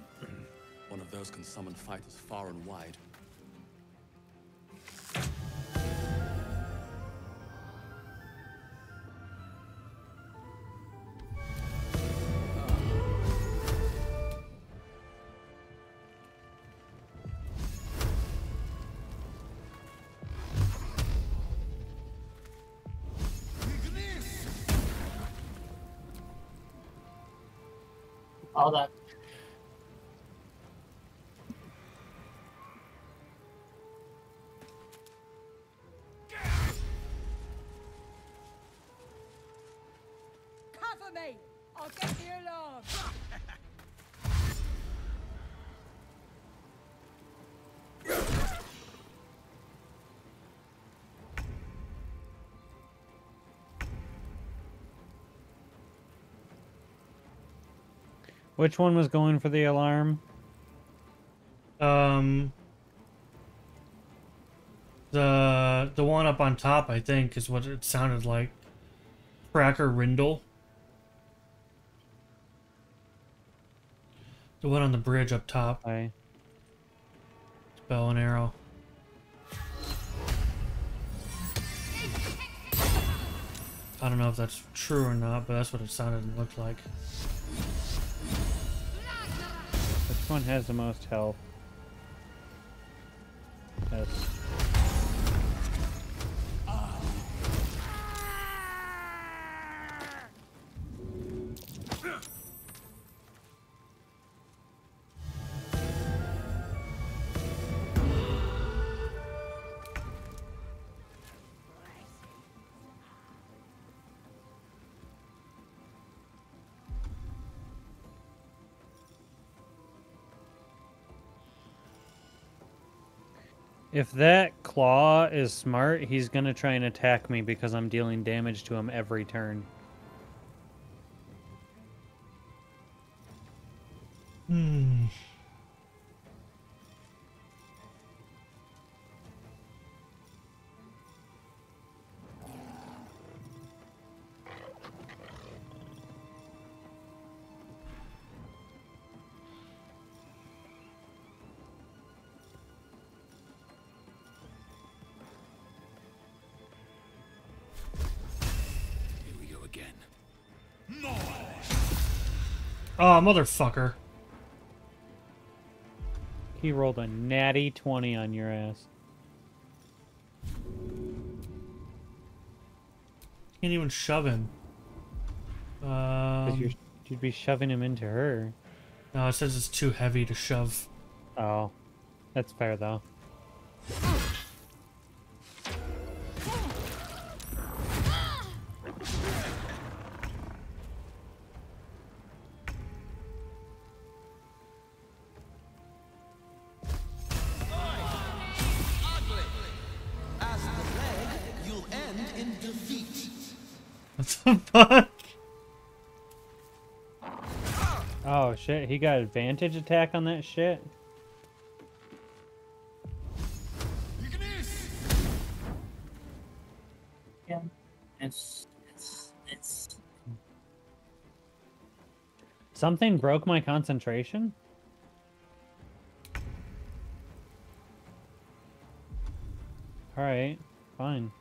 One of those can summon fighters far and wide. all that. Cover me! I'll get the alarm! Which one was going for the alarm? Um, the the one up on top, I think, is what it sounded like. Cracker Rindle. The one on the bridge up top. Okay. It's bow and arrow. I don't know if that's true or not, but that's what it sounded and looked like. Which one has the most health? Yes. Oh. If that claw is smart, he's going to try and attack me because I'm dealing damage to him every turn. Hmm. Oh, motherfucker. He rolled a natty twenty on your ass. Can't even shove him. Um, you're, you'd be shoving him into her. No, it says it's too heavy to shove. Oh, that's fair though. Oh shit, he got advantage attack on that shit? Yeah, it's, it's, it's... Something broke my concentration? Alright, fine.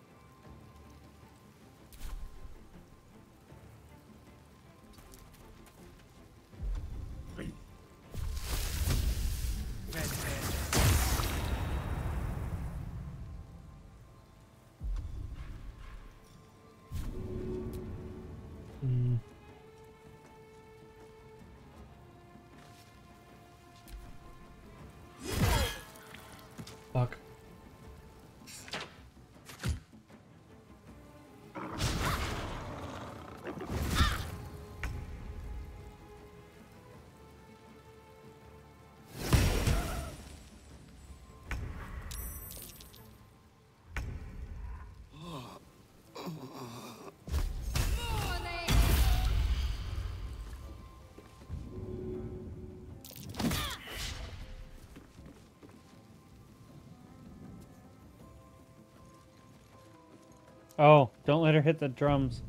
Oh, don't let her hit the drums.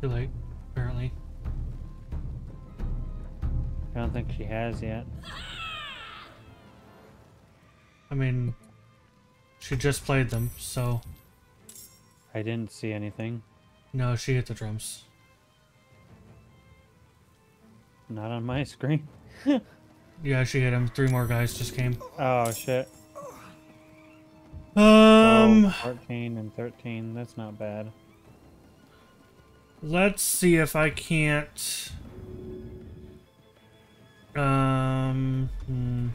Too late, apparently. I don't think she has yet. I mean, she just played them, so... I didn't see anything. No, she hit the drums. Not on my screen. Yeah, she hit him. Three more guys just came. Oh, shit. Um, fourteen and thirteen, that's not bad. Let's see if I can't Um. Hmm.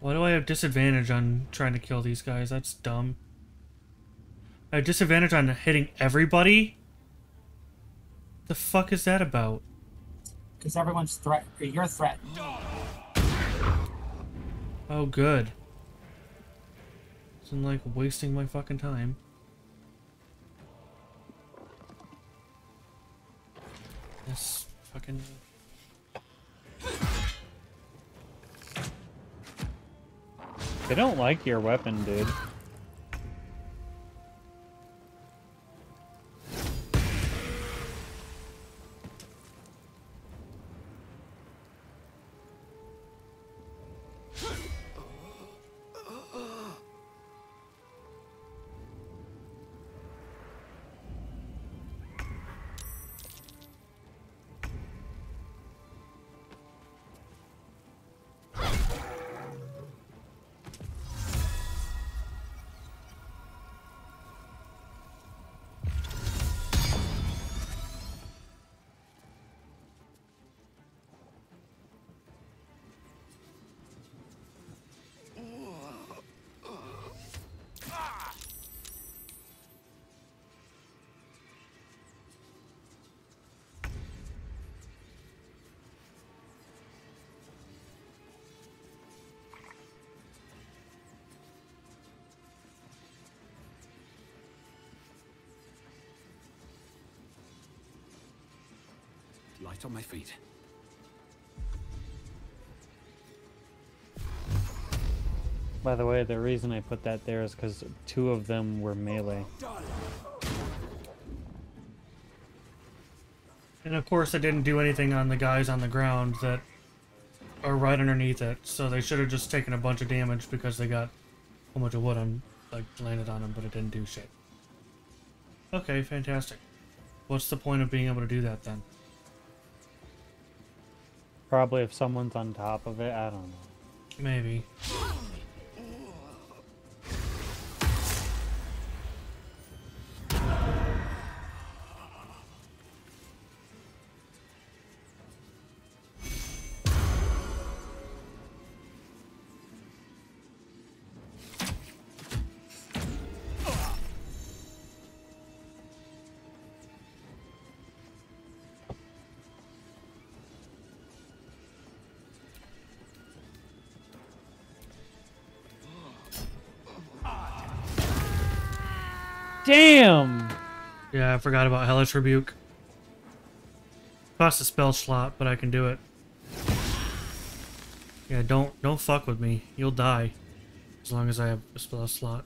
Why do I have disadvantage on trying to kill these guys? That's dumb. I have disadvantage on hitting everybody? The fuck is that about? Because everyone's threat. You're threatened. Oh, good. Isn't like wasting my fucking time. This fucking. They don't like your weapon, dude. Light on my feet. By the way, the reason I put that there is because two of them were melee. And of course I didn't do anything on the guys on the ground that are right underneath it, so they should have just taken a bunch of damage because they got a bunch of wood on, like, landed on them, but it didn't do shit. Okay, fantastic. What's the point of being able to do that then? Probably if someone's on top of it, I don't know. Maybe. Damn! Yeah, I forgot about Hellish Rebuke. Cost a spell slot, but I can do it. Yeah, don't don't fuck with me. You'll die. As long as I have a spell slot.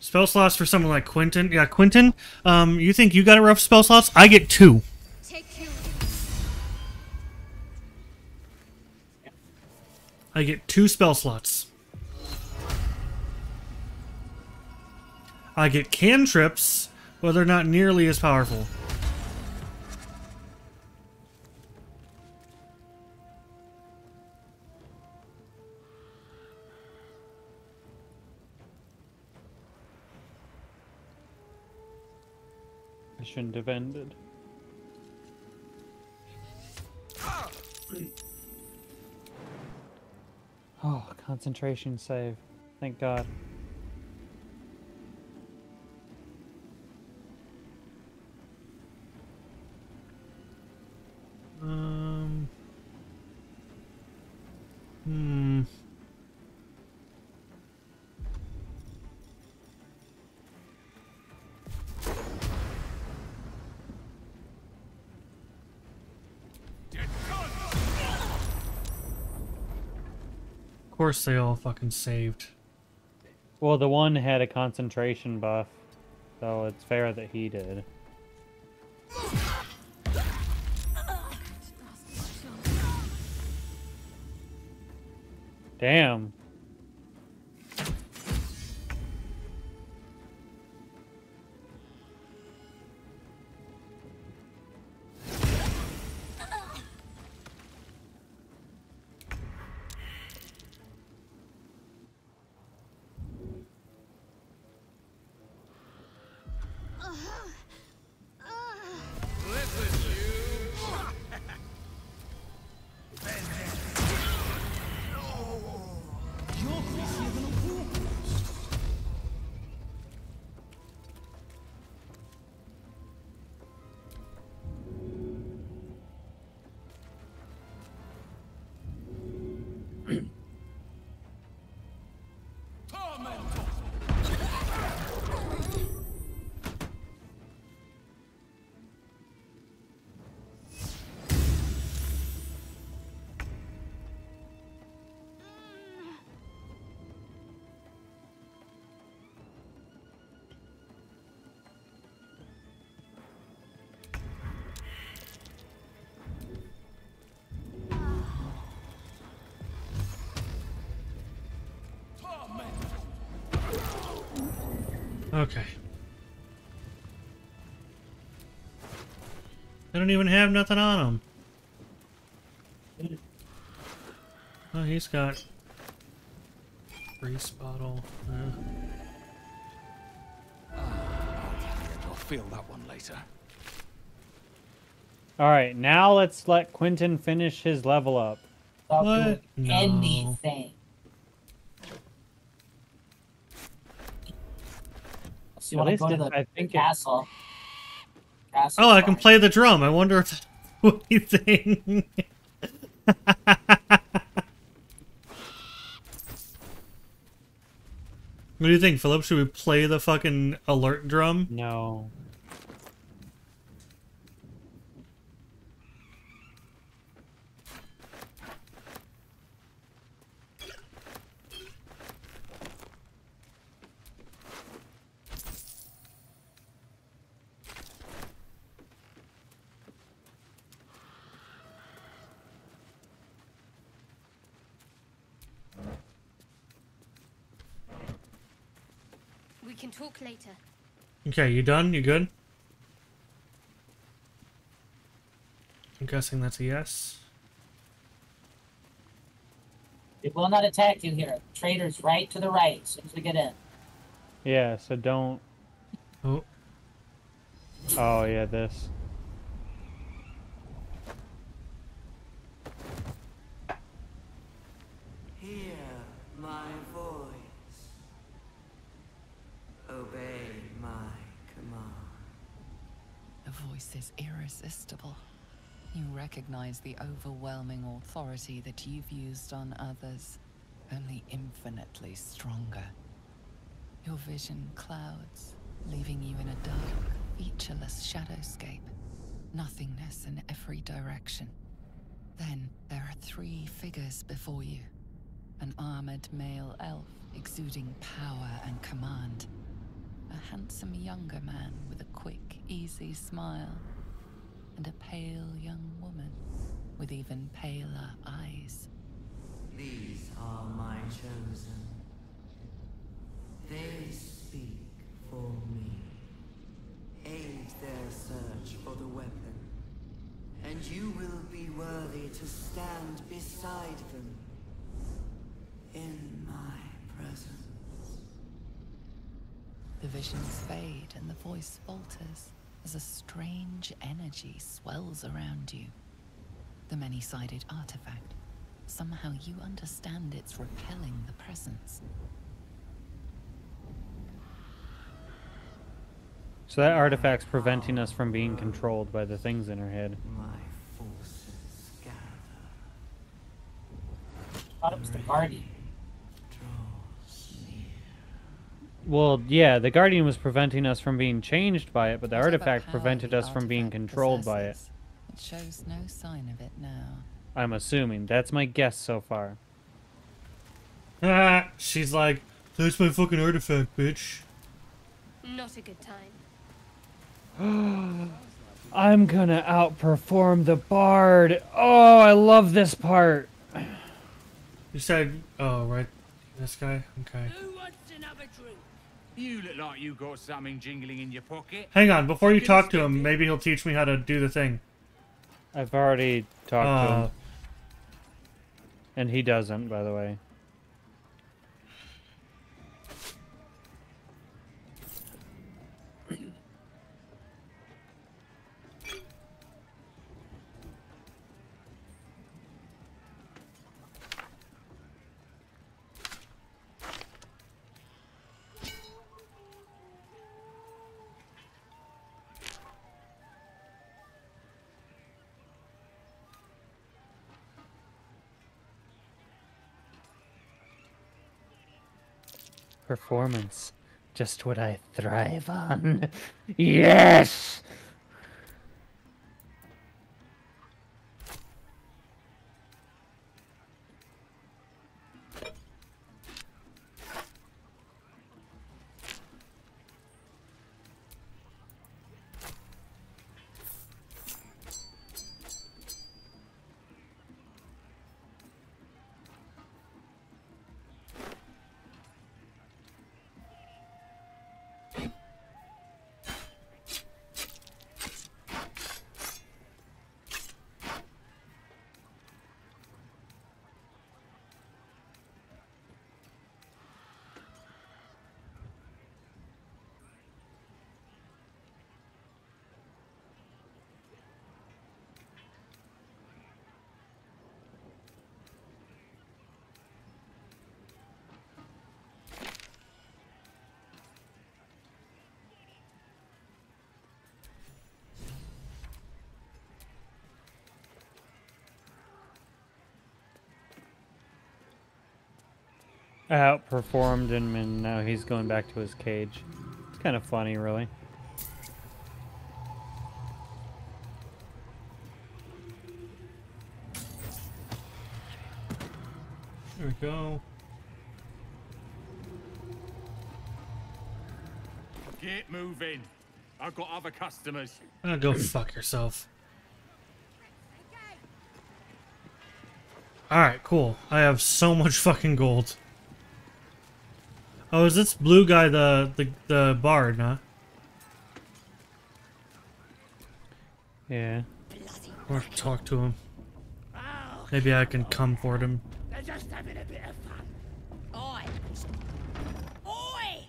Spell slots for someone like Quentin. Yeah, Quentin, um, you think you got a rough spell slots? I get two. Take two. I get two spell slots. I get cantrips, but they're not nearly as powerful. I shouldn't have ended. Oh, concentration save. Thank God. Um. Hmm. Of course, they all fucking saved. Well, the one had a concentration buff, so it's fair that he did. Damn. Listen, you. No. You're crazier than a walrus. Okay. They don't even have nothing on him. Oh, he's got grease bottle. Uh. I'll feel that one later. All right, now let's let Quentin finish his level up. What? No. Anything. You want to go to the I think castle. castle. Oh, I can play the drum. I wonder if what you think. What do you think, Philip? Should we play the fucking alert drum? No. Talk later. Okay, you done? You good? I'm guessing that's a yes. It will not attack you here. Traitors right to the right as soon as we get in. Yeah, so don't... Oh. Oh, yeah, this. Hear my voice. Obey my command. The voice is irresistible. You recognize the overwhelming authority that you've used on others, only infinitely stronger. Your vision clouds, leaving you in a dark, featureless shadowscape. Nothingness in every direction. Then there are three figures before you. An armored male elf, exuding power and command. A handsome younger man with a quick, easy smile, and a pale young woman with even paler eyes. These are my chosen. They speak for me. Aid their search for the weapon, and you will be worthy to stand beside them in my presence. The visions fade and the voice falters as a strange energy swells around you. The many-sided artifact. Somehow you understand it's repelling the presence. So that artifact's preventing us from being controlled by the things in her head. My forces gather. Thought it was the party. Well, yeah, the Guardian was preventing us from being changed by it, but the artifact prevented us from being controlled by it. It shows no sign of it now. I'm assuming. That's my guess so far. Ah, she's like, that's my fucking artifact, bitch. Not a good time. I'm gonna outperform the bard. Oh, I love this part. You said, oh, right, this guy? Okay. Who wants another drink? You look like you got something jingling in your pocket. Hang on, before you talk to him, maybe he'll teach me how to do the thing. I've already talked uh, to him. And he doesn't, by the way. performance. Just what I thrive on. Yes! Outperformed him, and now he's going back to his cage. It's kind of funny, really. There we go. Get moving. I've got other customers. Oh, go fuck yourself. Alright, cool. I have so much fucking gold. Oh, is this blue guy the the, the bard, huh? Yeah. I want to talk to him. Maybe I can come for him. They're just having a bit of fun. Oi! Oi!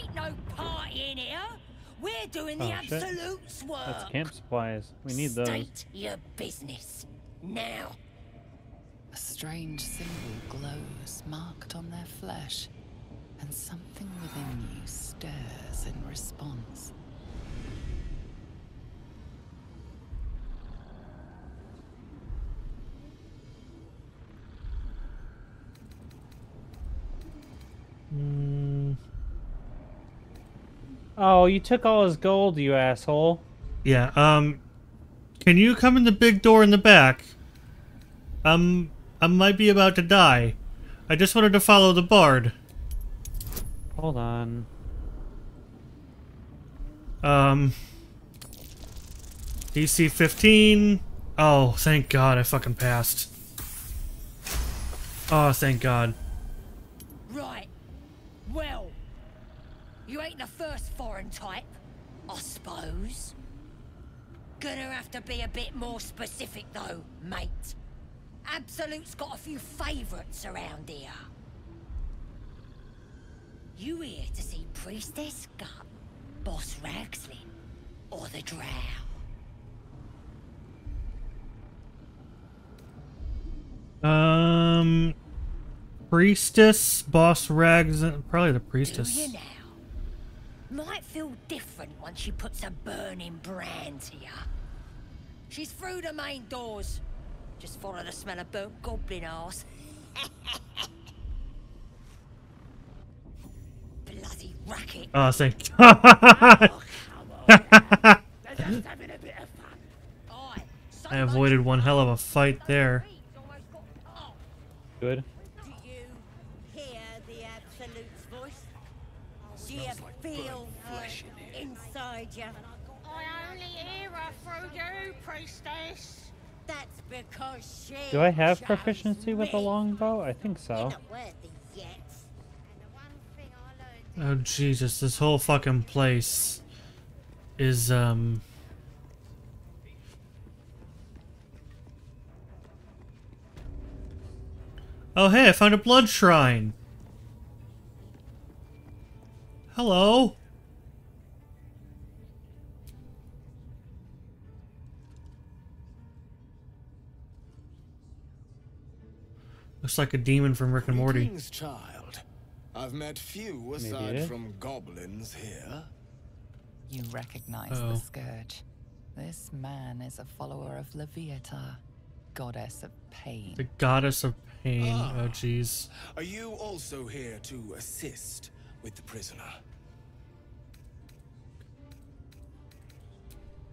Ain't no party in here. We're doing the oh, absolute shit. Work. That's camp supplies. We need those. State your business now. A strange symbol glows marked on their flesh. And something within you stirs in response. Mm. Oh, you took all his gold, you asshole. Yeah, um... Can you come in the big door in the back? Um, I might be about to die. I just wanted to follow the bard. Hold on. Um. D C fifteen. Oh, thank God I fucking passed. Oh, thank God. Right. Well, you ain't the first foreign type, I suppose. Gonna have to be a bit more specific though, mate. Absolute's got a few favorites around here. You here to see Priestess Gut, Boss Ragslin, or the Drow? Um, Priestess, Boss Ragslin, probably the Priestess. Do you now? Might feel different once she puts a burning brand here. She's through the main doors. Just follow the smell of burnt goblin arse. Bloody racket. Oh, thank God. I avoided one hell of a fight there. Good. Do you hear the Absolute's voice? Do you feel her inside you? I only hear her through you, Priestess. That's because she... Do I have proficiency with a longbow? I think so. Oh, Jesus, this whole fucking place is, um... Oh, hey, I found a blood shrine! Hello? Looks like a demon from Rick and Morty. I've met few aside Maybe. From goblins here. You recognize Uh-oh. The scourge. This man is a follower of Leviata, goddess of pain. The goddess of pain. Ah, oh, jeez. Are you also here to assist with the prisoner.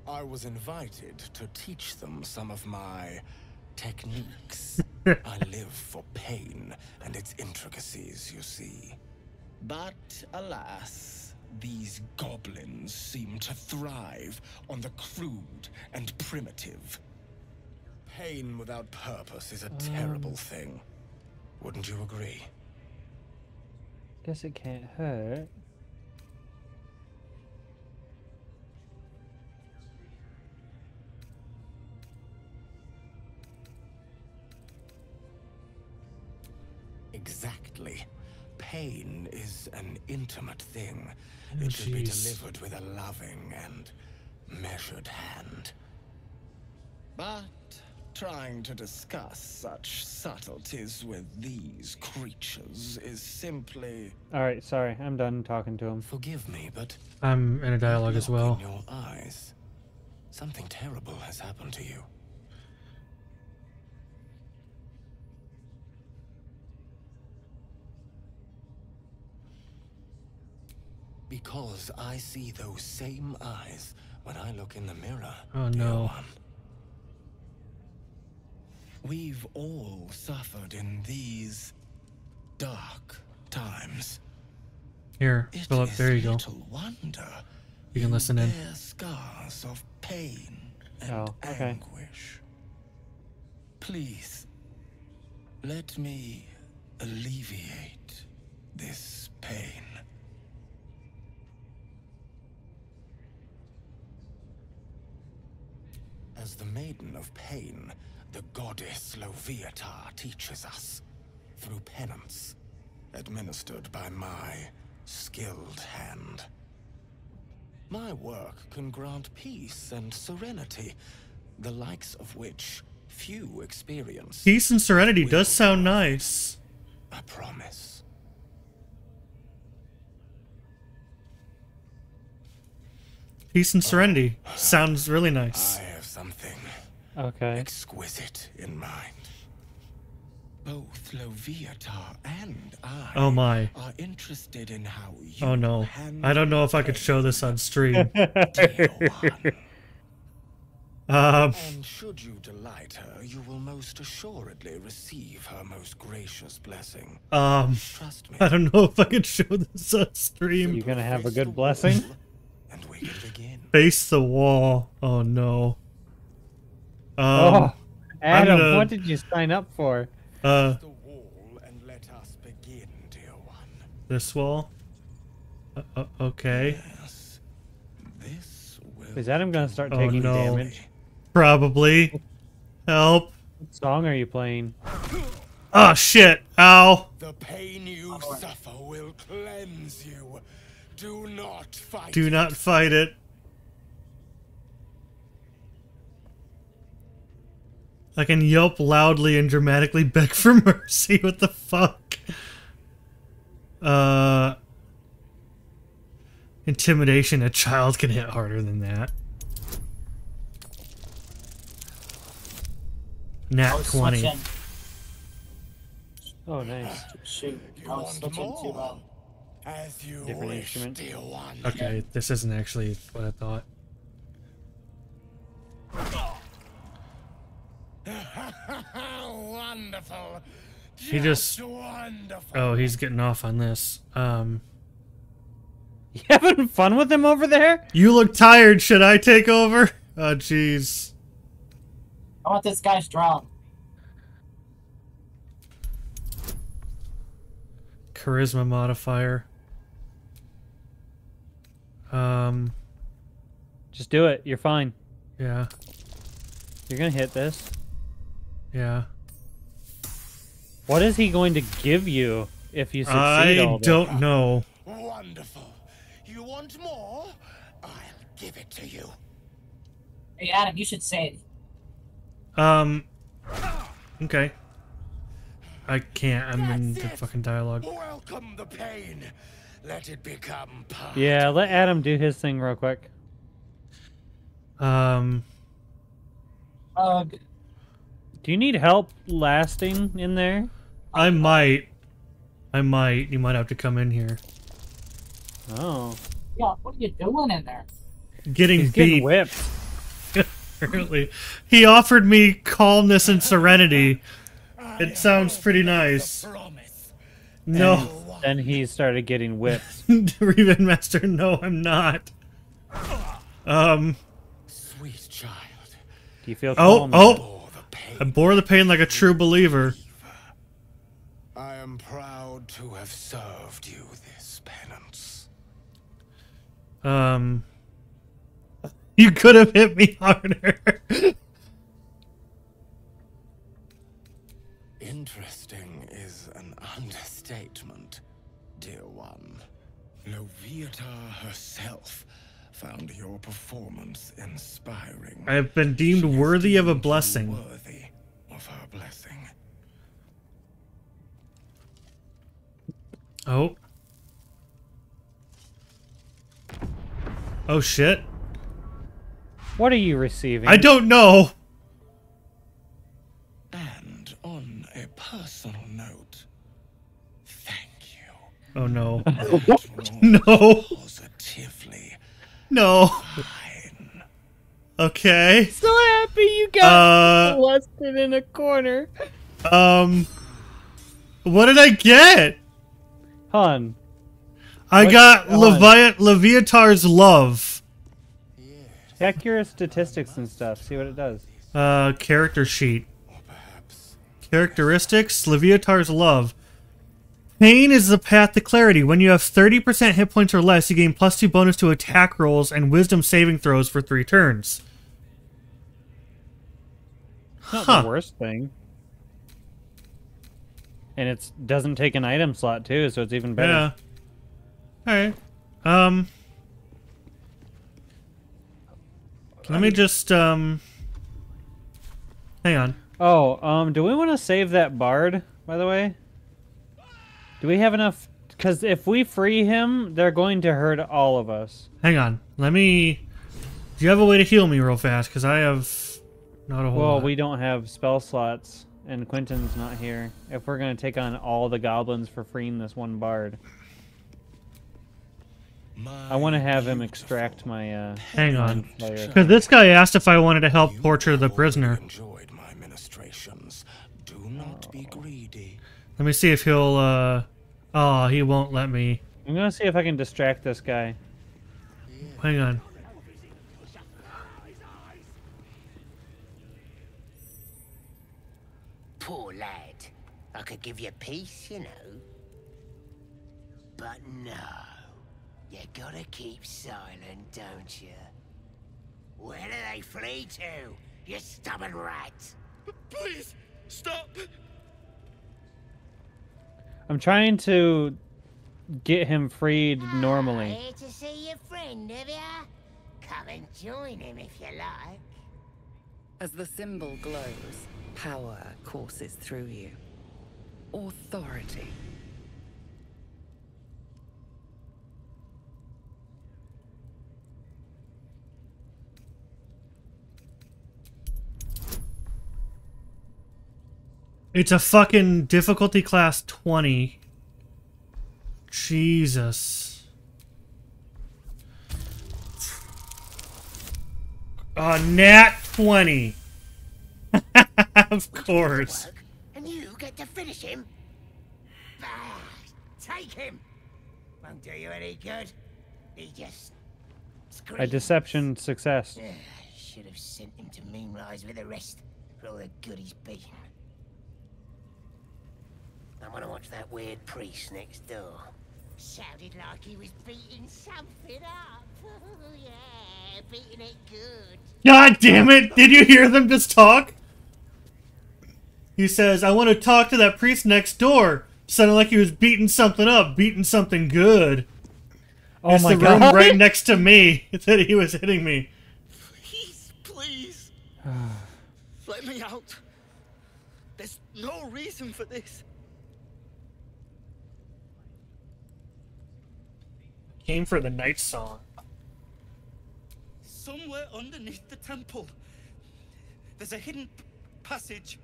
I was invited to teach them some of my techniques. I live for pain and its intricacies, you see. But alas, these goblins seem to thrive on the crude and primitive. Pain without purpose is a um, terrible thing. Wouldn't you agree? Guess it can't hurt. Exactly. Pain is an intimate thing. Oh, it should geez. be delivered with a loving and measured hand. But trying to discuss such subtleties with these creatures is simply... Alright, sorry. I'm done talking to him. Forgive me, but... I'm in a dialogue as well. In your eyes, something terrible has happened to you. Because I see those same eyes when I look in the mirror. Oh no. We've all suffered in these dark times. Here, Philip, there you go. Wonder you can listen in. Scars of pain and oh, okay. anguish. Please, let me alleviate this pain. As the Maiden of Pain, the goddess Loviatar teaches us, through penance, administered by my skilled hand. My work can grant peace and serenity, the likes of which few experience. Peace and serenity does sound nice. I promise. Peace and serenity oh, sounds really nice. I have something okay. exquisite in mind. Both Loviatar and I oh my. are interested in how you oh no. I don't know if I could show this on stream. um, and should you delight her, you will most assuredly receive her most gracious blessing. Um, Trust me. I don't know if I could show this on stream. You're gonna have a good blessing? And we can begin. Face the wall. Oh no. Um, oh, Adam, gonna, what did you sign up for? Uh, the wall and let us begin, dear one. This wall. Uh, uh, okay. Yes, this will is Adam gonna start oh, taking no. damage? Probably. Help. What song are you playing? Oh shit! Ow. The pain you oh. suffer will cleanse you. Do not fight. Do not fight it. I can yelp loudly and dramatically beg for mercy. What the fuck? Uh, intimidation. A child can hit harder than that. Nat twenty. Oh, nice. Shoot. As you Different wish, instrument. Okay, this isn't actually what I thought. Wonderful. Just he just. Wonderful. Oh, he's getting off on this. Um. You having fun with him over there? You look tired. Should I take over? Oh, jeez. I want this guy strong. Charisma modifier. Um, just do it. You're fine. Yeah. You're gonna hit this. Yeah. What is he going to give you if you succeed? I all don't this? know. Wonderful. You want more? I'll give it to you. Hey Adam, you should say it. Um. Okay. I can't. I'm That's in the it. fucking dialogue. Welcome the pain. Let it become part. Yeah, let Adam do his thing real quick. Um. Uh, do you need help lasting in there? I might. I might. You might have to come in here. Oh. Yeah, what are you doing in there? Getting He's beat. Getting whipped. Apparently. He offered me calmness and serenity. It sounds pretty nice. No. Then he started getting whipped. Reven Master, no, I'm not. Um. Sweet child. Do you feel calm? Oh, oh. I bore the pain like a true believer. I am proud to have served you this penance. Um. You could have hit me harder. Interesting is an understatement, dear one. Loviatar herself found your performance inspiring. I have been deemed she worthy deemed of a blessing. Worthy of her blessing. Oh. Oh shit. What are you receiving? I don't know. And on a personal note, thank you. Oh no. No. Positively. No. Fine. Okay. So happy you got uh, busted in a corner. Um. What did I get? Hun. I what got Levi Loviatar's Love. Check your statistics and stuff. See what it does. Uh, character sheet. Characteristics. Loviatar's Love. Pain is the path to clarity. When you have thirty percent hit points or less, you gain plus two bonus to attack rolls and wisdom saving throws for three turns. Huh. Not the worst thing. And it doesn't take an item slot too, so it's even better. Yeah. All right. Um. Let me just, um, hang on. Oh, um, do we want to save that bard, by the way? Do we have enough? Because if we free him, they're going to hurt all of us. Hang on. Let me, do you have a way to heal me real fast? Because I have not a whole Well, lot. We don't have spell slots, and Quentin's not here. If we're going to take on all the goblins for freeing this one bard. I want to have him extract my, uh... Hang on. Because this guy asked if I wanted to help you torture the prisoner. Enjoyed my ministrations. Do not oh. be greedy. Let me see if he'll, uh... Oh, he won't let me. I'm going to see if I can distract this guy. Hang on. Poor lad. I could give you peace, you know. But no. You gotta keep silent, don't you? Where do they flee to, you stubborn rat? Please, stop! I'm trying to get him freed normally. Here to see your friend, have you? Come and join him if you like. As the symbol glows, power courses through you. Authority. It's a fucking difficulty class twenty. Jesus. A nat twenty. Of course. And you get to finish him. Ah, take him. Won't do you any good. He just screams. A deception success. I should have sent him to Moonrise with the rest for all the good he's been. I want to watch that weird priest next door. Sounded like he was beating something up. Yeah, beating it good. God damn it! Did you hear them just talk? He says, I want to talk to that priest next door. Sounded like he was beating something up, beating something good. Oh it's my the God. Room right next to me that he was hitting me. Please, please. Let me out. There's no reason for this. Came for the night song. Somewhere underneath the temple, there's a hidden passage.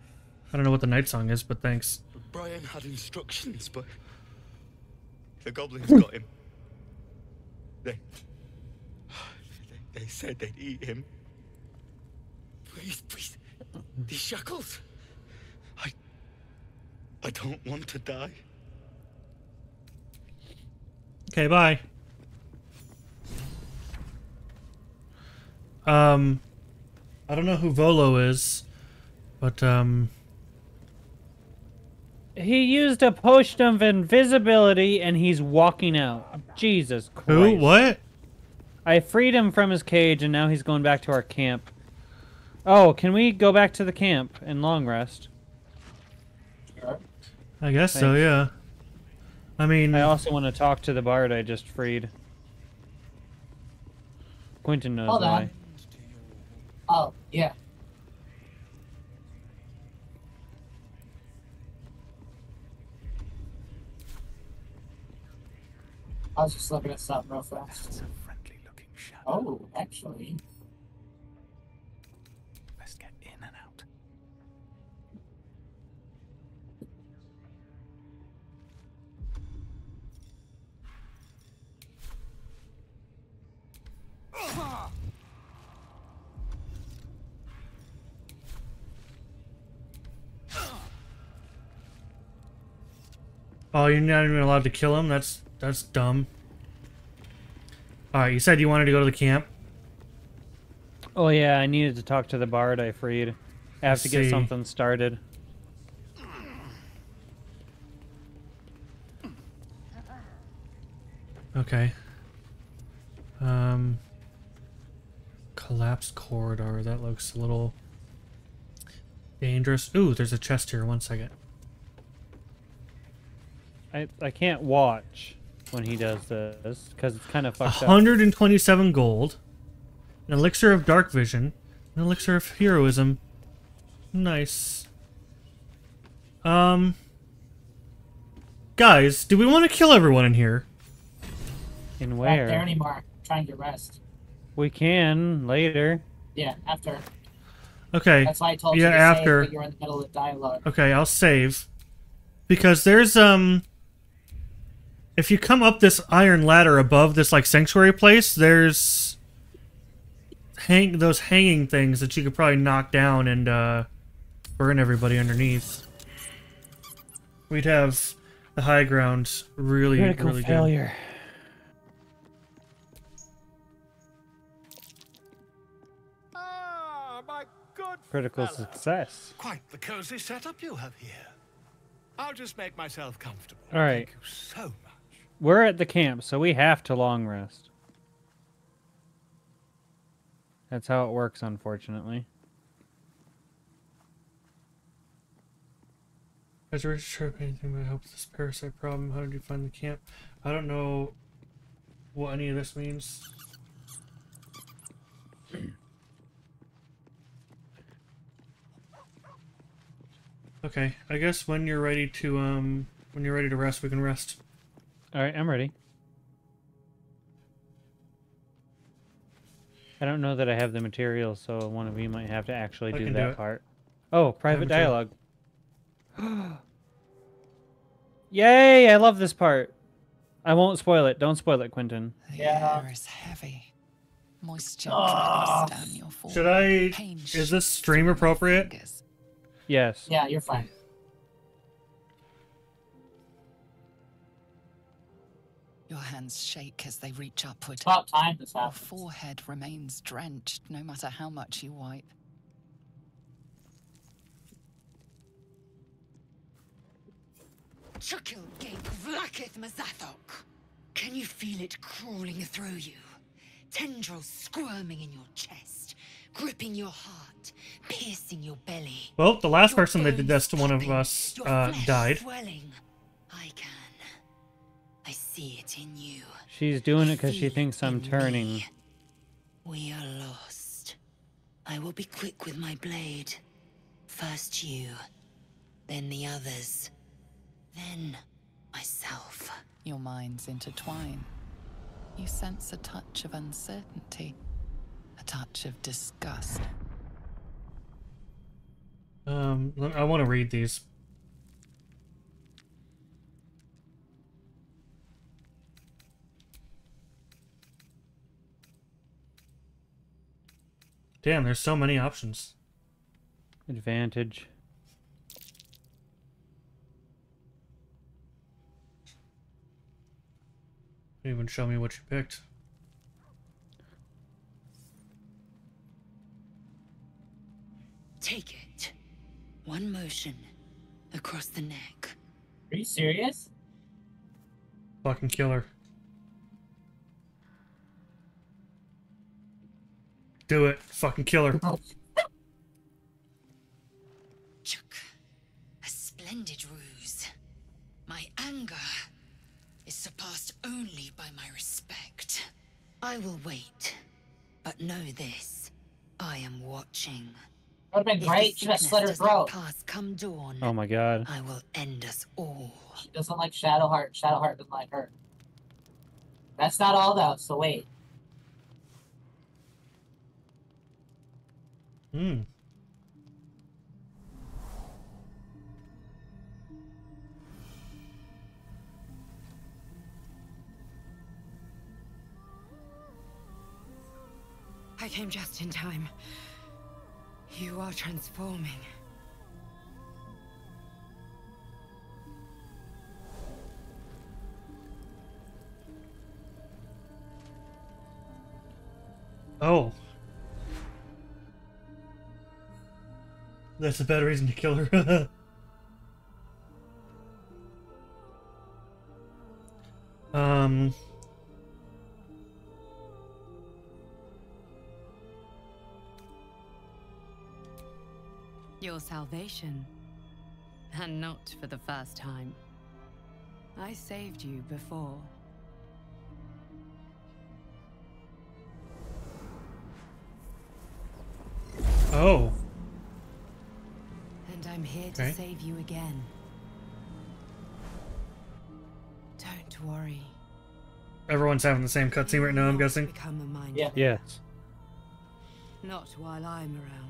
I don't know what the night song is, but thanks. Brian had instructions, but the goblins got him. They, they said they'd eat him. Please, please, these shackles. I, I don't want to die. Okay, bye. Um, I don't know who Volo is, but, um... he used a potion of invisibility, and he's walking out. Jesus Christ. Who? What? I freed him from his cage, and now he's going back to our camp. Oh, can we go back to the camp and long rest? Sure. I guess Thanks. so, yeah. I mean... I also want to talk to the bard I just freed. Quentin knows Hold on. why. Oh, yeah. I was just looking at something real fast. That's a friendly looking shadow. Oh, actually. Let's get in and out. Uh-huh. Oh, you're not even allowed to kill him? That's That's dumb. Alright, you said you wanted to go to the camp. Oh yeah, I needed to talk to the bard I freed. I have Let's to get see. something started. Okay. Um, collapsed corridor. That looks a little dangerous. Ooh, there's a chest here. One second. I, I can't watch when he does this, because it's kind of fucked up. one hundred twenty-seven gold, an elixir of dark vision, an elixir of heroism. Nice. Um, guys, do we want to kill everyone in here? In where? Not there anymore. Trying to rest. We can later. Yeah, after. Okay. That's why I told yeah, you to after. Save, you're in the middle of dialogue. Okay, I'll save, because there's um. if you come up this iron ladder above this like sanctuary place, there's hang those hanging things that you could probably knock down and uh, burn everybody underneath. We'd have the high ground really, Critical really failure. good. Ah, my good Critical fella. success. Quite the cozy setup you have here. I'll just make myself comfortable. All right. Thank you so much. We're at the camp, so we have to long rest. That's how it works, unfortunately. Has Richard tried anything that helps this parasite problem? How did you find the camp? I don't know what any of this means. Okay, I guess when you're ready to um when you're ready to rest, we can rest. All right, I'm ready. I don't know that I have the materials, so one of you might have to actually I do that do part. Oh, private dialogue. Yay! I love this part. I won't spoil it. Don't spoil it, Quentin. Yeah, the air is heavy. Moisture oh. down your forehead. Should I? Pain is this stream appropriate? Fingers. Yes. Yeah, you're fine. Your hands shake as they reach upward. About time this happens. Your forehead remains drenched no matter how much you wipe. Chukil gate vlaketh mazathok. Can you feel it crawling through you? Tendrils squirming in your chest, gripping your heart, piercing your belly. Well, the last person that did this to one of us uh, died. I can. I see it in you. She's doing it because she thinks I'm turning. Me. We are lost. I will be quick with my blade. First you, then the others, then myself. Your minds intertwine. You sense a touch of uncertainty, a touch of disgust. Um, I want to read these. Damn, there's so many options. Advantage. Didn't even show me what you picked. Take it. One motion across the neck. Are you serious? Fucking killer. Do it. Fucking killer. Chuck. A splendid ruse. My anger is surpassed only by my respect. I will wait, but know this. I am watching. That would have been great. She got slit her throat. Come dawn, oh my god. I will end us all. She doesn't like Shadowheart. Shadowheart doesn't like her. That's not all though, so wait. Hmm. I came just in time. You are transforming. Oh. That's a bad reason to kill her. um... Your salvation, and not for the first time. I saved you before. Oh. And I'm here to okay. save you again. Don't worry. Everyone's having the same cutscene right now, I'm guessing. Become a mind yeah. Yes. Not while I'm around.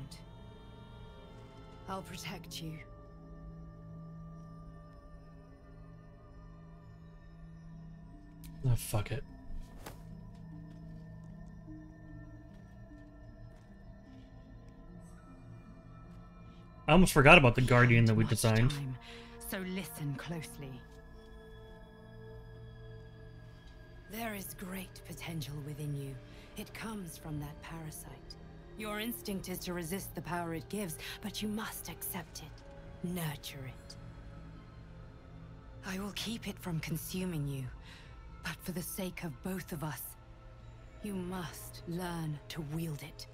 I'll protect you. Oh, fuck it. I almost forgot about the Guardian that we designed. Time, so listen closely. There is great potential within you. It comes from that parasite. Your instinct is to resist the power it gives, but you must accept it, nurture it. I will keep it from consuming you, but for the sake of both of us, you must learn to wield it.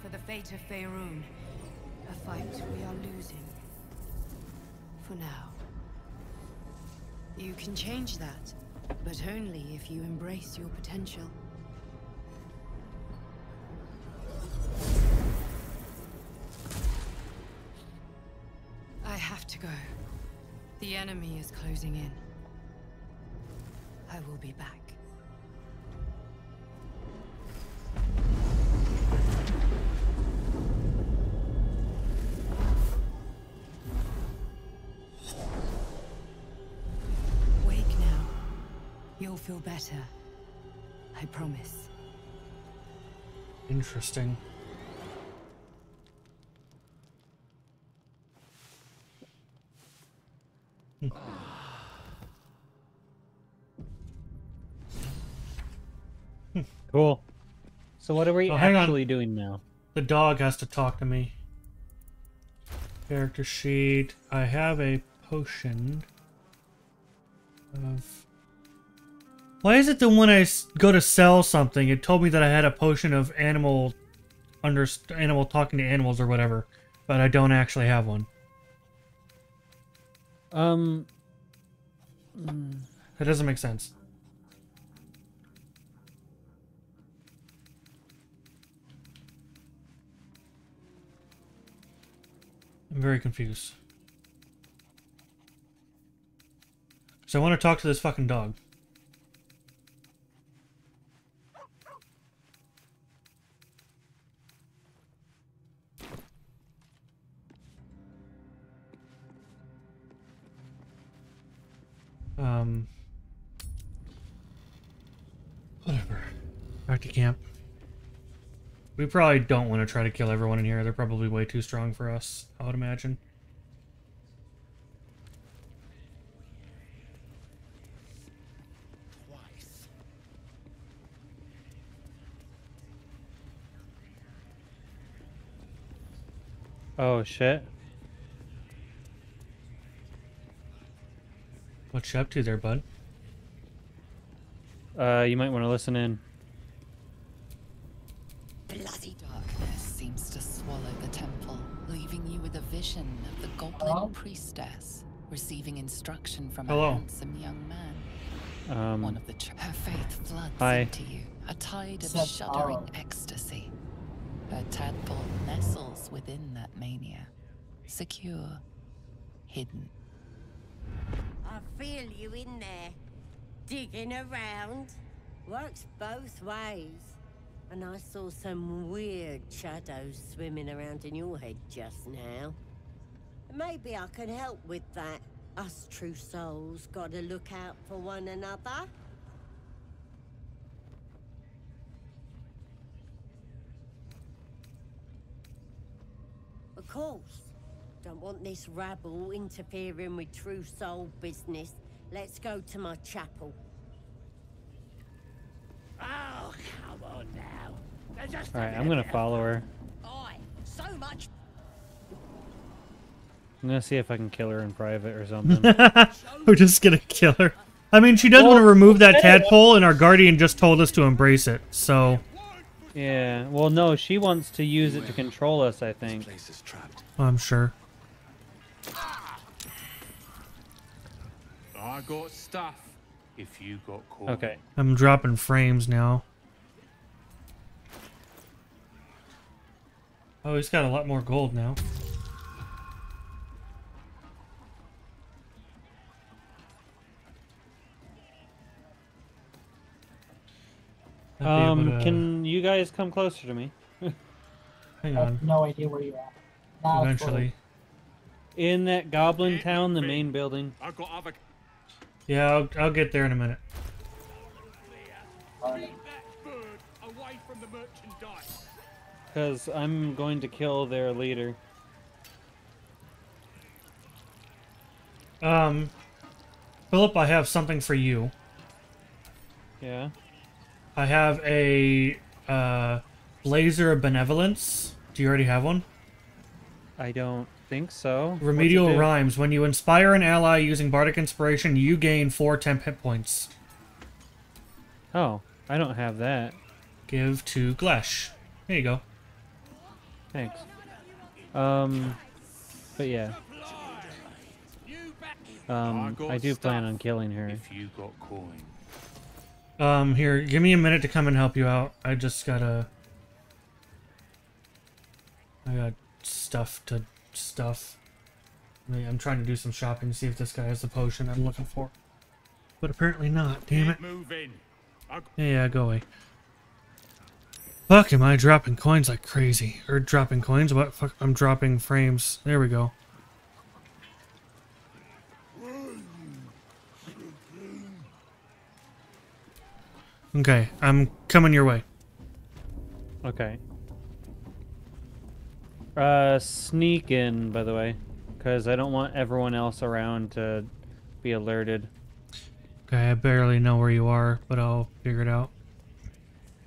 For the fate of Faerûn, a fight we are losing. For now. You can change that, but only if you embrace your potential. I have to go. The enemy is closing in. I will be back. You'll feel better. I promise. Interesting. Hm. Hm. Cool. So what are we oh, actually doing now? The dog has to talk to me. Character sheet. I have a potion of... Why is it that when I go to sell something, it told me that I had a potion of animal, under animal talking to animals or whatever, but I don't actually have one? Um, that doesn't make sense. I'm very confused. So I want to talk to this fucking dog. Um, whatever. Back to camp. We probably don't want to try to kill everyone in here. They're probably way too strong for us, I would imagine. Twice. Oh, shit. What you up to there, bud? Uh, you might want to listen in. Bloody darkness seems to swallow the temple, leaving you with a vision of the goblin oh. priestess receiving instruction from Hello. a handsome young man. Um, One of the ch her faith floods hi. into you, a tide of so shuddering oh. ecstasy. Her tadpole nestles within that mania, secure, hidden. I feel you in there, digging around. Works both ways. And I saw some weird shadows swimming around in your head just now. Maybe I can help with that. Us true souls gotta look out for one another. Of course. Don't want this rabble interfering with true soul business. Let's go to my chapel. Oh, come on now. Alright, I'm gonna follow her. I, so much. I'm gonna see if I can kill her in private or something. We're just gonna kill her. I mean, she does well, want to remove that tadpole, and our guardian just told us to embrace it, so... Yeah, well, no, she wants to use it to control us, I think. This place is trapped. I'm sure. I got stuff. If you got caught. Okay. I'm dropping frames now. Oh, he's got a lot more gold now. Um, to... can you guys come closer to me? Hang on. I have no idea where you're at. Not Eventually. In that goblin town, the main building. I've got other... Yeah, I'll, I'll get there in a minute. Because I'm going to kill their leader. Um, Philip, I have something for you. Yeah? I have a uh, Blazer of Benevolence. Do you already have one? I don't. Think so. Remedial Rhymes. When you inspire an ally using Bardic Inspiration, you gain four temp hit points. Oh, I don't have that. Give to Glesh. There you go. Thanks. Um, but yeah. Um, I do plan on killing her. If you got coin. Um, here, give me a minute to come and help you out. I just gotta... I got stuff to... stuff. I mean, I'm trying to do some shopping to see if this guy has the potion I'm looking for. But apparently not, damn it. Yeah, go away. Fuck, am I dropping coins like crazy? Or dropping coins? What? Fuck, I'm dropping frames. There we go. Okay, I'm coming your way. Okay. Uh, sneak in, by the way, because I don't want everyone else around to be alerted. Okay, I barely know where you are, but I'll figure it out.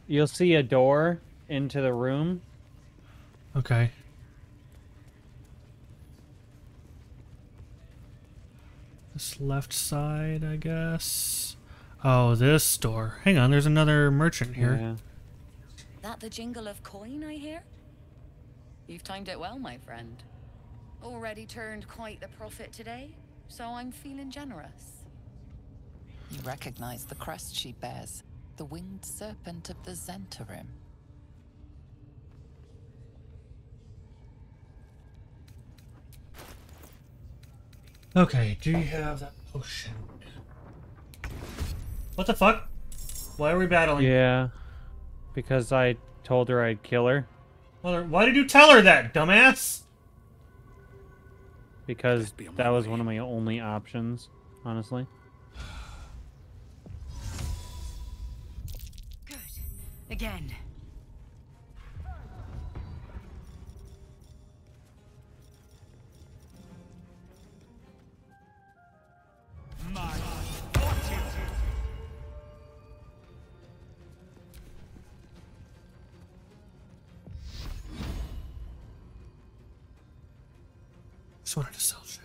You'll see a door into the room. Okay. This left side, I guess. Oh, this door. Hang on, there's another merchant here. Yeah. That the jingle of coin I hear? You've timed it well, my friend. Already turned quite the profit today, so I'm feeling generous. You recognize the crest she bears, the winged serpent of the Zhentarim. Okay, do you have that potion? What the fuck? Why are we battling? Yeah, because I told her I'd kill her. Well, why did you tell her that, dumbass? Because that was one of my only options, honestly. Good. Again. Just wanted to sell shit.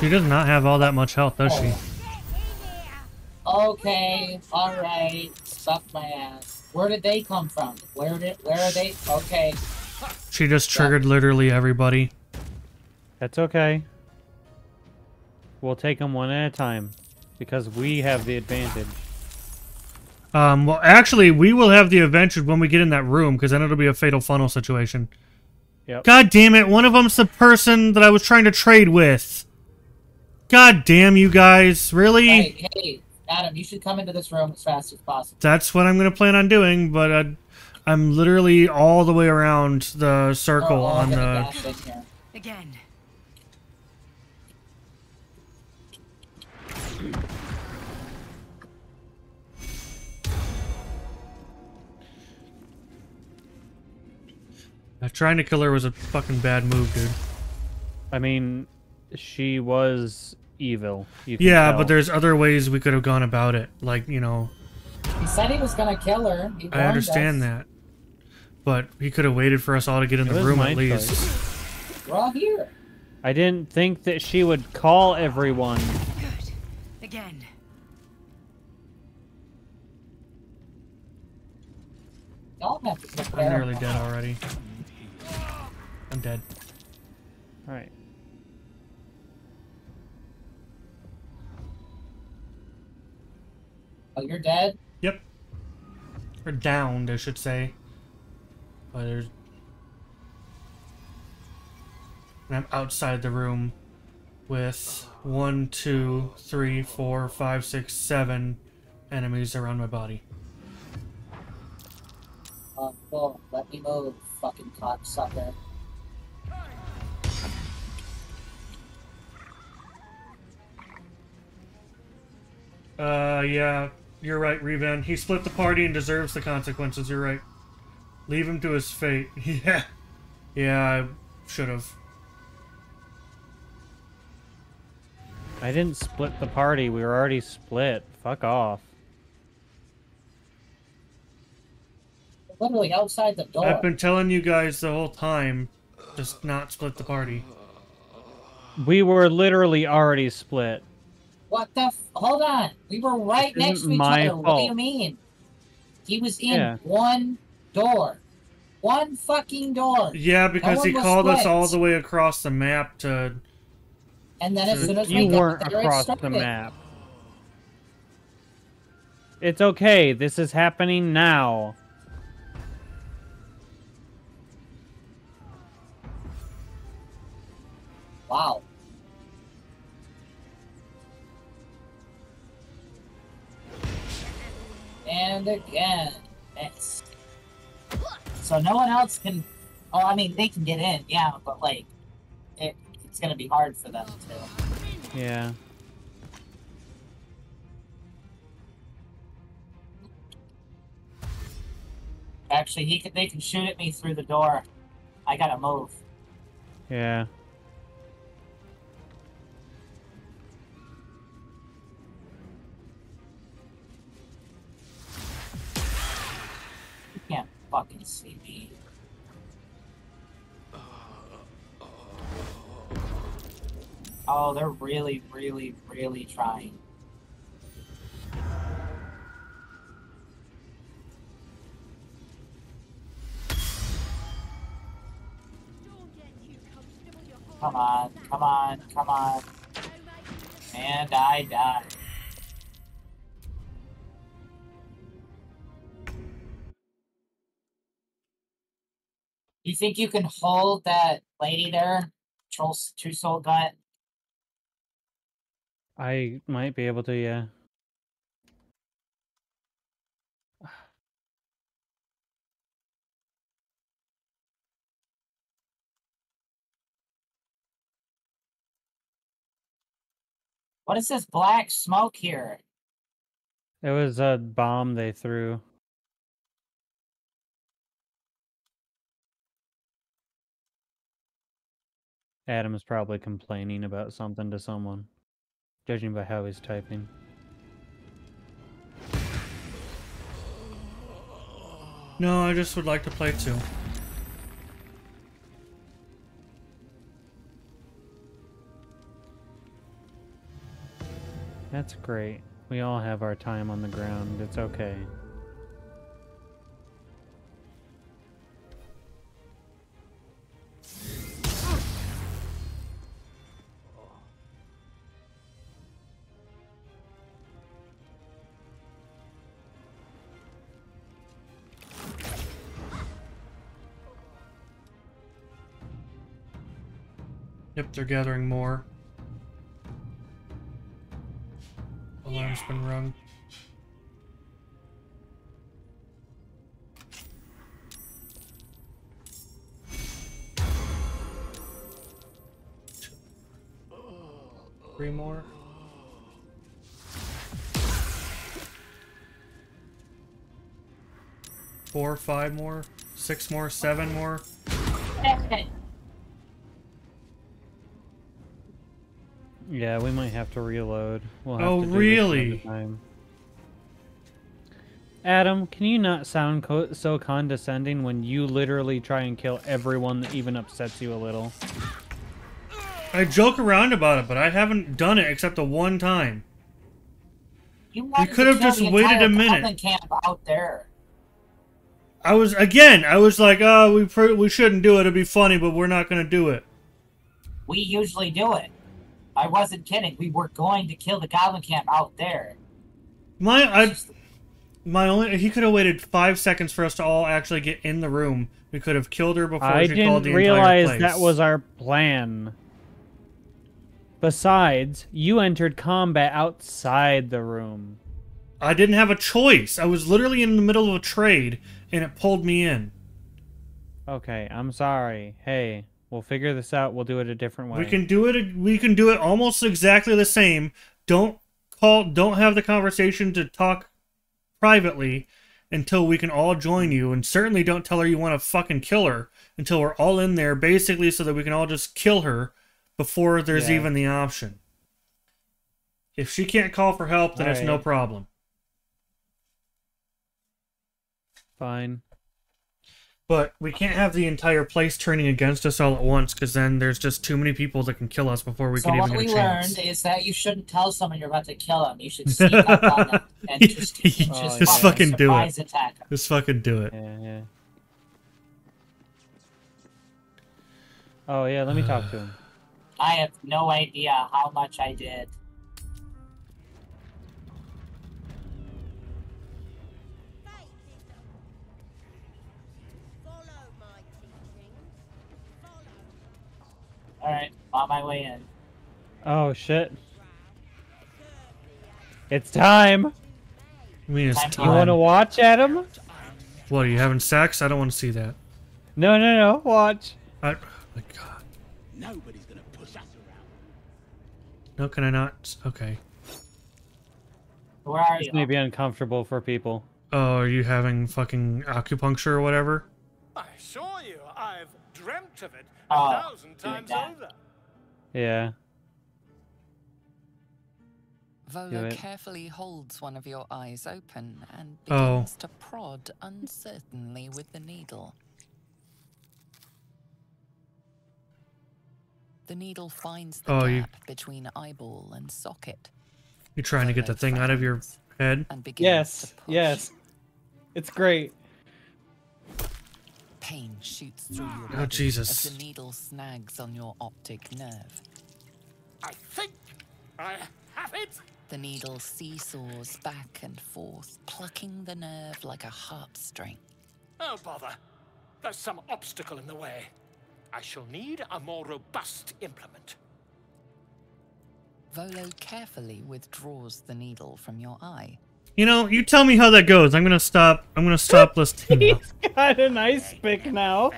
She does not have all that much health, does she? Okay, alright. Suck my ass. Where did they come from? Where did where are they? Okay. She just triggered literally everybody. That's okay. We'll take them one at a time. Because we have the advantage. Um, well, actually, we will have the advantage when we get in that room, because then it'll be a fatal funnel situation. Yep. God damn it, one of them's the person that I was trying to trade with. God damn you guys, really? Hey, hey, Adam, you should come into this room as fast as possible. That's what I'm going to plan on doing, but... I'd I'm literally all the way around the circle oh, on the... Again. Uh, trying to kill her was a fucking bad move, dude. I mean, she was evil. You can yeah, tell. But there's other ways we could have gone about it. Like, you know... He said he was going to kill her. He I understand us. that. But he could have waited for us all to get in it the room at least. Choice. We're all here. I didn't think that she would call everyone. Good. Again. Y'all have to prepare. I'm nearly dead already. I'm dead. All right. Oh, you're dead? Yep. Or downed, I should say. But there's... And I'm outside the room with one, two, three, four, five, six, seven enemies around my body. Uh, well, let me move, fucking cocksucker. Uh, yeah, you're right, Revan. He split the party and deserves the consequences, you're right. Leave him to his fate. Yeah. Yeah, I should have. I didn't split the party. We were already split. Fuck off. Literally outside the door. I've been telling you guys the whole time, just not split the party. We were literally already split. What the f- Hold on. We were right next to each other. Fault. What do you mean? He was in yeah. one... door. One fucking door. Yeah, because no he called split. us all the way across the map to... And then to, as soon as we got there, across it the map. It's okay. This is happening now. Wow. And again. Next. So no one else can... Oh, I mean, they can get in, yeah, but, like, it, it's gonna be hard for them, too. Yeah. Actually, he can, they can shoot at me through the door. I gotta move. Yeah. You can't fucking see me. Oh, they're really, really, really trying. Come on, come on, come on. And I die. You think you can hold that lady there? Troll, True Soul Gut? I might be able to, yeah. What is this black smoke here? It was a bomb they threw. Adam is probably complaining about something to someone, judging by how he's typing. No, I just would like to play too. That's great. We all have our time on the ground. It's okay. Yep, they're gathering more. Alarm's been rung. Three more. Four, five more, six more, seven more. Yeah, we might have to reload. We'll have oh, to do really? This time. Adam, can you not sound co so condescending when you literally try and kill everyone that even upsets you a little? I joke around about it, but I haven't done it except the one time. You, you could have just waited a minute. Camp out there. I was again. I was like, "Oh, we pr we shouldn't do it. It'd be funny, but we're not going to do it." We usually do it. I wasn't kidding. We were going to kill the goblin camp out there. My, I, my only. He could have waited five seconds for us to all actually get in the room. We could have killed her before I she didn't called the realize entire place. That was our plan. Besides, you entered combat outside the room. I didn't have a choice. I was literally in the middle of a trade, and it pulled me in. Okay, I'm sorry. Hey. We'll figure this out. We'll do it a different way. We can do it. We can do it almost exactly the same. Don't call. Don't have the conversation to talk privately until we can all join you. And certainly don't tell her you want to fucking kill her until we're all in there, basically, so that we can all just kill her before there's yeah. even the option. If she can't call for help, then all it's right. no problem. Fine. But we can't have the entire place turning against us all at once, because then there's just too many people that can kill us before we so can even get a chance. So what we learned is that you shouldn't tell someone you're about to kill them. You should sneak up on them and just, just, oh, just, just fucking do it. Attack them. Just fucking do it. Yeah, yeah. Oh yeah, let me talk to him. I have no idea how much I did. Alright, on my way in. Oh, shit. It's time! I mean, it's time. You want to watch, Adam? What, are you having sex? I don't want to see that. No, no, no, watch. I, oh, my God. Nobody's gonna push us around. No, can I not? Okay. Where are you? This may be uncomfortable for people. Oh, are you having fucking acupuncture or whatever? I saw you. I've dreamt of it. Oh, a thousand times over. Yeah. Volo carefully holds one of your eyes open and begins oh. to prod uncertainly with the needle. The needle finds the oh, gap you... between eyeball and socket. You're trying Volo to get the thing out of your head? And yes, yes. It's great. Pain shoots through your body oh, Jesus. As the needle snags on your optic nerve. I think I have it! The needle seesaws back and forth, plucking the nerve like a harp string. Oh, bother. There's some obstacle in the way. I shall need a more robust implement. Volo carefully withdraws the needle from your eye. You know, you tell me how that goes. I'm gonna stop. I'm gonna stop listening. He's got an ice pick now.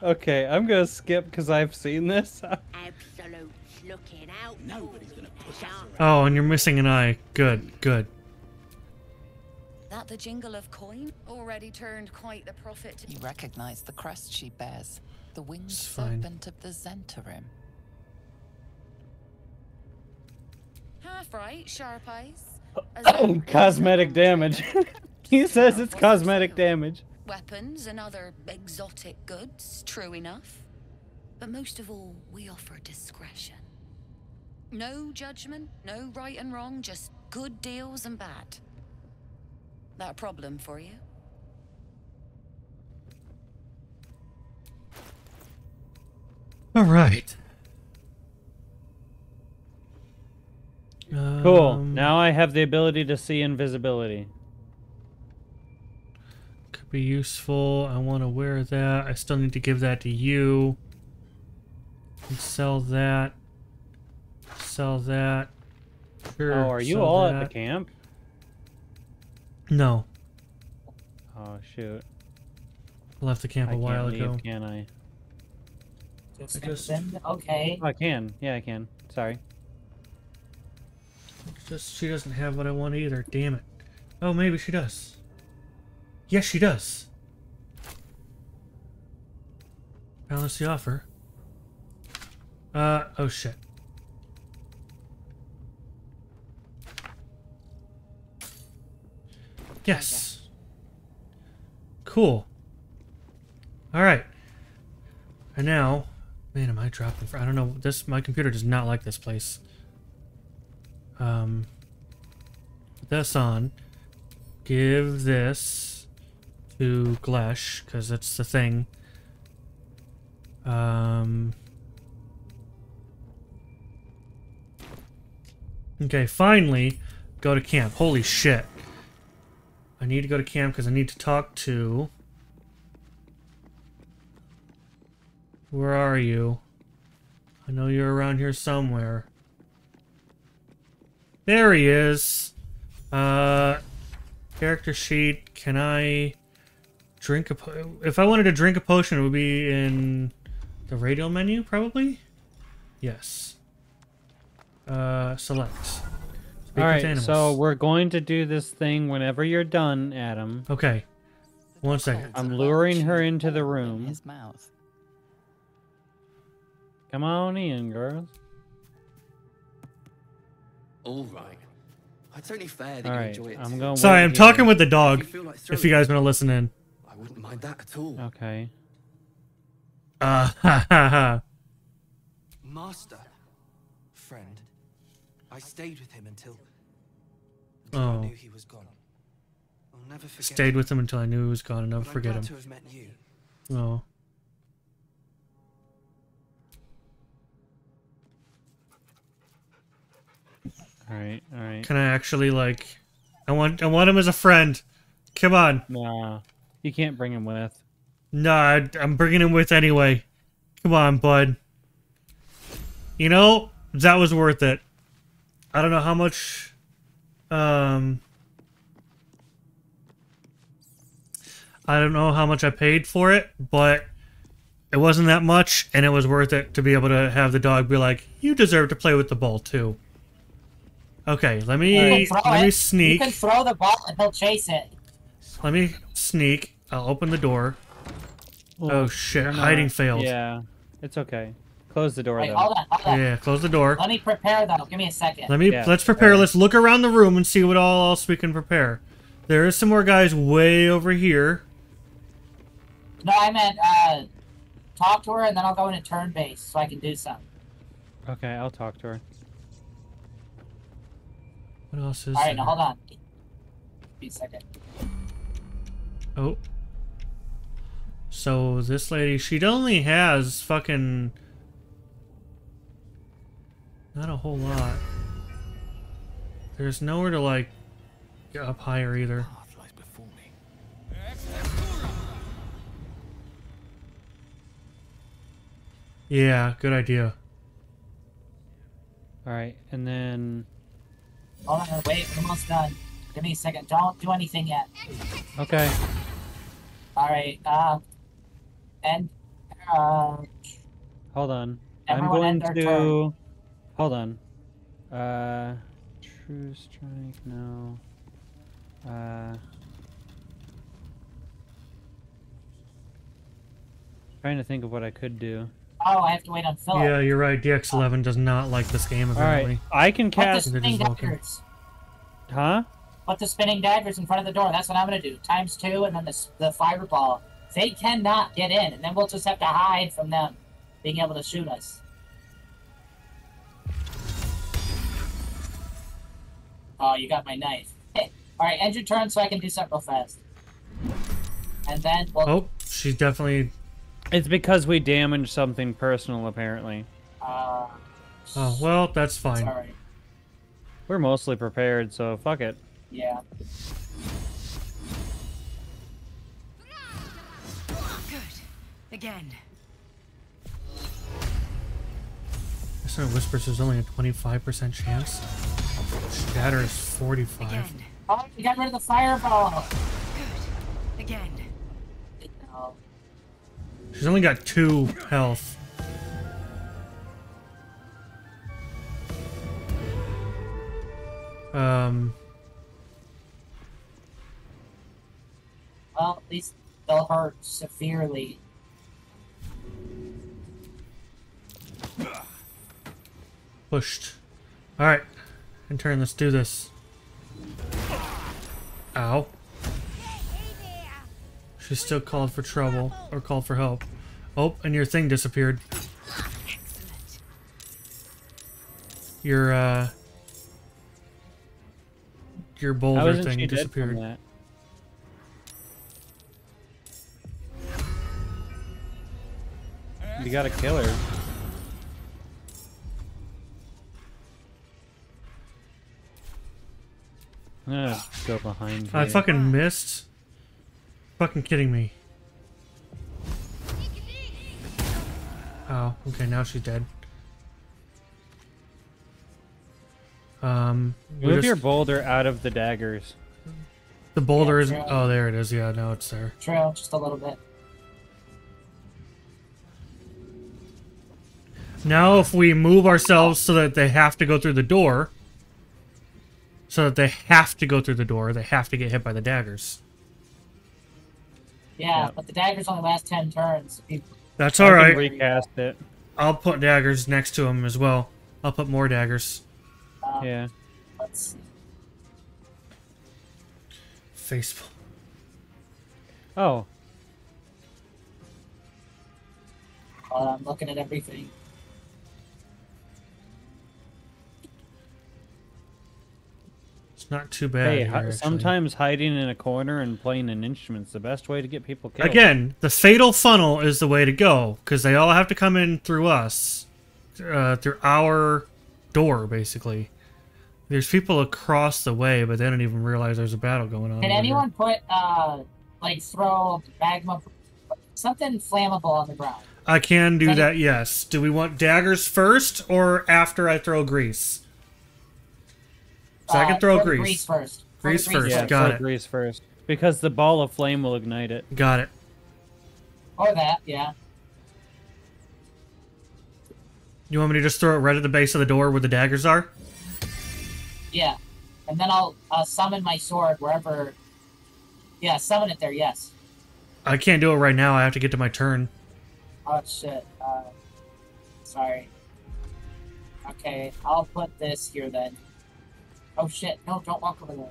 Okay, I'm gonna skip because I've seen this. Absolute looking out. Nobody's gonna push us around. Oh, and you're missing an eye. Good, good. That the jingle of coin already turned quite the profit. You recognize the crest she bears, the winged serpent of the Zhentarim. Half right, sharp eyes. Oh, cosmetic damage. He says it's cosmetic damage. Weapons and other exotic goods, true enough. But most of all, we offer discretion. No judgment, no right and wrong, just good deals and bad. That a problem for you? All right. Cool. Um, now I have the ability to see invisibility. Could be useful. I want to wear that. I still need to give that to you. And sell that. Sell that. Sure, oh, are you all that. At the camp? No. Oh, shoot. I left the camp a I while can't ago. Leave, can I? I just... Okay. Oh, I can. Yeah, I can. Sorry. Just she doesn't have what I want either. Damn it. Oh, maybe she does. Yes, she does. Balance the offer. Uh, oh shit. Yes. Cool. Alright. And now... Man, am I dropping... For, I don't know. This my computer does not like this place. Um... Put this on. Give this to Glesh, because that's the thing. Um... Okay, finally, go to camp. Holy shit. I need to go to camp because I need to talk to... Where are you? I know you're around here somewhere. There he is! Uh, character sheet, can I drink a po- If I wanted to drink a potion, it would be in the radial menu, probably? Yes. Uh, select. Alright, so we're going to do this thing whenever you're done, Adam. Okay. One second. I'm luring her into the room. His mouth. Come on in, girls. Alright. It's only fair that you enjoy it. I'm going Sorry, I'm talking with the dog, if you guys want to listen in. I wouldn't mind that at all. Okay. Uh, ha ha ha. Master. Friend. I stayed with him until, until oh. I knew he was gone. I'll never forget Stayed him. with him until I knew he was gone, and I'll forget him. To have met you. Oh. All right, all right. Can I actually like? I want, I want him as a friend. Come on. Nah, you can't bring him with. Nah, I'm bringing him with anyway. Come on, bud. You know that was worth it. I don't know how much, um, I don't know how much I paid for it, but it wasn't that much, and it was worth it to be able to have the dog be like, "You deserve to play with the ball too." Okay, let me let me sneak. You can throw the ball and he'll chase it. Let me sneak. I'll open the door. Ooh, oh shit! Hiding failed. Yeah, it's okay. Close the door. Wait, hold on, hold on. Yeah, close the door. Let me prepare though. Give me a second. Let me yeah, let's prepare. Right. Let's look around the room and see what all else we can prepare. There is some more guys way over here. No, I meant uh, talk to her and then I'll go into turn base so I can do something. Okay, I'll talk to her. What else is? All right, there? Now hold on. Give me a second. Oh. So this lady, she only has fucking. Not a whole lot. There's nowhere to, like, get up higher either. Yeah, good idea. Alright, and then... Hold on, wait, I'm almost done. Give me a second. Don't do anything yet. Okay. Alright, uh... and... Uh... Hold on. I'm going to... Turn. Hold on. Uh... True Strike, no. Uh... Trying to think of what I could do. Oh, I have to wait on Philip. Yeah, you're right. D X eleven does not like this game, apparently. Right. I can cast... Put the spinning daggers. Huh? Put the spinning daggers in front of the door. That's what I'm going to do. Times two, and then the, the fireball. They cannot get in, and then we'll just have to hide from them being able to shoot us. Oh, you got my knife. Hey. All right, end your turn so I can do something real fast. And then we'll... Oh, she's definitely... It's because we damaged something personal, apparently. Uh, oh, well, that's fine. Sorry. We're mostly prepared, so fuck it. Yeah. Good. Again. Dissonant Whispers is only a twenty-five percent chance. Shatter is forty-five. Again. Oh, you got rid of the fireball. Good. Again. No. She's only got two health. Um. Well, at least they'll hurt severely. Pushed. All right. In turn, let's do this. Ow. She still called for trouble, or called for help. Oh, and your thing disappeared. Excellent. Your, uh... Your boulder thing disappeared. That? You gotta kill her. I'm gonna go behind you. I fucking missed. Fucking kidding me. Oh, okay, now she's dead. Um, Move just... your boulder out of the daggers. The boulder yeah, isn't... Oh, there it is. Yeah, now it's there. Trail, just a little bit. Now if we move ourselves so that they have to go through the door... So that they have to go through the door, they have to get hit by the daggers. Yeah, yep. But the daggers only last ten turns. That's all right. Recast it. I'll put daggers next to him as well. I'll put more daggers. Um, yeah. Let's see. Facefull. Oh. Well, I'm looking at everything. Not too bad. Hey, here, sometimes hiding in a corner and playing an instrument's the best way to get people killed. Again, the fatal funnel is the way to go because they all have to come in through us, uh, through our door, basically. There's people across the way, but they don't even realize there's a battle going on. Can anyone here. put, uh, like, throw magma, something flammable on the ground? I can do that, that yes. Do we want daggers first or after I throw grease? So uh, I can throw grease. Grease first. Grease, grease first. Yeah, got it. Grease first, because the ball of flame will ignite it. Got it. Or that, yeah. You want me to just throw it right at the base of the door where the daggers are? Yeah, and then I'll uh, summon my sword wherever. Yeah, summon it there. Yes. I can't do it right now. I have to get to my turn. Oh shit! Uh, sorry. Okay, I'll put this here then. Oh shit, no, don't walk over there.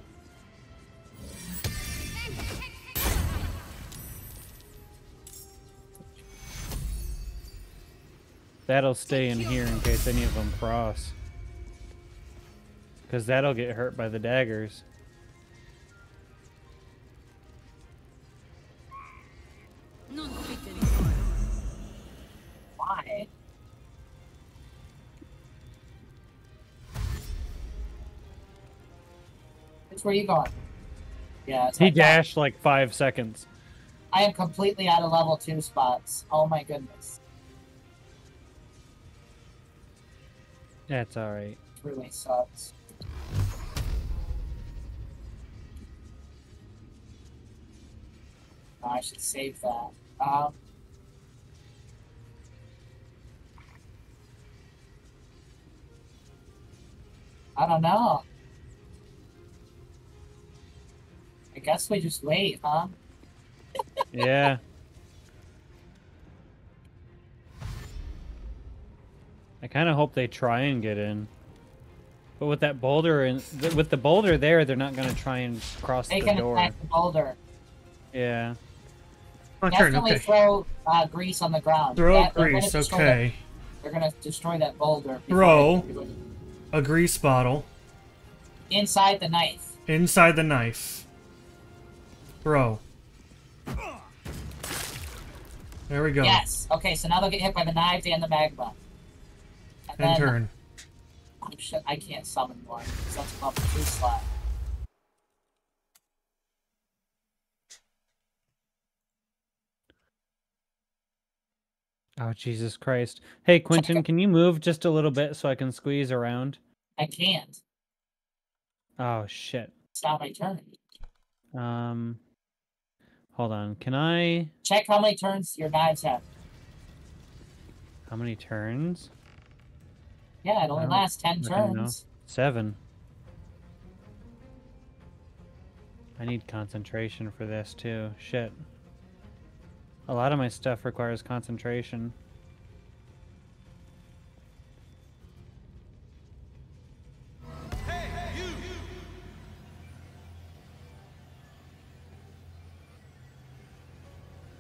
That'll stay in here in case any of them cross. Because that'll get hurt by the daggers. Why? That's where you going? Yeah. He dashed that. Like five seconds. I am completely out of level two spots. Oh my goodness. That's all right. It really sucks. Oh, I should save that. Um, I don't know. I guess we just wait, huh? Yeah. I kind of hope they try and get in, but with that boulder and th with the boulder there, they're not going to try and cross they the door. They can attack the boulder. Yeah. I'm Definitely okay. throw uh, grease on the ground. Throw that, grease, they're okay. The, they're going to destroy that boulder. Throw a grease bottle. Inside the knife. Inside the knife. Throw. There we go. Yes. Okay, so now they'll get hit by the knives and the magma. And, and then, turn. Oh shit, I can't summon one. That's above the two slot. Oh, Jesus Christ. Hey, Quentin, can you move just a little bit so I can squeeze around? I can't. Oh, shit. It's not my turn. Um... Hold on, can I... Check how many turns your knives have. How many turns? Yeah, it only lasts ten turns. Seven. I need concentration for this, too. Shit. A lot of my stuff requires concentration.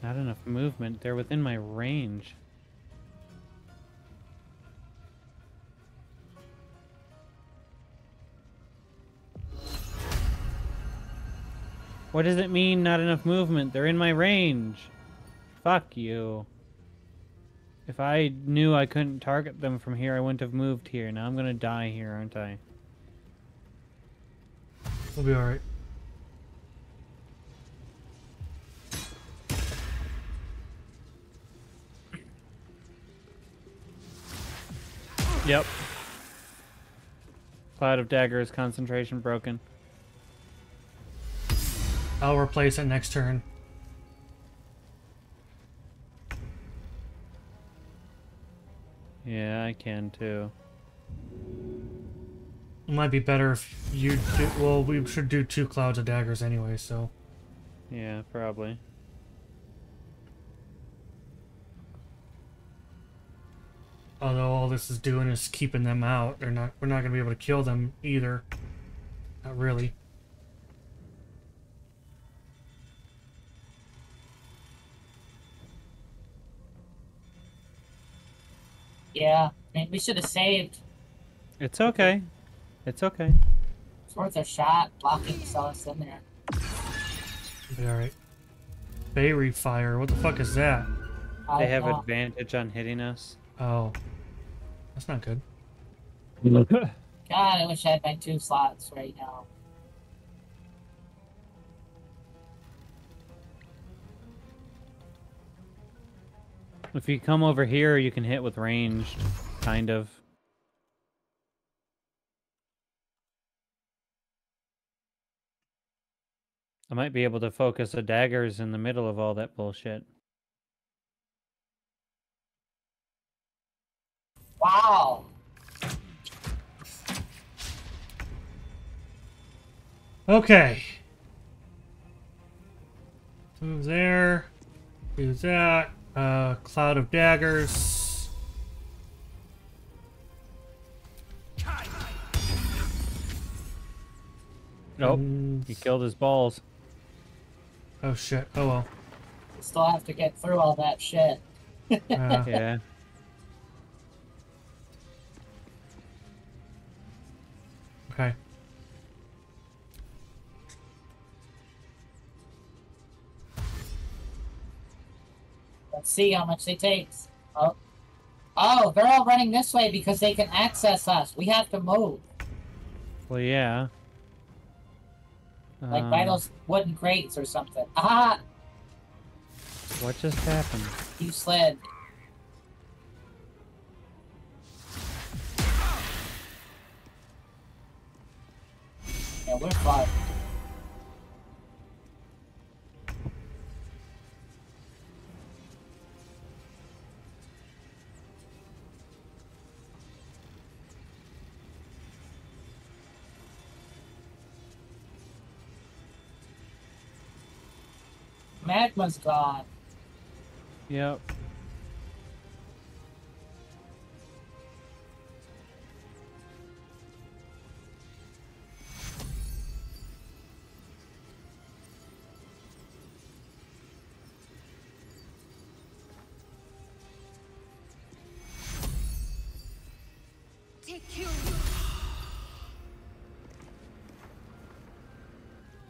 Not enough movement. They're within my range. What does it mean, not enough movement? They're in my range. Fuck you. If I knew I couldn't target them from here, I wouldn't have moved here. Now I'm gonna die here, aren't I? We'll be alright. Yep. Cloud of Daggers, concentration broken. I'll replace it next turn. Yeah, I can too. It might be better if you do... Well, we should do two Clouds of Daggers anyway, so... Yeah, probably. Although all this is doing is keeping them out. They're not, we're not going to be able to kill them either. Not really. Yeah, I mean, we should have saved. It's okay. It's okay. It's worth a shot blocking sauce in there. Alright. Faerie Fire, what the fuck is that? They have know. advantage on hitting us. Oh. That's not good. God, I wish I had my two slots right now. If you come over here, you can hit with ranged, kind of. I might be able to focus the daggers in the middle of all that bullshit. Wow. Okay. Move there. Do that. Uh, Cloud of Daggers. Nope. And... He killed his balls. Oh shit. Oh well. Still have to get through all that shit. Uh, yeah. Okay. Let's see how much they take. Oh. Oh, they're all running this way because they can access us. We have to move. Well, yeah. Like um, by those wooden crates or something. Ah! What just happened? You slid. Yeah, we're fine. Magma's gone. Yep. Take you.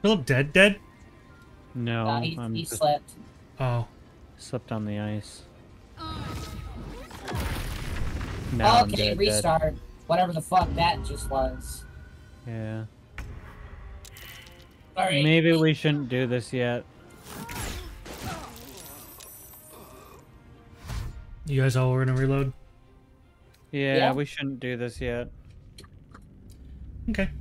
Philip dead dead? No, uh, he, I'm he just... slept. Oh. Slipped on the ice. Now okay, dead, restart. Dead. Whatever the fuck that just was. Yeah. All right. Maybe we shouldn't do this yet. You guys all were gonna reload? Yeah, yeah, we shouldn't do this yet. Okay.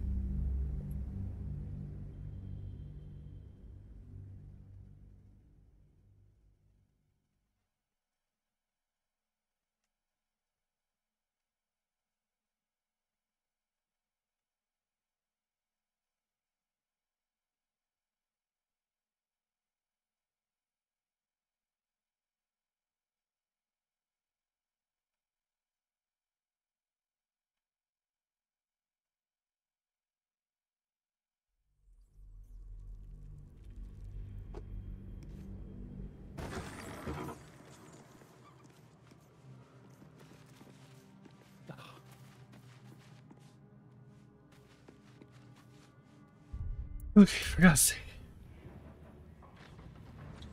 Okay, for God's sake.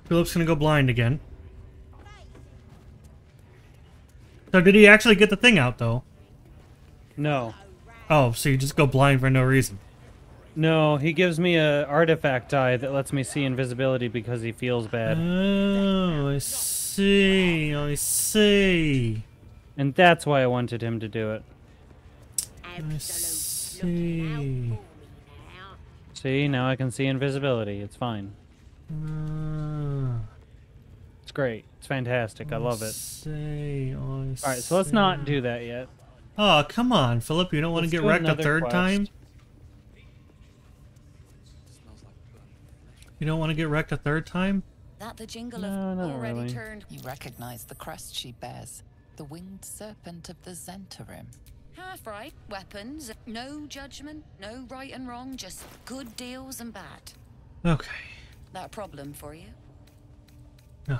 Philip's gonna go blind again. So did he actually get the thing out, though? No. Oh, so you just go blind for no reason. No, he gives me a artifact eye that lets me see invisibility because he feels bad. Oh, I see, I see. And that's why I wanted him to do it. I see. See, now I can see invisibility. It's fine. Uh, it's great. It's fantastic. I love it. See, all right, so let's not do that yet. Oh, come on, Philip. You don't want to get wrecked a third time? You don't want to get wrecked a third time? That the jingle of already turned. You recognize the crest she bears, the winged serpent of the Zhentarim. Half right, weapons, no judgment, no right and wrong, just good deals and bad. Okay. That problem for you? No.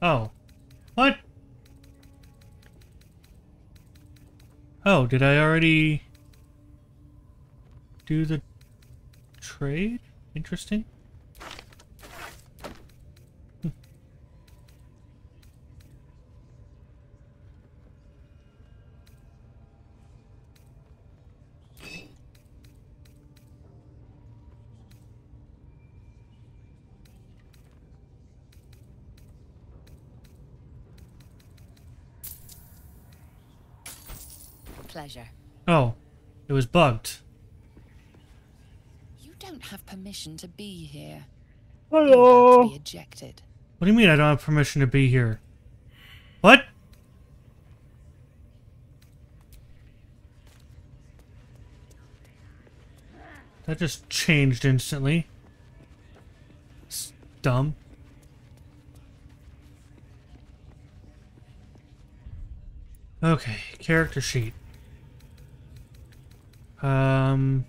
Oh. oh. What? Oh, did I already do the trade? Interesting. Pleasure. Oh, it was bugged. You don't have permission to be here. Hello. To be ejected. What do you mean I don't have permission to be here? What? That just changed instantly. It's dumb. Okay, character sheet. Um,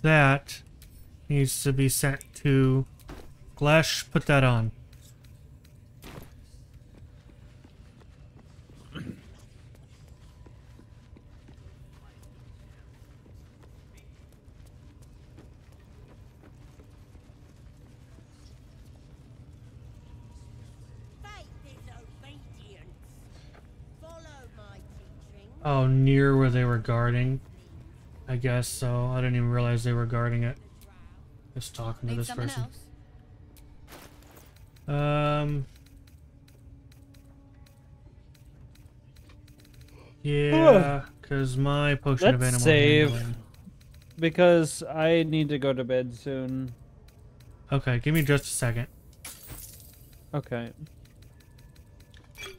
that needs to be sent to Glash. Put that on. Oh, near where they were guarding. I I guess so. I didn't even realize they were guarding it. Just talking to this person. Um. Yeah, because my potion Let's of animal save, handling. Because I need to go to bed soon. Okay, give me just a second. Okay.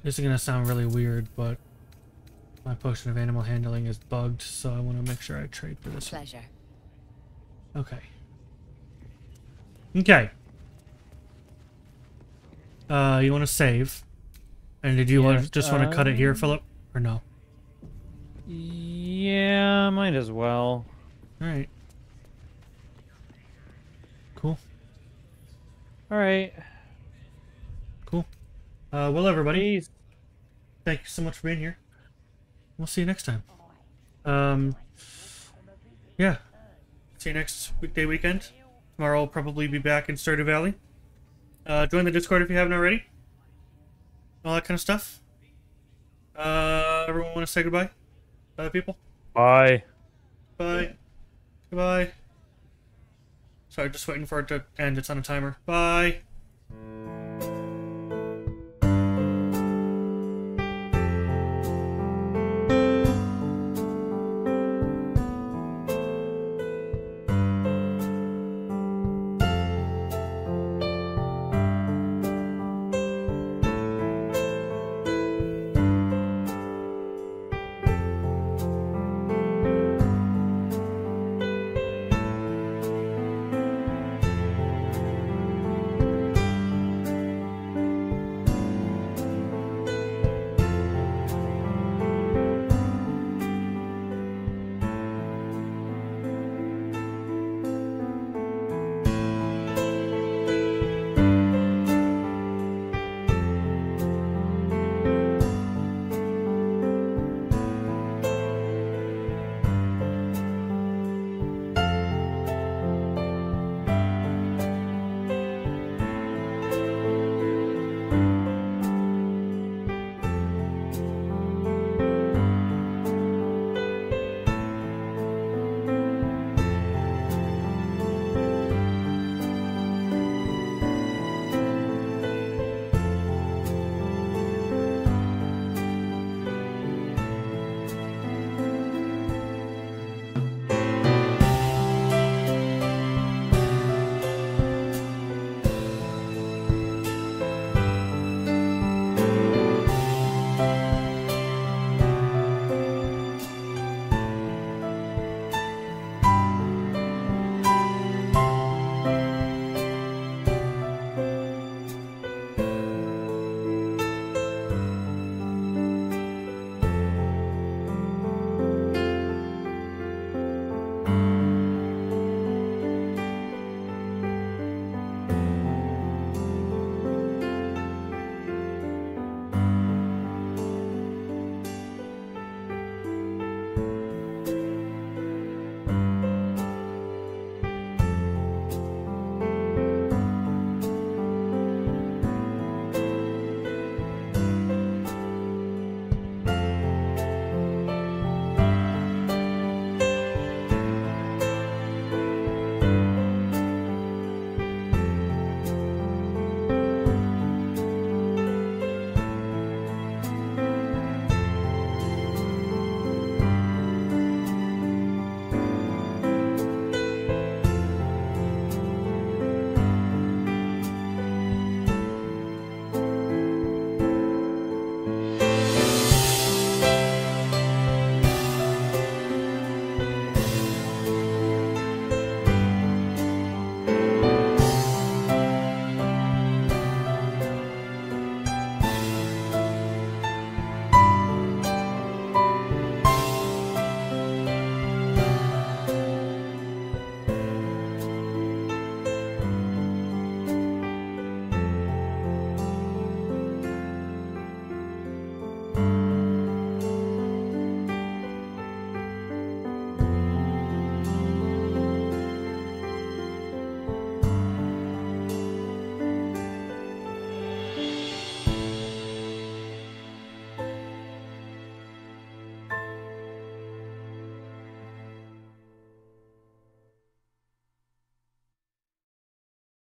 This is gonna sound really weird, but my potion of animal handling is bugged, so I want to make sure I trade for this. Pleasure. One. Okay. Okay. Uh, you want to save, and did you yes, want, just um... want to cut it here, Philip, or no? Yeah, might as well. All right. Cool. All right. Cool. Uh, well, everybody, Please. thank you so much for being here. We'll see you next time. Um, yeah. See you next weekday weekend. Tomorrow I'll probably be back in Stardew Valley. Uh, join the Discord if you haven't already. All that kind of stuff. Uh, everyone want to say goodbye? Other people? Bye. Bye. Yeah. Goodbye. Sorry, just waiting for it to end. It's on a timer. Bye.